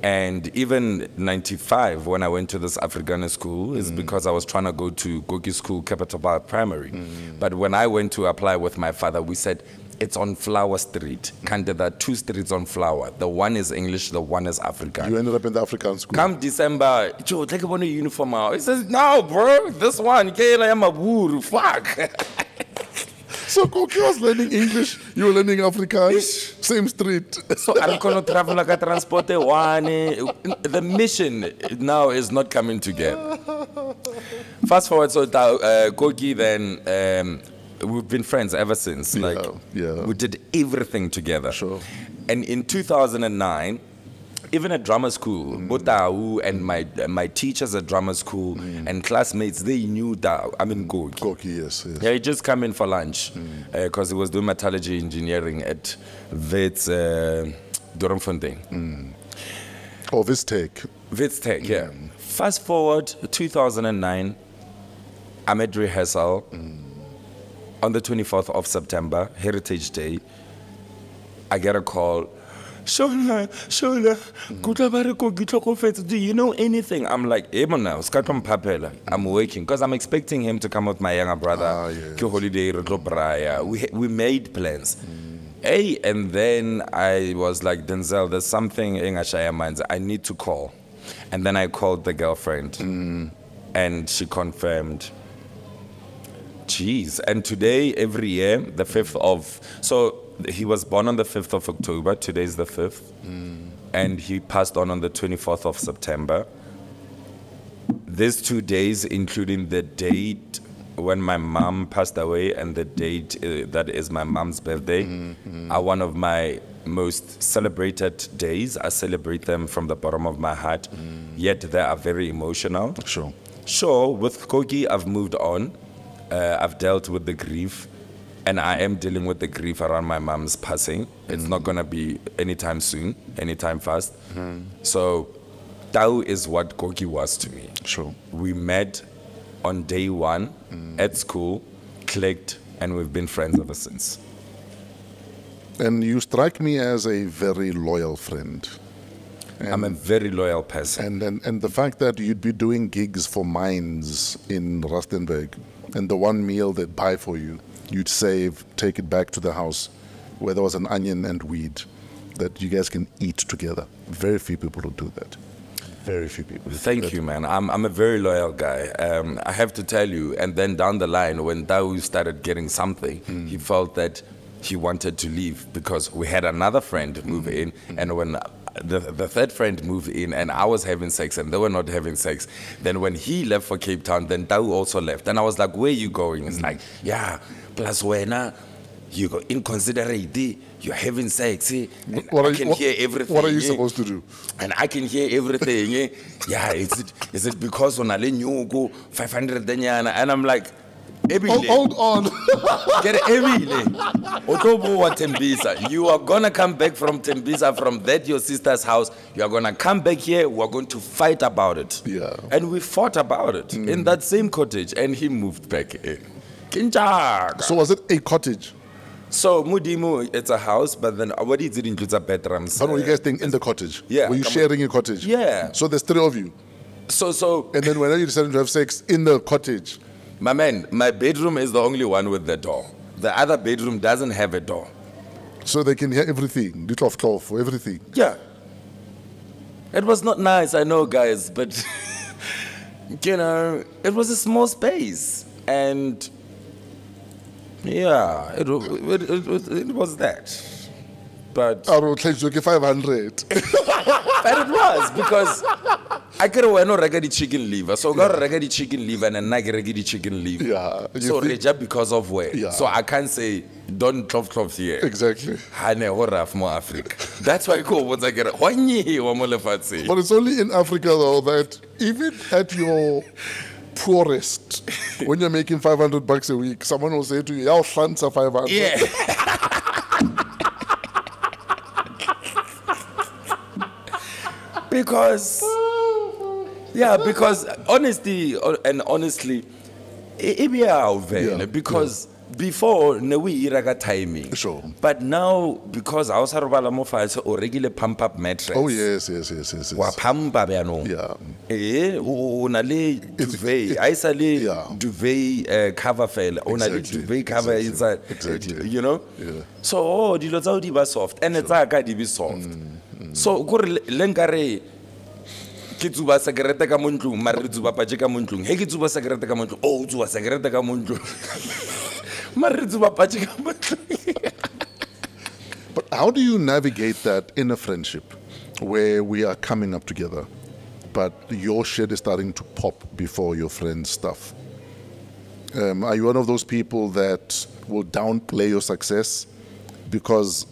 And even ninety-five, when I went to this Afrikaner school, is mm. because I was trying to go to Kogi School, Capital Park Primary. Mm. But when I went to apply with my father, we said, it's on Flower Street. Kanda, there are two streets on Flower. The one is English, the one is African. You ended up in the African school. Come December, Joe, take up on a uniform out. He says, no, bro, this one, fuck. So Kogi was learning English, you were learning Afrikaans, same street. So I'm going to travel like a transporter. The mission now is not coming together. Fast forward, so uh, Kogi then, um, we've been friends ever since. Yeah, like, yeah. We did everything together. Sure. And in two thousand nine, even at drama school, mm. both Dao and my my teachers at drama school mm. and classmates, they knew Dao. I mean Kogi. Kogi, yes, yes. Yeah, he just come in for lunch because mm. uh, he was doing metallurgy engineering at Wits uh, Dormfontein. Mm. Or oh, Wits Tech. Wits Tech, yeah. Mm. Fast forward to two thousand nine, I'm at rehearsal mm. on the twenty-fourth of September, Heritage Day. I get a call. Shola, Shola, do you know anything? I'm like, I'm working. Because I'm expecting him to come with my younger brother. Ah, yes. Holiday, we, we made plans. Mm. Hey, and then I was like, Denzel, there's something in Ashaya Minds. I need to call. And then I called the girlfriend. Mm. And she confirmed. Jeez. And today, every year, the fifth of... So... He was born on the fifth of October, today's the fifth, mm. and he passed on on the twenty-fourth of September. These two days, including the date when my mom passed away and the date uh, that is my mom's birthday, mm-hmm. are one of my most celebrated days. I celebrate them from the bottom of my heart, mm. yet they are very emotional. Sure. Sure, with Kogi, I've moved on. Uh, I've dealt with the grief. And I am dealing with the grief around my mom's passing. It's mm. not going to be anytime soon, anytime fast. Mm. So, Tau is what Kogi was to me. Sure. We met on day one mm. at school, clicked, and we've been friends ever since. And you strike me as a very loyal friend. And I'm a very loyal person. And, and and the fact that you'd be doing gigs for mines in Rustenburg, and the one meal they'd buy for you, you'd save, take it back to the house where there was an onion and weed that you guys can eat together. Very few people who do that. Very few people. Thank you, man. I'm, I'm a very loyal guy. Um, I have to tell you, and then down the line, when Dao started getting something, mm. he felt that he wanted to leave because we had another friend move mm. in, mm. and when the, the third friend moved in and I was having sex and they were not having sex. Then when he left for Cape Town, then Dao also left. And I was like, where are you going? It's mm. like, yeah. Plus, when uh, you go inconsiderate, you're having sex, eh? What I are, can what, hear everything. What are you eh? supposed to do? And I can hear everything. eh? Yeah, is it is it because when I let you go five hundred and I'm like, hold, hold on, get Tembisa. You are gonna come back from Tembisa, from that your sister's house. You are gonna come back here. We are going to fight about it. Yeah, and we fought about it mm. in that same cottage, and he moved back in. So was it a cottage? So Mudimu, it's a house, but then what did it include? A bedroom. I don't know, you guys think in the cottage? Yeah. Were you sharing a cottage? Yeah. So there's three of you. So so. And then when you decided to have sex in the cottage, my man, my bedroom is the only one with the door. The other bedroom doesn't have a door. So they can hear everything, little of cloth for everything. Yeah. It was not nice, I know, guys, but you know, it was a small space and. Yeah, it, it, it, it was that. But I will take you five hundred. But it was, because I could have no reggae chicken liver. So I got yeah. reggae chicken liver and a reggae chicken liver. Yeah. So just because of where. Yeah. So I can't say, don't drop drop here. Exactly. More Africa. That's why I call once I get it. But it's only in Africa, though, that even at your... poorest, when you're making five hundred bucks a week, someone will say to you, "Your funds are five hundred." Yeah. Because, yeah, because honesty and honestly, it be out there because. Yeah. Before, no, we iraga timing. Sure. But now, because I was a regular pump up mattress. Oh, yes, yes, yes, yes. Wa pump up, yeah. Eh, onale duvet. I sali duvet cover fell. Onale duvet cover inside. Exactly. You know. Yeah. So, oh, the lots of diba soft, and it's aga dibi soft. So, go lengare. Kitsuba sagreta kamuntu, maritsuba pajeka muntu. Hey, kitsuba sagreta kamuntu. Oh, kitsuba sagreta kamuntu. But how do you navigate that in a friendship where we are coming up together, but your shit is starting to pop before your friend's stuff? Um, are you one of those people that will downplay your success? Because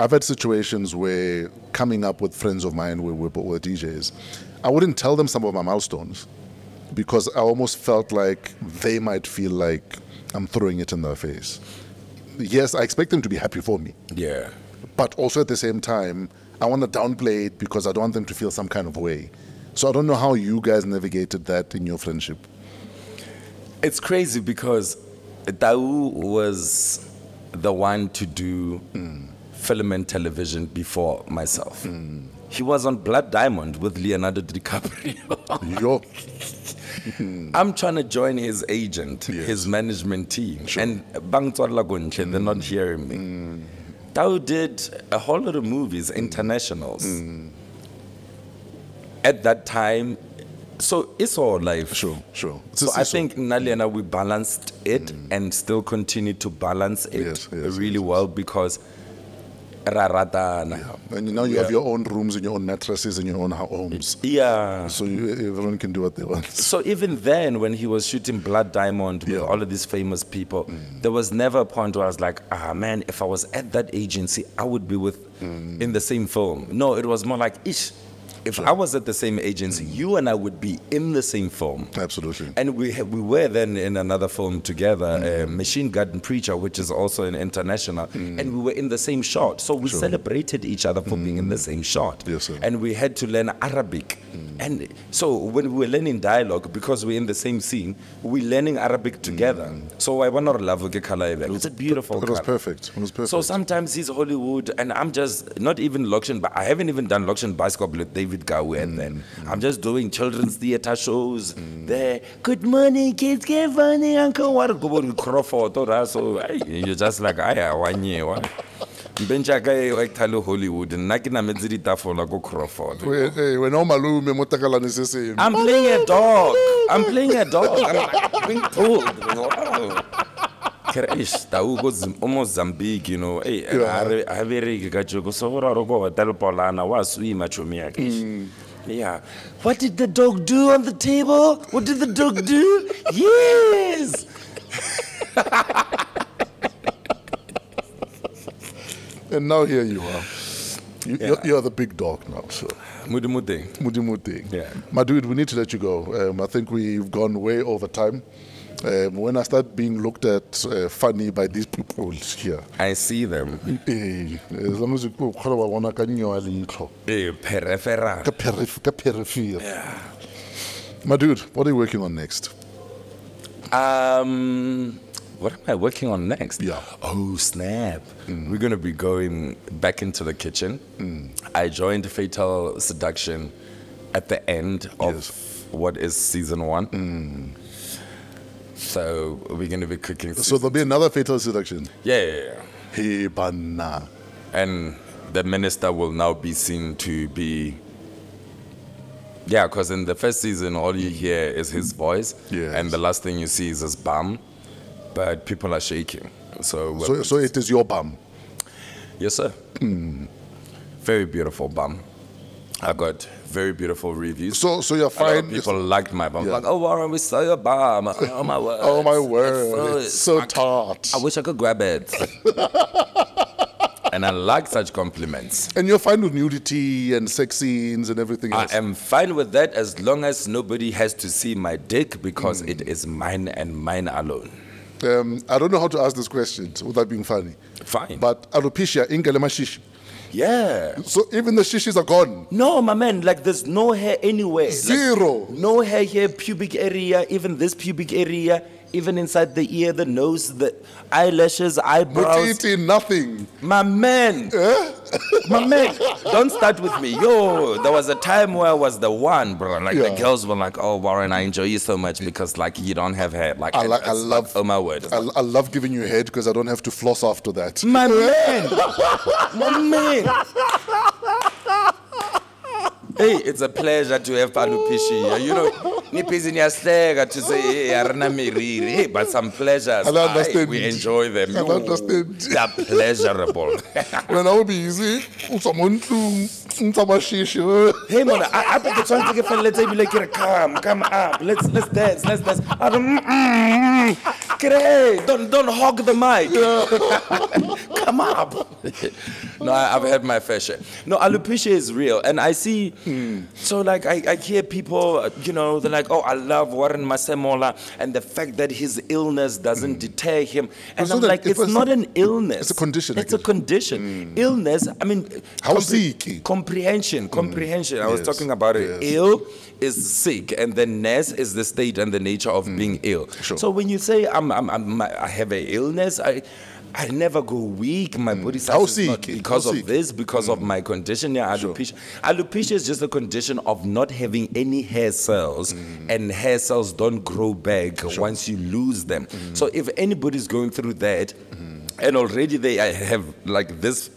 I've had situations where coming up with friends of mine where we're, we're D Js, I wouldn't tell them some of my milestones because I almost felt like they might feel like I'm throwing it in their face. Yes, I expect them to be happy for me. Yeah. But also at the same time, I want to downplay it because I don't want them to feel some kind of way. So I don't know how you guys navigated that in your friendship. It's crazy because Dao was the one to do mm. film and television before myself. Mm. He was on Blood Diamond with Leonardo DiCaprio. Yo. I'm trying to join his agent, yes. his management team, sure. and mm. they're not hearing me. Mm. Dao did a whole lot of movies, internationals. Mm. At that time, so it's all life. Sure, sure. So it's I it's think Nali and I, we balanced it mm. and still continue to balance it yes, yes, really yes, well yes. because yeah. And now you yeah. have your own rooms and your own mattresses and your own homes. Yeah. So you, everyone can do what they want. So even then, when he was shooting Blood Diamond with yeah. all of these famous people, mm. there was never a point where I was like, ah, man, if I was at that agency, I would be with mm. in the same film. No, it was more like, ish. If sure. I was at the same agency, mm. you and I would be in the same film. Absolutely. And we have, we were then in another film together, mm. uh, Machine Garden Preacher, which is also an international, mm. and we were in the same shot. So we sure. celebrated each other for mm. being in the same shot. Yes, sir. And we had to learn Arabic. Mm. And so when we were learning dialogue, because we're in the same scene, we're learning Arabic together. Mm. So I want to love it. It's a beautiful It was perfect. It was perfect. So sometimes he's Hollywood, and I'm just not even Lokshin, but I haven't even done Lokshin Bicycle with David. Mm, and then mm. I'm just doing children's theater shows mm. there. Good morning, kids. Good morning, Uncle Warren. So you're just like, I one year. Hollywood and Croford. I'm playing a dog. I'm playing a dog. I'm like being told. Wow. Almost Zambique, you know. Mm. Yeah. What did the dog do on the table? What did the dog do? Yes. And now here you are. You, yeah. you're, you're the big dog now, so. Mudimudi. Mudimudi. Yeah. My dude, we need to let you go. Um, I think we've gone way over time. Um, when I start being looked at uh, funny by these people here, I see them. Yeah. My dude, what are you working on next? Um, what am I working on next? Yeah. Oh snap! Mm. We're gonna be going back into the kitchen. Mm. I joined Fatal Seduction at the end of yes. what is season one. Mm. So we're going to be cooking. So there'll be another Fatal Seduction. Yeah, yeah, yeah. Hey, banana. And the minister will now be seen to be. Yeah, because in the first season, all you hear is his voice, yes. and the last thing you see is his bum. But people are shaking. So. So, so it is your bum. Yes, sir. Mm. Very beautiful bum. I got very beautiful reviews. So, so you're fine. A lot of people liked my bum. Yeah. Like, oh, Warren, we saw your bum. Oh my word. Oh my word. It's so tart. I wish I could grab it. And I like such compliments. And you're fine with nudity and sex scenes and everything else. I am fine with that as long as nobody has to see my dick because mm. it is mine and mine alone. Um, I don't know how to ask this question without being funny. Fine. But alopecia inga le mashishi. Yeah. So even the shishis are gone? No, my man, like there's no hair anywhere. Zero. Like, no hair here, pubic area, even this pubic area, even inside the ear, the nose, the eyelashes, eyebrows. But nothing. My man. Eh? My man, don't start with me. Yo, there was a time where I was the one, bro. Like yeah. the girls were like, oh, Warren, I enjoy you so much because like you don't have hair. Like I, like, I love, oh my word. I, like, I love giving you head because I don't have to floss after that. My man. My man. Hey, it's a pleasure to have Palupishi. You know, But some pleasures, I don't understand I, we it. enjoy them. I don't understand. They are pleasurable. When I will be easy, someone to hey, man, I think it's time to get let's be come, come up, let's let's dance, let's dance. Great, don't don't hog the mic. Yeah. Come up. No, I, I've had my fair share. No, alopecia is real, and I see. Hmm. So like, I, I hear people, you know, they're like, oh, I love Warren Masemola, and the fact that his illness doesn't hmm. deter him, and I'm like, it's not an illness. It's a condition. It's a condition. Hmm. Illness. I mean, how sick? Comprehension, comprehension. Mm, I was yes, talking about it. Yes. Ill is sick, and then ness is the state and the nature of mm, being ill. Sure. So when you say I'm, I'm, I'm, I have an illness, I, I never go weak. My mm. body size is sick? Not because How of sick? This, because mm. of my condition. Yeah, alopecia. Sure. Alopecia is just a condition of not having any hair cells, mm. and hair cells don't grow back sure. once you lose them. Mm. So if anybody's going through that, mm. and already they have like this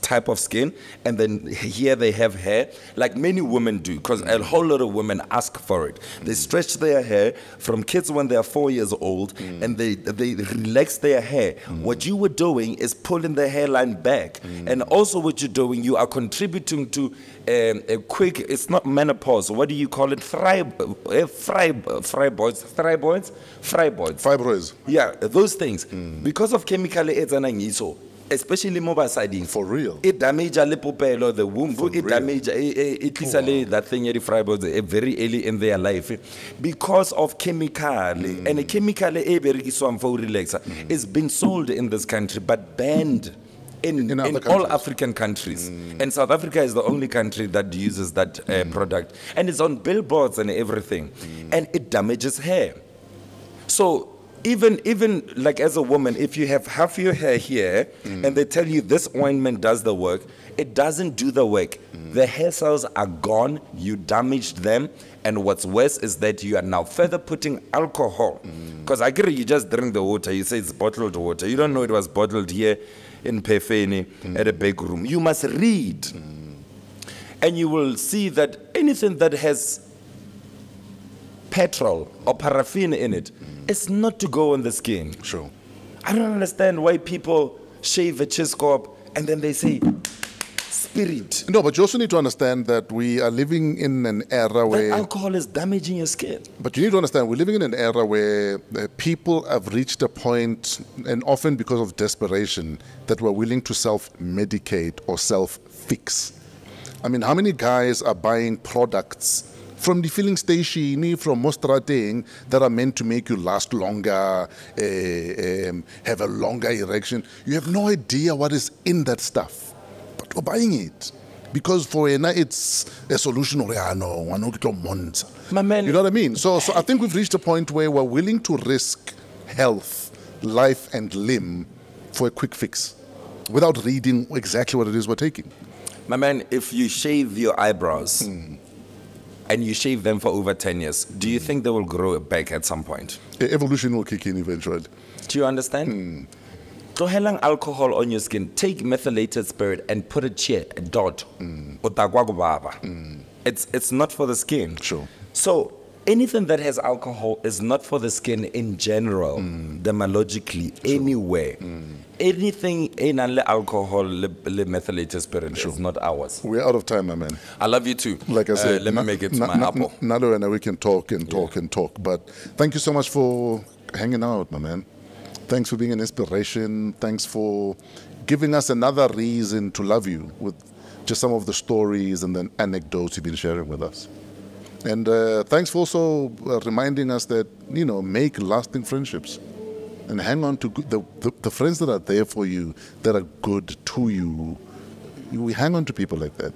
type of skin, and then here they have hair, like many women do, because a whole lot of women ask for it. They stretch their hair from kids when they are four years old, mm. and they they relax their hair. Mm. What you were doing is pulling the hairline back, mm. and also what you're doing, you are contributing to Um, a quick, it's not menopause, what do you call it? Fibroids. Yeah, those things. Mm. Because of chemical aids and angiso, especially mobile siding. For real. It damages the womb, For it real. damages it, it oh, wow. that thing, fibroids, very early in their life. Because of chemical, mm. and a chemical mm. it's been sold in this country, but banned. In, in, in all African countries. Mm. And South Africa is the only country that uses that uh, mm. product. And it's on billboards and everything. Mm. And it damages hair. So even, even like as a woman, if you have half your hair here, mm. and they tell you this ointment does the work, it doesn't do the work. Mm. The hair cells are gone, you damaged them, and what's worse is that you are now further putting alcohol. Because mm. I get it, you just drink the water, you say it's bottled water. You don't know it was bottled here in Pefeni, mm. at a big room. You must read. Mm. And you will see that anything that has petrol or paraffin in it, mm. it's not to go on the skin. Sure. I don't understand why people shave a cheese corp and then they say, spirit. No, but you also need to understand that we are living in an era where that alcohol is damaging your skin. But you need to understand we're living in an era where uh, people have reached a point, and often because of desperation, that we're willing to self-medicate or self-fix. I mean, how many guys are buying products from the filling station, from Mostrading, that are meant to make you last longer, uh, um, have a longer erection? You have no idea what is in that stuff. But we're buying it because for Ena it's a solution. Or I know, I know it's a monster. My man, you know what I mean? So, so I think we've reached a point where we're willing to risk health, life, and limb for a quick fix, without reading exactly what it is we're taking. My man, if you shave your eyebrows mm. and you shave them for over ten years, do you think they will grow back at some point? Evolution will kick in eventually. Do you understand? Mm. Tohelang alcohol on your skin, take methylated spirit and put a chia, a dot. Mm. It's, it's not for the skin. Sure. So anything that has alcohol is not for the skin in general, mm. dermatologically, sure. anywhere. Mm. Anything in alcohol, le, le methylated spirit sure. is not ours. We're out of time, my man. I love you too. Like I said, uh, let me make it my apple. Nalo and we can talk and talk yeah. and talk, but thank you so much for hanging out, my man. Thanks for being an inspiration. Thanks for giving us another reason to love you with just some of the stories and the anecdotes you've been sharing with us. And uh, thanks for also uh, reminding us that, you know, make lasting friendships and hang on to the, the, the friends that are there for you, that are good to you. We hang on to people like that.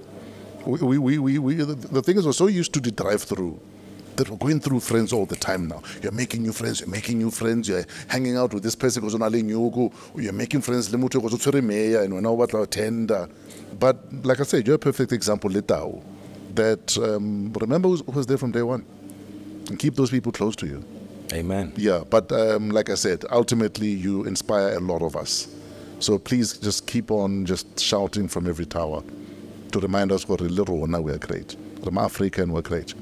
We, we, we, we, the, the thing is, we're so used to the drive-through. That we're going through friends all the time now. You're making new friends, you're making new friends, you're hanging out with this person, you're making friends, and we know what our tender. But like I said, you're a perfect example, Dao, that um, remember who was there from day one. And keep those people close to you. Amen. Yeah, but um, like I said, ultimately you inspire a lot of us. So please just keep on just shouting from every tower to remind us what a little now we are great. From Africa and we're great.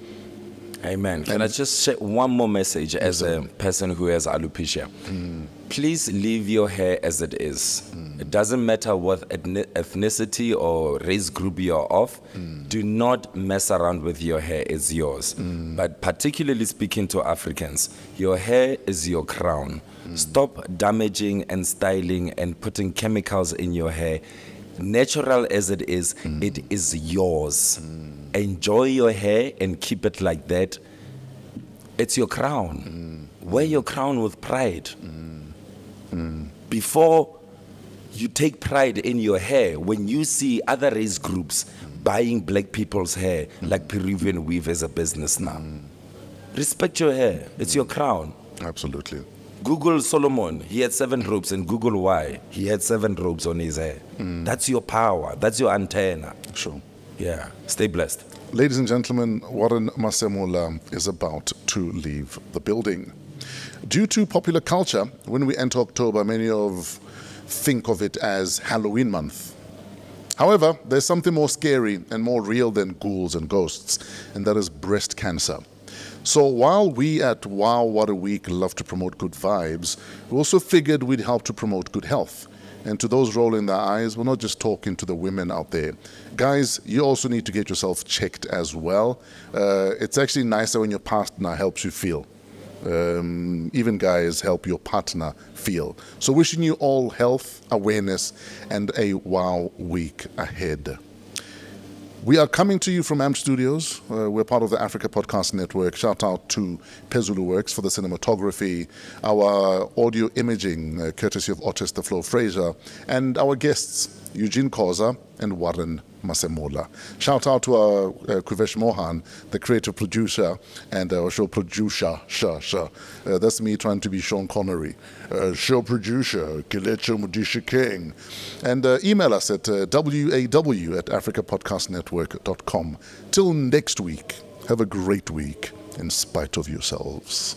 Amen. Can I just share one more message as a person who has alopecia? Mm. Please leave your hair as it is. Mm. It doesn't matter what ethnicity or race group you're of. Mm. Do not mess around with your hair. It's yours. Mm. But particularly speaking to Africans, your hair is your crown. Mm. Stop damaging and styling and putting chemicals in your hair. Natural as it is, mm. it is yours. Mm. Enjoy your hair and keep it like that. It's your crown. Mm. Wear your crown with pride. Mm. Mm. Before you take pride in your hair, when you see other race groups buying black people's hair, mm. like Peruvian weave as a business now, mm. respect your hair. It's mm. your crown. Absolutely. Google Solomon, he had seven robes, and Google why he had seven robes on his hair. Mm. That's your power. That's your antenna. Sure. Yeah. Stay blessed. Ladies and gentlemen, Warren Masemola is about to leave the building. Due to popular culture, when we enter October, many of think of it as Halloween month. However, there's something more scary and more real than ghouls and ghosts, and that is breast cancer. So while we at Wow What a Week love to promote good vibes, we also figured we'd help to promote good health. And to those rolling their eyes, we're not just talking to the women out there. Guys, you also need to get yourself checked as well. Uh, it's actually nicer when your partner helps you feel. Um, even guys, help your partner feel. So wishing you all health, awareness, and a wow week ahead. We are coming to you from A M P Studios. Uh, we're part of the Africa Podcast Network. Shout out to Pezulu Works for the cinematography, our audio imaging, uh, courtesy of Otis the Flow Fraser, and our guests, Eugene Khoza and Warren Masemola. Shout out to our uh, Kuvesh Mohan, the creative producer, and our show producer, sha, sha. Uh, that's me trying to be Sean Connery. Uh, show producer, Kelecho Mudisha King. And uh, email us at uh, w a w at africa podcast network dot com. Till next week, have a great week in spite of yourselves.